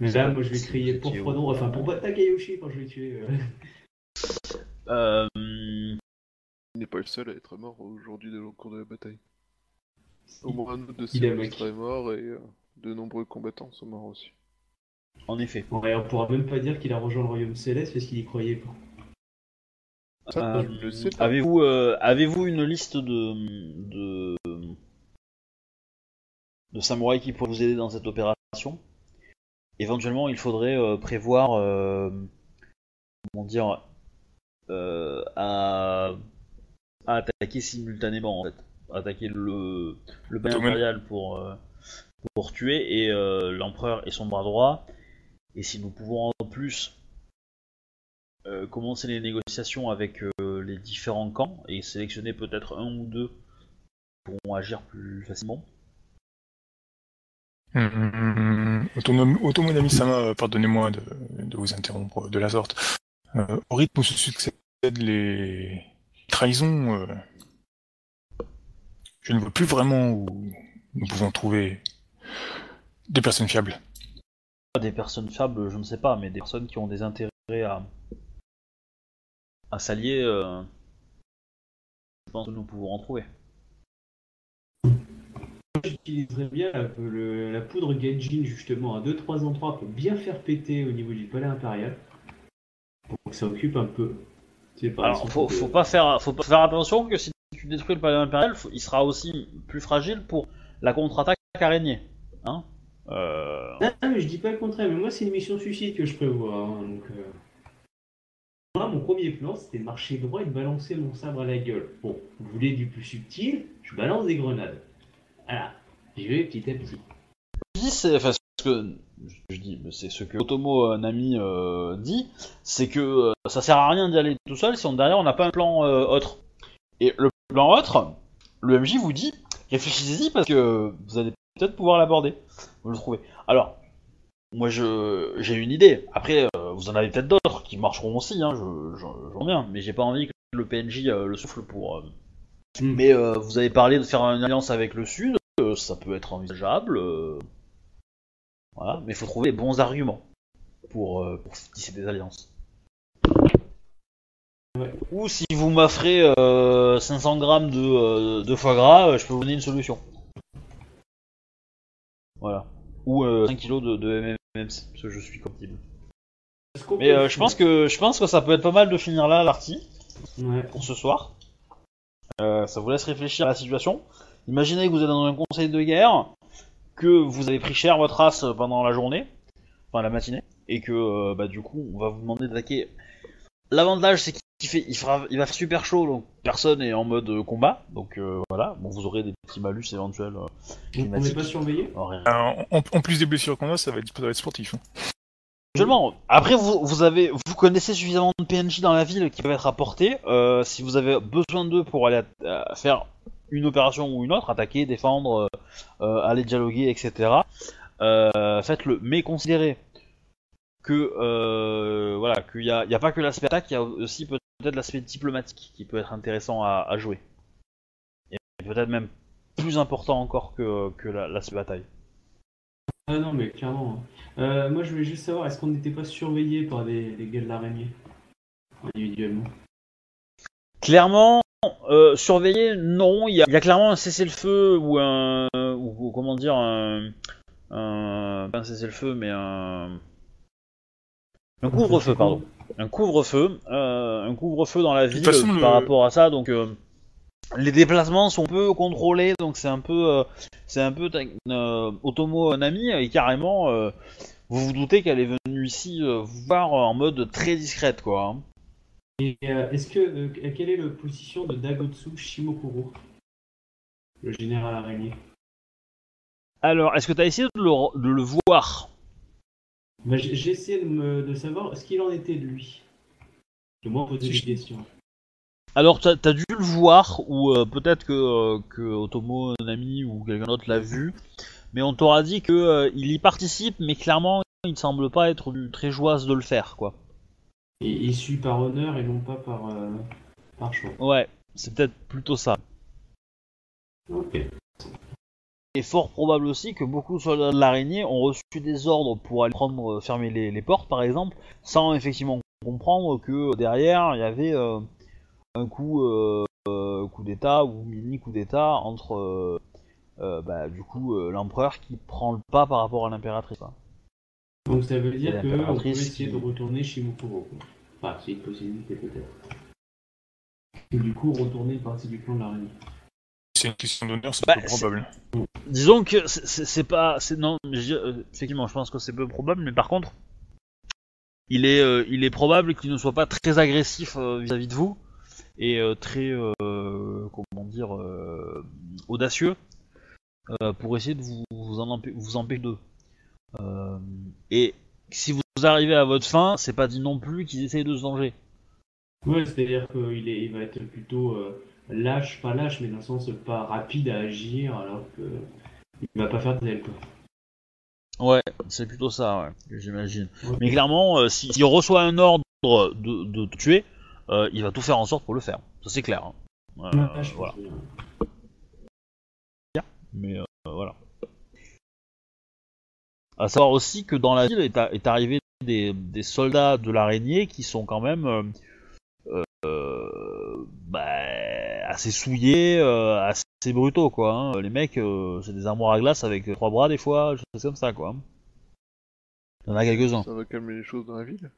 Là, moi je vais crier pour Prono, enfin pour Takayoshi quand je vais tuer. Euh... Il n'est pas le seul à être mort aujourd'hui au cours de la bataille. Au moins un de Sylvestre est mort et de nombreux combattants sont morts aussi. En effet. Ouais, on pourra même pas dire qu'il a rejoint le royaume céleste parce qu'il y croyait pas. Euh, Avez-vous euh, avez-vous une liste de, de de samouraïs qui pourraient vous aider dans cette opération? Éventuellement, il faudrait euh, prévoir euh, comment dire euh, à, à attaquer simultanément en fait, attaquer le le palais impérial pour euh, pour tuer et euh, l'empereur et son bras droit. Et si nous pouvons en plus Euh, commencer les négociations avec euh, les différents camps et sélectionner peut-être un ou deux qui pourront agir plus facilement. Mmh, mmh, mmh. Otomo Nami-sama, pardonnez-moi de, de vous interrompre de la sorte. Euh, au rythme où se succèdent les trahisons, euh, je ne vois plus vraiment où nous pouvons trouver des personnes fiables. Des personnes fiables, je ne sais pas, mais des personnes qui ont des intérêts à... à s'allier, euh... je pense que nous pouvons en trouver. J'utiliserais bien la, le, la poudre Genjin justement à deux trois endroits pour bien faire péter au niveau du palais impérial, pour que ça occupe un peu. Alors faut, faut, pas faire, faut pas faire attention que si tu détruis le palais impérial, faut, il sera aussi plus fragile pour la contre-attaque araignée. Hein euh... ah, ah, mais je dis pas le contraire, mais moi c'est une mission suicide que je prévois. Hein, donc, euh... Moi, mon premier plan, c'était de marcher droit et de balancer mon sabre à la gueule. Bon, vous voulez du plus subtil, je balance des grenades. Voilà, j'y vais petit à petit. Je dis, c'est, enfin, ce que je dis, c'est ce que Otomo Nami euh, dit, c'est que euh, ça sert à rien d'y aller tout seul si on, derrière on n'a pas un plan euh, autre. Et le plan autre, le M J vous dit, réfléchissez-y parce que vous allez peut-être pouvoir l'aborder. Vous le trouvez. Alors, moi, je, j'ai une idée. Après, euh, vous en avez peut-être d'autres qui marcheront aussi, hein, je, je, j'en viens, mais j'ai pas envie que le P N J euh, le souffle pour... Euh... Mm. Mais euh, vous avez parlé de faire une alliance avec le Sud, euh, ça peut être envisageable, euh... voilà, mais il faut trouver les bons arguments pour, euh, pour tisser des alliances. Ouais. Ou si vous m'offrez euh, cinq cents grammes de, euh, de foie gras, euh, je peux vous donner une solution. Voilà. Ou euh, cinq kilos de, de M M Ms, parce que je suis compatible. Mais euh, je pense que je pense que ça peut être pas mal de finir là l'artie ouais. Pour ce soir. Euh, ça vous laisse réfléchir à la situation. Imaginez que vous êtes dans un conseil de guerre, que vous avez pris cher votre race pendant la journée, enfin la matinée, et que euh, bah du coup on va vous demander d'attaquer. L'avantage c'est qu'il fait il fera il va faire super chaud donc personne est en mode combat donc euh, voilà bon vous aurez des petits malus éventuels. Euh, on n'est pas surveillé. En, en plus des blessures qu'on a ça va être, ça va être sportif. Hein. Seulement. Après, vous, vous avez, vous connaissez suffisamment de P N J dans la ville qui peuvent être apportés. Euh, si vous avez besoin d'eux pour aller à, à faire une opération ou une autre, attaquer, défendre, euh, aller dialoguer, et cetera. Euh, faites-le. Mais considérez que euh, voilà, qu'il y a, il y a pas que l'aspect attaque, il y a aussi peut-être l'aspect diplomatique qui peut être intéressant à, à jouer. Et peut-être même plus important encore que que la, l'aspect bataille. Ah non mais clairement. Euh, moi je voulais juste savoir, est-ce qu'on n'était pas surveillé par des, des gars de l'araignée individuellement? Clairement, euh, surveillé, non. Il y, y a clairement un cessez-le-feu ou un, ou, ou comment dire, un, un, pas un cessez-le-feu mais un, un couvre-feu pardon, un couvre-feu, euh, un couvre-feu dans la ville euh, le... par rapport à ça donc. Euh, Les déplacements sont peu contrôlés, donc c'est un peu, euh, c'est un peu euh, Otomo Nami et carrément, euh, vous vous doutez qu'elle est venue ici euh, voir en mode très discrète, quoi. Et euh, est-ce que euh, quelle est la position de Daigotsu Shimokuro, le général araignée? Alors, est-ce que tu as essayé de le, de le voir? Bah, j'ai essayé de, me, de savoir ce qu'il en était de lui. De moi poser des questions. Alors, t'as, t'as dû le voir, ou euh, peut-être que, euh, que Otomo Nami ou quelqu'un d'autre l'a vu, mais on t'aura dit que euh, il y participe, mais clairement, il ne semble pas être très joyeux de le faire, quoi. Et il suit par honneur et non pas par, euh, par choix. Ouais, c'est peut-être plutôt ça. Ok. Et fort probable aussi que beaucoup de soldats de l'araignée ont reçu des ordres pour aller prendre, fermer les, les portes par exemple, sans effectivement comprendre que derrière il y avait euh, un coup, euh, coup d'état ou mini coup d'état entre euh, euh, bah, du coup euh, l'empereur qui prend le pas par rapport à l'impératrice. Hein. Donc ça veut dire qu'on peut essayer de retourner Shimokuro. Enfin, c'est une possibilité peut-être. Et du coup, retourner une partie du plan de l'araignée. C'est une question d'honneur, c'est bah, peu probable. Disons que c'est pas... Non, je... Euh, effectivement, je pense que c'est peu probable, mais par contre, il est, euh, il est probable qu'il ne soit pas très agressif vis-à-vis euh, -vis de vous, et euh, très, euh, comment dire, euh, audacieux, euh, pour essayer de vous, vous en empê vous empêcher d'eux. Euh, et si vous arrivez à votre fin, c'est pas dit non plus qu'ils essayent de se venger. Ouais, c'est-à-dire qu'il est, il va être plutôt euh, lâche, pas lâche, mais dans le sens pas rapide à agir, alors que il va pas faire de zèle, quoi. Ouais, c'est plutôt ça, ouais, j'imagine. Okay. Mais clairement, euh, s'il si reçoit un ordre de, de tuer, euh, il va tout faire en sorte pour le faire. Ça c'est clair. Hein. Euh, ouais, je voilà. Que... Mais euh, voilà. À savoir aussi que dans la ville est, est arrivé des, des soldats de l'araignée qui sont quand même euh, euh, bah, assez souillés, euh, assez brutaux quoi. Hein. Les mecs, euh, c'est des armoires à glace avec trois bras des fois, des choses comme ça quoi. Il y en a quelques-uns. Ça va calmer les choses dans la ville.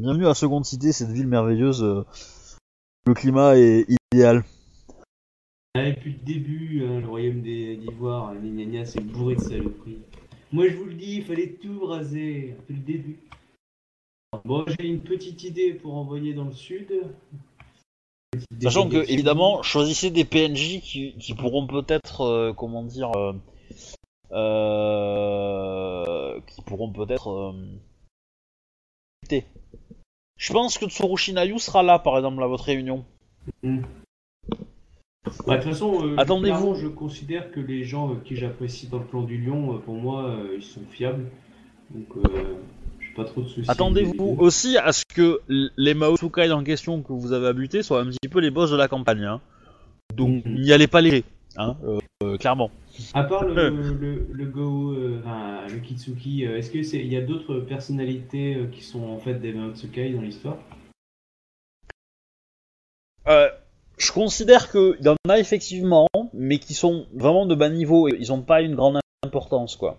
Bienvenue à Seconde Cité, cette ville merveilleuse. Le climat est idéal. Ah, depuis le début, hein, le royaume d'Ivoire, les gnagnas, c'est bourré de saloperies. Moi je vous le dis, il fallait tout raser, depuis le début. Bon, j'ai une petite idée pour envoyer dans le sud. Sachant que, évidemment, choisissez des P N J qui, qui pourront peut-être, euh, comment dire, euh, euh, qui pourront peut-être... Euh, je pense que Tsurushinayou sera là, par exemple, à votre réunion. Mm-hmm. Bah, de toute façon, euh, attendez-vous. Je considère que les gens euh, qui j'apprécie dans le plan du lion, euh, pour moi, euh, ils sont fiables. Donc, euh, j'ai pas trop de soucis. Attendez-vous de... aussi à ce que les Maotsukai en question que vous avez à buter soient un petit peu les boss de la campagne. Hein. Donc, mm-hmm. N'y allez pas léger, hein, euh, euh, clairement. À part le, le, le, le Go, euh, enfin, le Kitsuki, euh, est-ce qu'il y a d'autres personnalités euh, qui sont en fait des Maotsukai dans l'histoire? Euh. Je considère qu'il y en a effectivement, mais qui sont vraiment de bas niveau et ils n'ont pas une grande importance, quoi.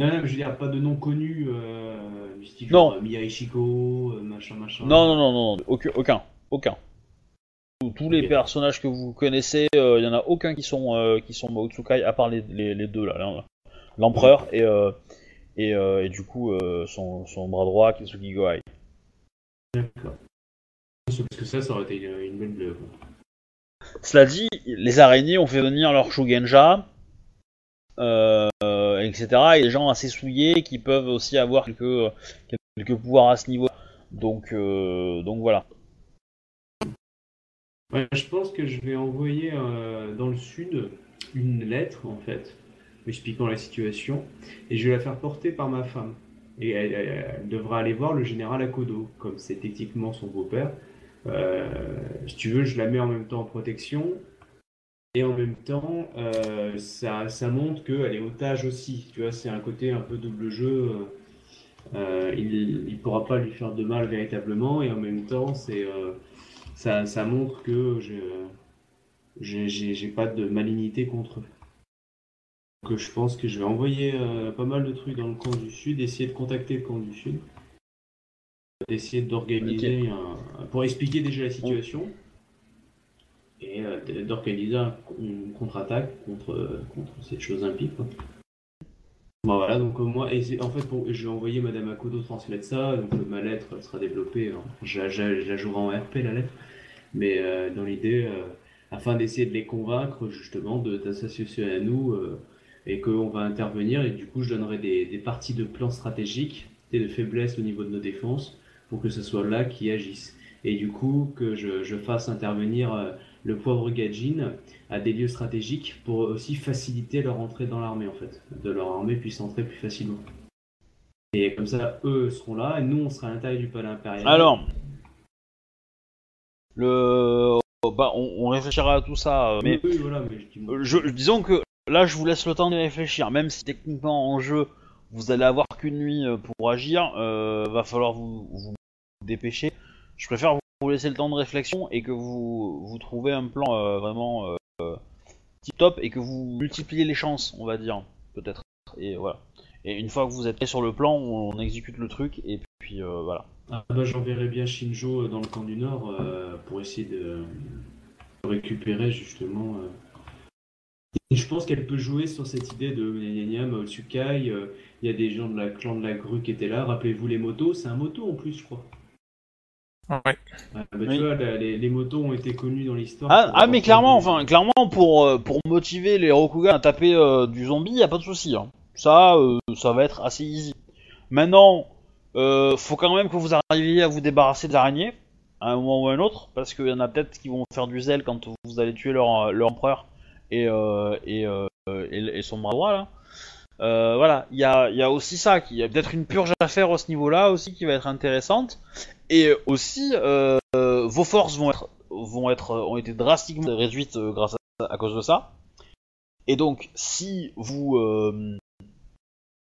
Non, non, je veux dire, pas de nom connu, euh, du style genre Miyashiko, machin, machin. Non, non, non, non, aucun, aucun. aucun. Tous les okay. personnages que vous connaissez, il euh, n'y en a aucun qui sont, euh, qui sont Maotsukai, à part les, les, les deux, là, l'empereur et, euh, et, euh, et du coup euh, son, son bras droit, Kitsuki Goai. D'accord. Parce que ça, ça aurait été une belle blague. Cela dit, les araignées ont fait venir leur Shugenja, euh, et cetera. Et des gens assez souillés qui peuvent aussi avoir quelques, quelques pouvoirs à ce niveau. Donc, euh, donc voilà. Ouais, je pense que je vais envoyer euh, dans le sud une lettre, en fait, expliquant la situation. Et je vais la faire porter par ma femme. Et elle, elle, elle devra aller voir le général Akodo, comme c'est techniquement son beau-père. Euh, si tu veux, je la mets en même temps en protection et en même temps, euh, ça, ça montre qu'elle est otage aussi. Tu vois, c'est un côté un peu double jeu. Euh, il ne pourra pas lui faire de mal véritablement et en même temps, c'est, euh, ça, ça montre que j'ai pas de malignité contre eux. Donc, je pense que je vais envoyer euh, pas mal de trucs dans le camp du Sud, essayer de contacter le camp du Sud. D'essayer d'organiser okay. un... pour expliquer déjà la situation oh. et euh, d'organiser un, une contre-attaque contre, euh, contre cette chose impie, quoi. Bon voilà, donc euh, moi, et en fait, pour... je vais envoyer Madame Akodo transmettre ça, donc euh, ma lettre elle sera développée, hein. Je la jouerai en R P la lettre, mais euh, dans l'idée, euh, afin d'essayer de les convaincre justement de, de s'associer à nous euh, et qu'on va intervenir, et du coup je donnerai des, des parties de plans stratégiques et de faiblesses au niveau de nos défenses, pour que ce soit là qui agissent. Et du coup, que je, je fasse intervenir euh, le poivre Gajin à des lieux stratégiques pour aussi faciliter leur entrée dans l'armée, en fait. De leur armée puisse entrer plus facilement. Et comme ça, eux seront là, et nous, on sera à l'intérieur du palais impérial. Alors, le... Bah, on, on réfléchira à tout ça, euh, mais, oui, voilà, mais je, euh, je, disons que là je vous laisse le temps de réfléchir, même si techniquement en jeu vous allez avoir qu'une nuit pour agir, euh, va falloir vous, vous dépêcher. Je préfère vous laisser le temps de réflexion et que vous, vous trouvez un plan euh, vraiment euh, tip top et que vous multipliez les chances, on va dire, peut-être, et voilà. Et une fois que vous êtes sur le plan, on, on exécute le truc et puis euh, voilà. Ah bah j'enverrai bien Shinjo dans le camp du Nord euh, pour essayer de, de récupérer justement. Euh... Et je pense qu'elle peut jouer sur cette idée de Nyanyam, Otsukai, il euh, y a des gens de la clan de la grue qui étaient là, rappelez-vous les motos, c'est un moto en plus je crois. Ouais. Ah bah oui. Tu vois, la, les, les motos ont été connues dans l'histoire. Ah, ah mais clairement, enfin, clairement pour, pour motiver les Rokugan à taper euh, du zombie, y a pas de souci. Hein. Ça, euh, ça va être assez easy. Maintenant... Euh, faut quand même que vous arriviez à vous débarrasser des araignées, à un moment ou à un autre, parce qu'il y en a peut-être qui vont faire du zèle quand vous allez tuer leur, leur empereur et, euh, et, euh, et, et son bras droit, là. Euh, voilà, il y a, y a aussi ça, il y a peut-être une purge à faire à ce niveau-là aussi qui va être intéressante, et aussi euh, vos forces vont être, vont être, ont été drastiquement réduites grâce à, à cause de ça, et donc si vous... Euh,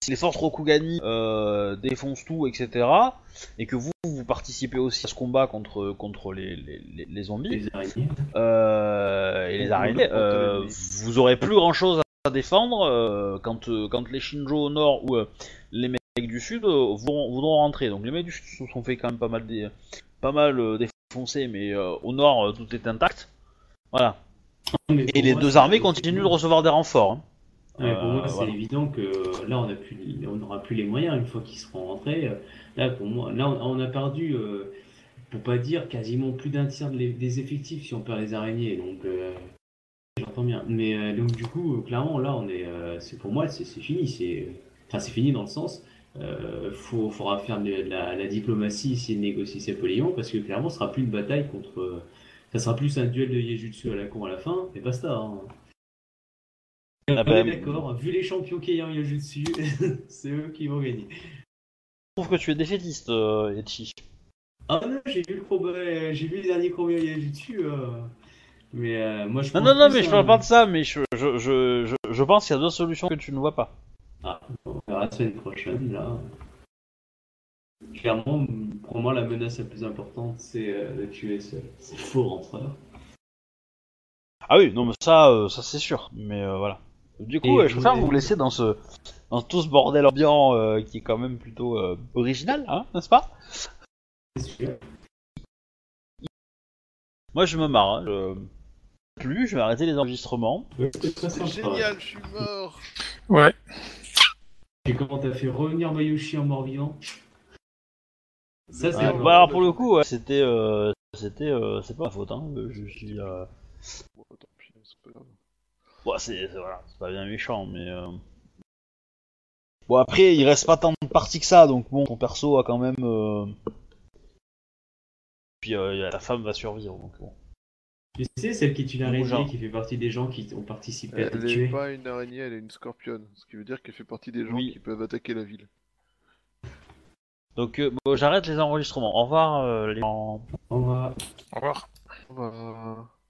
Si les forces Rokugani euh, défoncent tout, et cetera, et que vous, vous participez aussi à ce combat contre, contre les, les, les zombies les euh, et les araignées, euh, vous aurez plus grand chose à défendre euh, quand, quand les Shinjo au nord ou euh, les mecs du sud euh, voudront rentrer. Donc les mecs du sud se sont fait quand même pas mal, des, pas mal euh, défoncer, mais euh, au nord euh, tout est intact. Voilà. Et les deux armées continuent de recevoir des renforts. Hein. Ouais, pour moi, euh, c'est voilà. Évident que là, on a plus, on n'aura plus les moyens une fois qu'ils seront rentrés. Là, pour moi, là, on a perdu, euh, pour pas dire quasiment plus d'un tiers des effectifs si on perd les araignées. Donc, euh, j'entends bien. Mais euh, donc, du coup, clairement, là, on est, euh, c'est pour moi, c'est fini. C'est, enfin, c'est fini dans le sens, euh, faut, faudra faire de la, la diplomatie, essayer de négocier ses polygons, parce que clairement, ce sera plus une bataille contre, ça sera plus un duel de Yejutsu à la con à la fin, et basta. Hein. Ah ben... D'accord, vu les champions qu'il y a en Yojutsu, c'est eux qui vont gagner. Je trouve que tu es défaitiste, euh, Etchi. Ah non, j'ai vu le combat, j'ai vu les derniers combats en Yojutsu, euh... mais euh, moi je. Non non non, mais ça, je parle pas de ça, mais je je je je, je pense qu'il y a deux solutions que tu ne vois pas. Ah, on verra la semaine prochaine là. Clairement, pour moi la menace la plus importante, c'est euh, de tuer ce, ce faux rentreur. Ah oui, non mais ça, euh, ça c'est sûr, mais euh, voilà. Du coup, euh, je préfère vous laisser dans ce, dans tout ce bordel ambiant euh, qui est quand même plutôt euh, original, hein, n'est-ce pas? Moi, je me marre. Hein, je... Plus, je vais arrêter les enregistrements. C'est génial, je suis mort. Ouais. Et comment t'as fait revenir Bayushi en mort-vivant? Ça, c'est. Ah, bah alors pour le coup, ouais, c'était, euh, c'était, euh, c'est pas ma faute. Hein, je suis. Euh... Bon, tant pis, c'est pas grave. Bon, c'est voilà, c'est pas bien méchant, mais euh... bon après il reste pas tant de parties que ça, donc bon ton perso a quand même. Euh... Puis euh, la femme va survivre, donc bon. Tu sais celle qui tue l'araignée qui fait partie des gens qui ont participé à la tuer. Elle est pas une araignée, elle est une scorpionne, ce qui veut dire qu'elle fait partie des gens oui. qui peuvent attaquer la ville. Donc euh, bon, j'arrête les enregistrements. Au revoir euh, les gens. Au revoir. Au revoir. Au revoir.